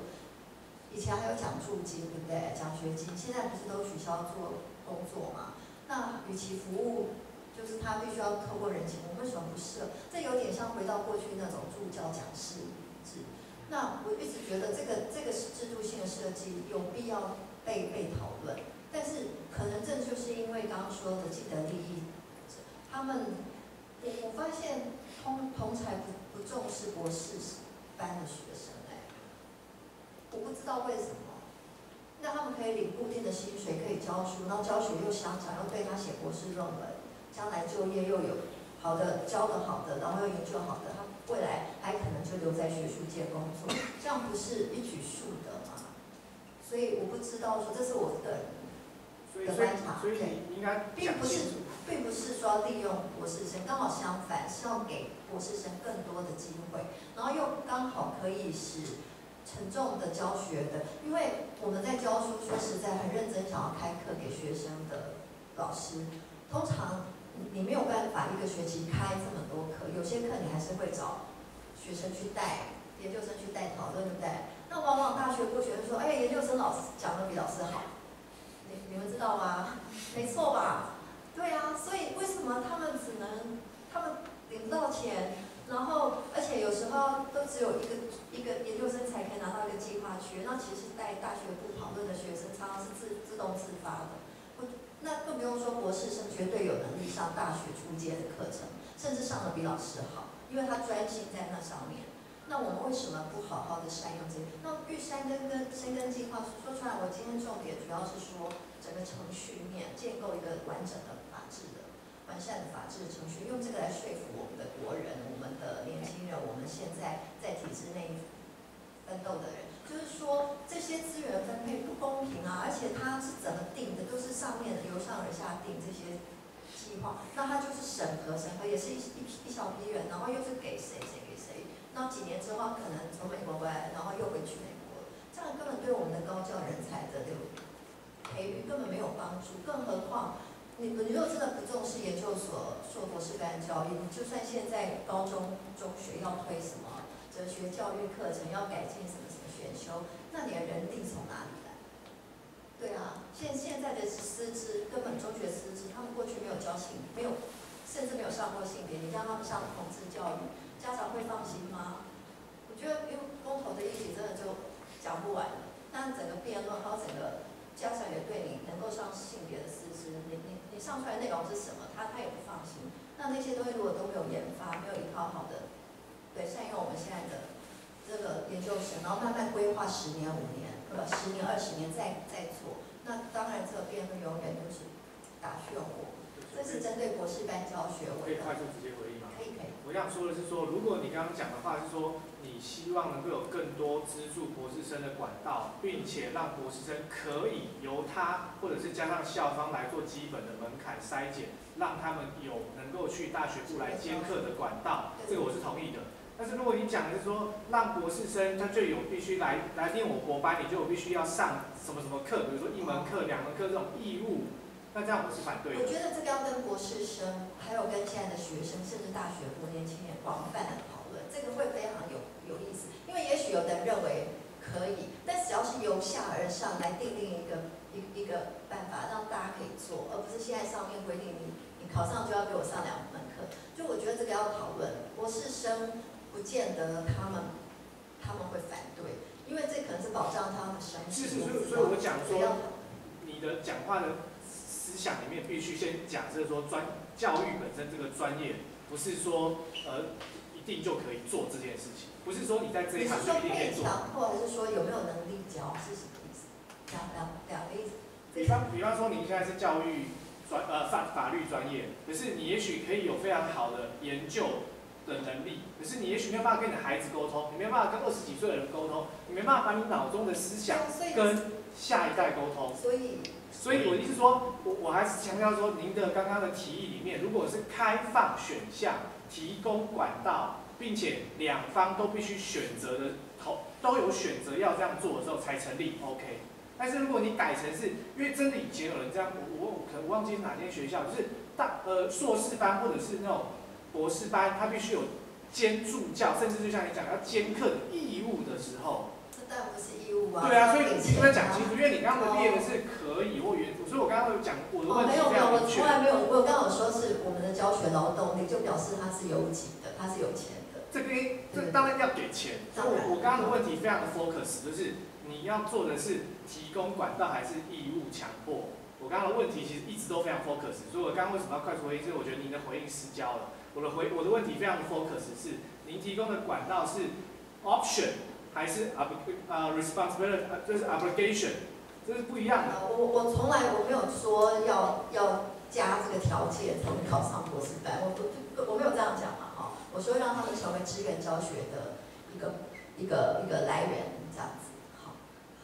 以前还有奖助金，对不对？奖学金现在不是都取消做工作嘛？那与其服务，就是他必须要透过人情。我们为什么不设？这有点像回到过去那种助教讲师制。那我一直觉得这个这个制度性的设计有必要被被讨论。 但是可能这就是因为刚刚说的既得利益，他们我我发现通通才不不重视博士班的学生哎、欸，我不知道为什么。那他们可以领固定的薪水，可以教书，然后教学又想想要对他写博士论文，将来就业又有好的教的好的，然后又研究好的，他未来还可能就留在学术界工作，这样不是一举数得吗？所以我不知道说这是我的。 所以，所以，所以你应该并不是，并不是说利用博士生，刚好相反，是要给博士生更多的机会，然后又刚好可以使沉重的教学的，因为我们在教书，说实在很认真，想要开课给学生的老师，通常你没有办法一个学期开这么多课，有些课你还是会找学生去带，研究生去带讨论，对不对？那往往大学部学生说，哎，研究生老师讲得比老师好。 你们知道吗？没错吧？对啊，所以为什么他们只能，他们领不到钱，然后而且有时候都只有一个一个研究生才可以拿到一个计划区，那其实带大学部讨论的学生常常是自自动自发的，我那更不用说博士生绝对有能力上大学初阶的课程，甚至上的比老师好，因为他专心在那上面。 那我们为什么不好好的善用这些？那育山根跟深耕计划说出来，我今天重点主要是说整个程序面建构一个完整的法治的、完善的法治的程序，用这个来说服我们的国人、我们的年轻人、我们现在在体制内奋斗的人，就是说这些资源分配不公平啊，而且它是怎么定的，都是上面由上而下定这些计划，那它就是审核，审核也是一一一小批人，然后又是给谁谁给谁。 那几年之后，可能从美国回来，然后又回去美国，这样根本对我们的高教人才的流培育根本没有帮助。更何况，你你如果真的不重视研究所硕博士班教育，你就算现在高中、中学要推什么哲学教育课程，要改进什么什么选修，那你的人力从哪里来？对啊，现现在的师资根本中学师资，他们过去没有教性，没有，甚至没有上过性别，你让他们上同志教育。 家长会放心吗？我觉得，因为公投的议题真的就讲不完了。但整个辩论，还有整个家长也对你能够上性别的师资，你你你上出来内容是什么，他他也不放心。那那些东西如果都没有研发，没有依靠好的，对，善用我们现在的这个研究生，然后慢慢规划十年、五年，呃，十年、二十年再再做，那当然这个辩论永远就是打漩涡。这是针对博士班教学，我可以快速直接回应吗？可以可以。 我想说的是说，如果你刚刚讲的话是说，你希望能够有更多资助博士生的管道，并且让博士生可以由他或者是加上校方来做基本的门槛筛检，让他们有能够去大学部来兼课的管道，这个我是同意的。但是如果你讲的是说让博士生他就有必须来来念我博班，你就有必须要上什么什么课，比如说一门课、两门课这种义务，那这样我是反对的。我觉得这个要跟博士生，还有跟现在的学生，甚至大学部年轻人广泛的讨论，这个会非常有有意思。因为也许有的人认为可以，但只要是由下而上来定定一个一一个办法，让大家可以做，而不是现在上面规定你你考上就要给我上两门课。就我觉得这个要讨论，博士生。 不见得他们他们会反对，因为这可能是保障他们的生活。是是，所以所以我讲说，你的讲话的思想里面必须先假设说专教育本身这个专业不是说呃一定就可以做这件事情，不是说你在这一行就一定可以做。强迫还是说有没有能力教是什么意思？两两两个意思。比方比方说你现在是教育专呃法法律专业，可是你也许可以有非常好的研究。 的能力，可是你也许没有办法跟你的孩子沟通，你没有办法跟二十几岁的人沟通，你没办法把你脑中的思想跟下一代沟通。所以，所以我意思说，我我还是强调说，您的刚刚的提议里面，如果是开放选项，提供管道，并且两方都必须选择的投都有选择要这样做的时候才成立 ，OK。但是如果你改成是，因为真的以前有人这样，我我可能忘记是哪间学校，就是大呃硕士班或者是那种。 博士班他必须有兼助教，甚至就像你讲要兼课的义务的时候，这当然不是义务啊。对啊，所以你必须要讲清楚，因为你刚刚列的是可以或援助，所以我刚刚有讲我的问题非常明确。没有没有，我从来没有，我刚刚有说是我们的教学劳动力，就表示它是有给的，它是有钱的。这边这当然要给钱。我我刚刚的问题非常的 focus， 就是你要做的是提供管道还是义务强迫？我刚刚的问题其实一直都非常 focus， 所以我刚刚为什么要快速回应？因为我觉得您的回应失焦了。 我的回我的问题非常的 focus 是，您提供的管道是 option 还是 ob 呃 responsibility 就是 obligation， 这是不一样的。我我从来我没有说要要加这个条件才能考上博士班，我我我没有这样讲嘛哈、哦。我说让他们成为支援教学的一个一个一个来源这样子，好，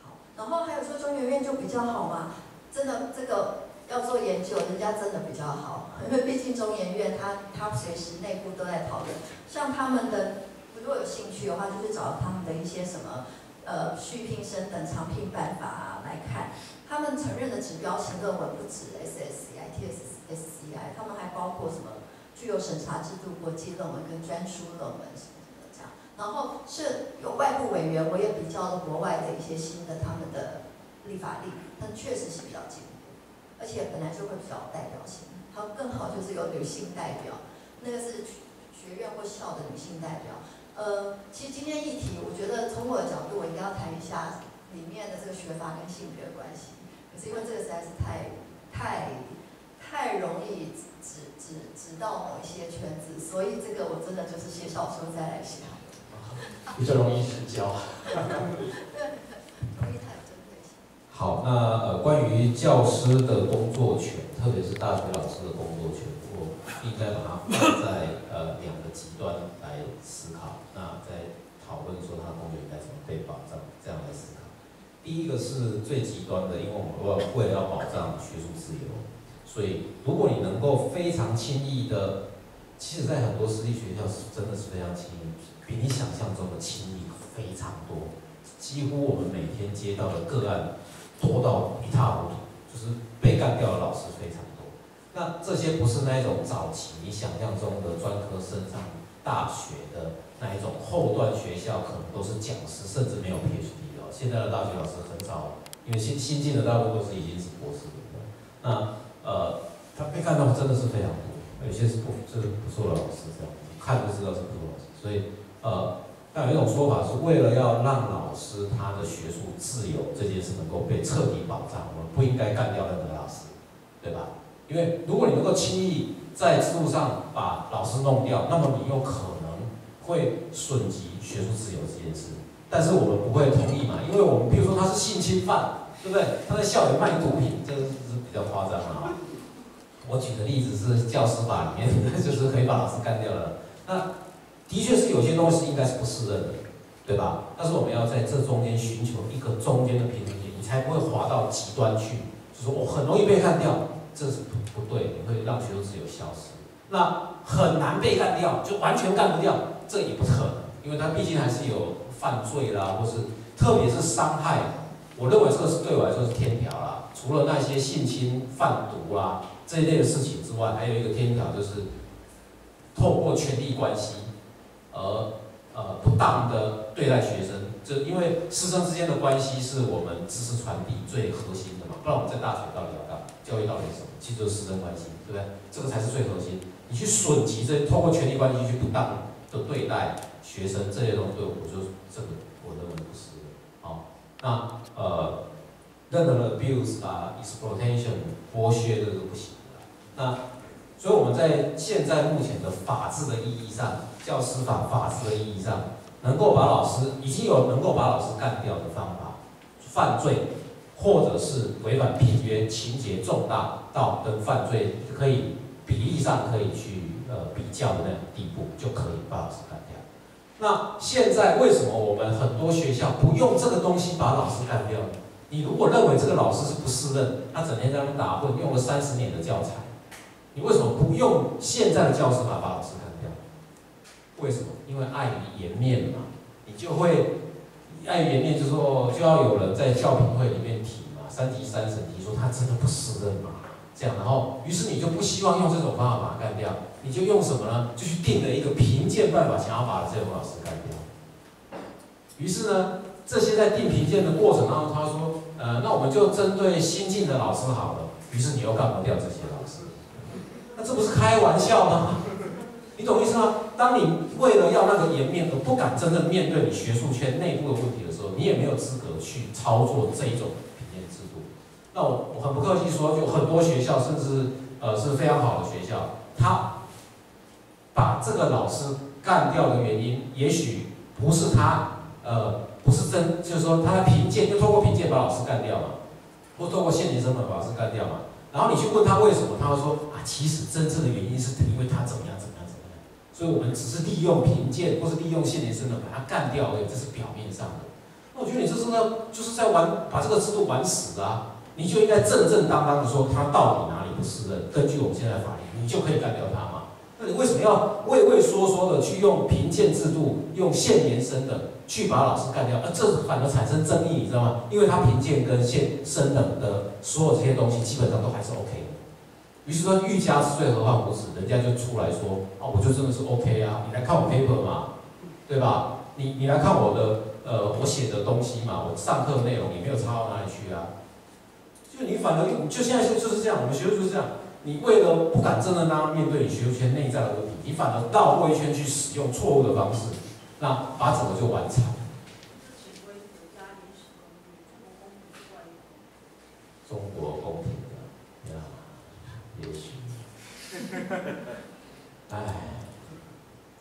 好。然后还有说中研院就比较好嘛，真的这个。 要做研究，人家真的比较好，因为毕竟中研院他他随时内部都在讨论，像他们的如果有兴趣的话，就去找他们的一些什么呃续聘生等长聘办法、啊、来看，他们承认的指标型论文不止 S S C I、T S S C I， 他们还包括什么具有审查制度国际论文跟专书论文什么什么这样，然后是有外部委员，我也比较了国外的一些新的他们的立法力，但确实是比较进步。 而且本来就会比较有代表性，还有更好就是有女性代表，那个是学院或校的女性代表。呃，其实今天议题，我觉得从我的角度，我应该要谈一下里面的这个学法跟性别的关系。可是因为这个实在是太太太容易指指指到某一些圈子，所以这个我真的就是写小说再来写，比较容易失焦。好，那呃，关于教师的工作权，特别是大学老师的工作权，我应该把它放在呃两个极端来思考。那在讨论说他的工作应该怎么被保障，这样来思考。第一个是最极端的，因为我们要为了要保障学术自由，所以如果你能够非常轻易的，其实在很多私立学校是真的是非常轻易，比你想象中的轻易非常多，几乎我们每天接到的个案。 多到一塌糊涂，就是被干掉的老师非常多。那这些不是那一种早期你想象中的专科升上大学的那一种后段学校，可能都是讲师，甚至没有 P H D 哦。现在的大学老师很少，因为新新进的大部分都是已经是博士了。那呃，他被干掉真的是非常多，有些是不就是不错的老师这样，看就知道是不错老师。所以呃。 那有一种说法是为了要让老师他的学术自由这件事能够被彻底保障，我们不应该干掉任何老师，对吧？因为如果你能够轻易在制度上把老师弄掉，那么你有可能会损及学术自由这件事。但是我们不会同意嘛，因为我们比如说他是性侵犯，对不对？他在校园卖毒品，这是比较夸张啊。我举的例子是教师法里面，就是可以把老师干掉了。那。 的确是有些东西应该是不适任的，对吧？但是我们要在这中间寻求一个中间的平衡点，你才不会滑到极端去，就是我很容易被干掉，这是不不对，你会让学术自由消失。那很难被干掉，就完全干不掉，这也不可能。因为他毕竟还是有犯罪啦，或是特别是伤害，我认为这个是对我来说是天条啦。除了那些性侵、贩毒啦这一类的事情之外，还有一个天条就是透过权力关系而呃不当的对待学生。就因为师生之间的关系是我们知识传递最核心的嘛，不然我们在大学到底要干嘛？教育到底是什么？其实就是师生关系，对不对？这个才是最核心。你去损及这透过权力关系去不当的对待学生这些东西，我就这个我认为不是的。好，那呃，任何的 abuse 啊、exploitation、剥削这个不行的。那所以我们在现在目前的法治的意义上，教师法法治的意义上，能够把老师已经有能够把老师干掉的方法，犯罪。或者是违反聘约情节重大到跟犯罪可以比例上可以去呃比较的那种地步，就可以把老师干掉。那现在为什么我们很多学校不用这个东西把老师干掉？你如果认为这个老师是不适任，他整天在那打混，用了三十年的教材，你为什么不用现在的教师法把老师干掉？为什么？因为碍于颜面嘛，你就会。碍于颜面，就说就要有人在校评会里面提嘛，三级三审提说他真的不适任嘛，这样，然后于是你就不希望用这种方法把他干掉，你就用什么呢？就去定了一个评鉴办法，想要把这种老师干掉。于是呢，这些在定评鉴的过程当中，他说，呃，那我们就针对新进的老师好了。于是你又干不掉这些老师，那这不是开玩笑吗？你懂意思吗？当你为了要那个颜面而不敢真正面对你学术圈内部的问题的时候，你也没有资格去操作这一种评鉴制度。那我我很不客气说，有很多学校，甚至呃是非常好的学校，他把这个老师干掉的原因，也许不是他呃不是真，就是说他评鉴就透过评鉴把老师干掉嘛，或透过现行成本把老师干掉嘛。然后你去问他为什么，他会说啊，其实真正的原因是因为他怎么样怎么样。所以我们只是利用评鉴，或是利用现行成本把它干掉而已，这是表面上的。那我觉得你这是呢，就是在玩，把这个制度玩死啊！你就应该正正当当的说他到底哪里不适任，根据我们现在的法律，你就可以干掉他嘛。那你为什么要畏畏缩缩的去用评鉴制度、用现延伸的去把老师干掉？啊，这反而产生争议，你知道吗？因为他评鉴跟现升等的所有这些东西，基本上都还是 OK 的。于是说，欲加之罪，何患无辞？人家就出来说：“啊，我就真的是 OK 啊，你来看我 paper 嘛，对吧？你你来看我的呃，我写的东西嘛，我上课内容也没有差到哪里去啊。”就你反而就现在就就是这样，我们学术就是这样。你为了不敢真正让他面对你学术圈内在的问题，你反而绕过一圈去使用错误的方式，那把整个就完成。中国公平的，你好。也许，哎，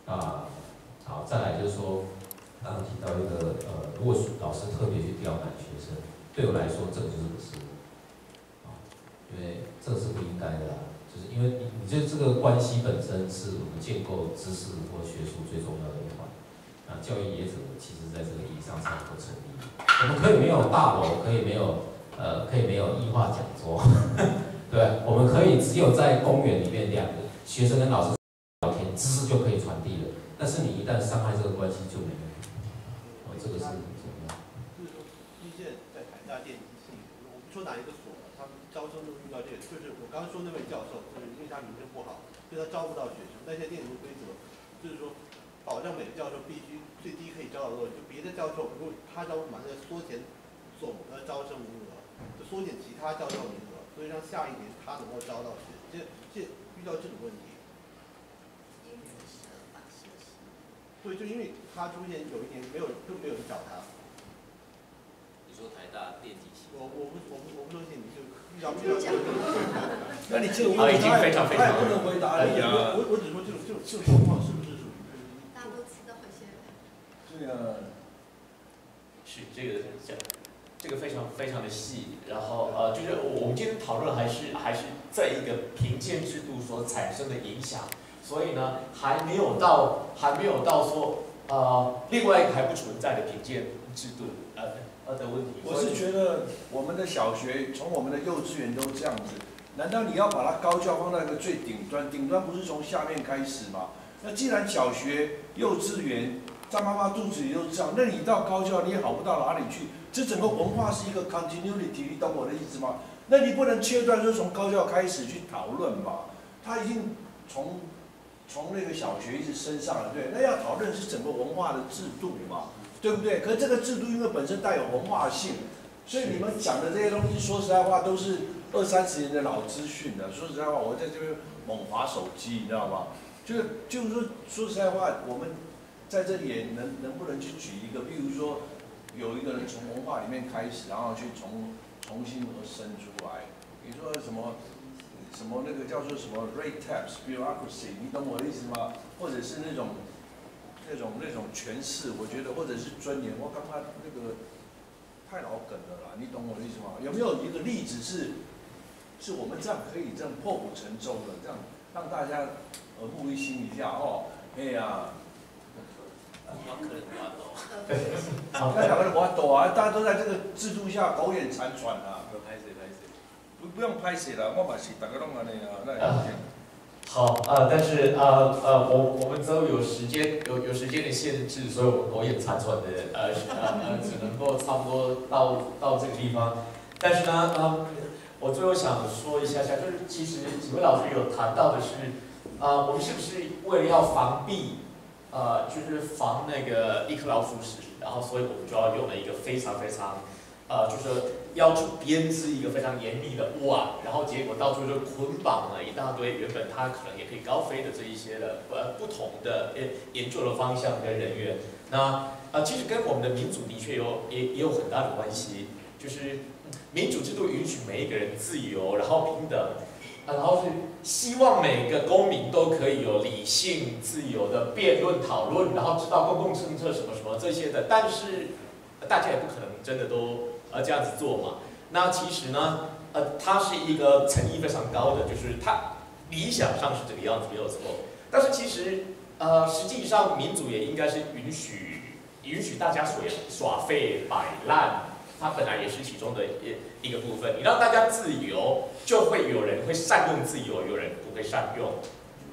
啊，好，再来就是说，刚刚提到一个，呃，如果老师特别去刁难学生，对我来说，这个就是不是，啊，因为这个是不应该的啦，就是因为你，你这这个关系本身是我们建构知识或学术最重要的一环，啊，教育也者其实在这个意义上才能够成立，我们可以没有大楼，可以没有，呃，可以没有异化讲座。对，我们可以只有在公园里面，两个学生跟老师聊天，知识就可以传递了。但是你一旦伤害这个关系，就没有。哦，这个是很重要。就是一线在台大电机系，我不说哪一个所，他们招生都遇到这个，就是我刚刚说那位教授，就是因为他名声不好，所以他招不到学生。那些电子规则，就是说保证每个教授必须最低可以招到多少，就别的教授如果他招满了缩减总的招生名额，就缩减其他教授名额。所以让下一年他能够招到学，这这遇到这种问题，对，就因为他出现有一年没有都没有人找他。你说台大电机系？我我不我不我不相信你就遇到遇到这种问题。那你这种问题他也不能回答了。我我只说这种这种这种状况是不是属于？大多吃的很鲜。对啊，是这个讲。这个非常非常的细，然后呃，就是我们今天讨论还是还是在一个评鉴制度所产生的影响，所以呢还没有到还没有到说呃另外一个还不存在的评鉴制度呃呃的问题。我是觉得我们的小学从我们的幼稚园都这样子，难道你要把它高教放到一个最顶端？顶端不是从下面开始吗？那既然小学、幼稚园，在妈妈肚子里都知道，那你到高校你也好不到哪里去。这整个文化是一个 continuity， 你懂我的意思吗？那你不能切断，就从高校开始去讨论吧。他已经从从那个小学一直升上了，对，那要讨论是整个文化的制度嘛，对不对？可是这个制度因为本身带有文化性，所以你们讲的这些东西，说实在话都是二三十年的老资讯了。说实在话，我在这边猛滑手机，你知道吗？就就是说，说实在话，我们在这里也能能不能去举一个，比如说有一个人从文化里面开始，然后去从重新而生出来。你说什么什么那个叫做什么 red tapes bureaucracy， 你懂我的意思吗？或者是那种那种那种诠释，我觉得或者是尊严，我刚刚那个太老梗了啦，你懂我的意思吗？有没有一个例子是是我们这样可以这样破釜沉舟的，这样让大家？ 耳目一新一下哦，哎呀，我可能不要抖，好在两个人不要抖啊，大家都在这个制度下苟延残喘啊。不拍谁拍谁，不不用拍谁了，我把谁打个弄啊那啊。好啊、呃，但是啊啊、呃呃，我我们都有时间有有时间的限制，所以我们苟延残喘的呃呃只能够差不多到到这个地方，但是呢啊、呃，我最后想说一下下，就是其实几位老师有谈到的是。 啊、呃，我们是不是为了要防弊，呃，就是防那个一颗老鼠屎，然后所以我们就要用了一个非常非常，呃，就是要求编织一个非常严密的网，然后结果到最后就捆绑了一大堆原本它可能也可以高飞的这一些的呃不同的呃研究的方向跟人员，那啊、呃、其实跟我们的民主的确有也也有很大的关系，就是民主制度允许每一个人自由，然后平等。 然后是希望每个公民都可以有理性、自由的辩论、讨论，然后知道公共政策什么什么这些的。但是大家也不可能真的都呃这样子做嘛。那其实呢，呃，它是一个诚意非常高的，就是它理想上是这个样子没有错。但是其实呃，实际上民主也应该是允许允许大家耍耍废、摆烂。 它本来也是其中的一一个部分，你让大家自由，就会有人会善用自由，有人不会善用。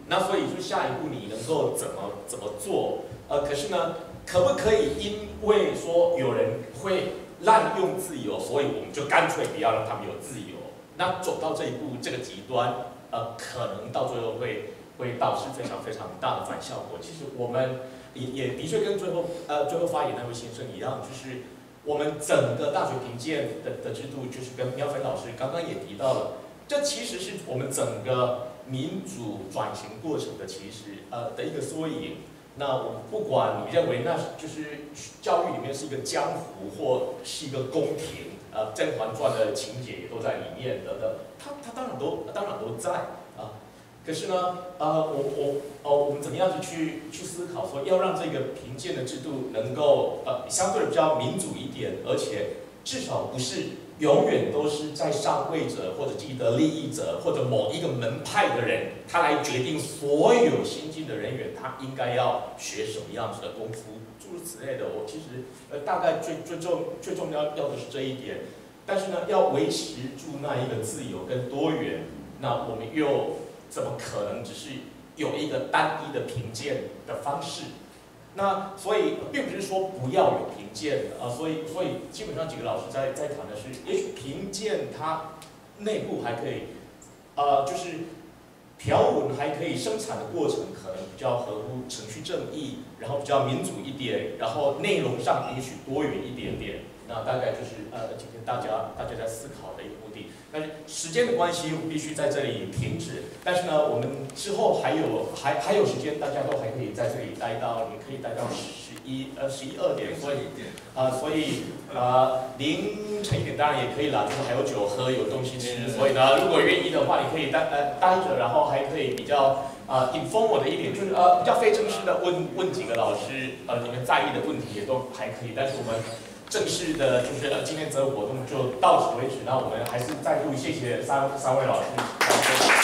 那所以说下一步你能够怎么怎么做？呃，可是呢，可不可以因为说有人会滥用自由，所以我们就干脆不要让他们有自由？那走到这一步，这个极端，呃，可能到最后会会导致非常非常大的反效果。其实我们也也的确跟最后呃最后发言那位先生一样，就是。 我们整个大学评鉴的的制度，就是跟妙芬老师刚刚也提到了，这其实是我们整个民主转型过程的其实呃的一个缩影。那我们不管你认为那就是教育里面是一个江湖或是一个宫廷，呃《甄嬛传》的情节也都在里面等等，它它当然都当然都在啊。可是呢，呃我我哦我们怎么样子去去思考说要让这个评鉴的制度能够呃相对比较民主一点。 而且至少不是永远都是在上位者或者既得利益者或者某一个门派的人，他来决定所有新进的人员他应该要学什么样子的功夫，诸如此类的。我其实呃大概最最重最重要要的是这一点，但是呢，要维持住那一个自由跟多元，那我们又怎么可能只是有一个单一的评鉴的方式？ 那所以并不是说不要有评鉴啊、呃，所以所以基本上几个老师在在谈的是，也许评鉴它内部还可以，呃，就是条文还可以生产的过程可能比较合乎程序正义，然后比较民主一点，然后内容上也许多元一点点。那大概就是呃今天大家大家在思考的一个目的。但是时间的关系，我必须在这里停止。但是呢，我们之后还有还还有时间，大家都还可以在这里待到。 可以待到十一呃十一二点，所以啊、呃、所以啊凌晨一点当然也可以啦，就是还有酒喝有东西吃，所以呢如果愿意的话，你可以待呃待着，然后还可以比较啊、呃、informal 的一点，就是呃比较非正式的问问几个老师呃你们在意的问题也都还可以，但是我们正式的就是呃今天这个活动就到此为止，那我们还是再度谢谢三三位老师。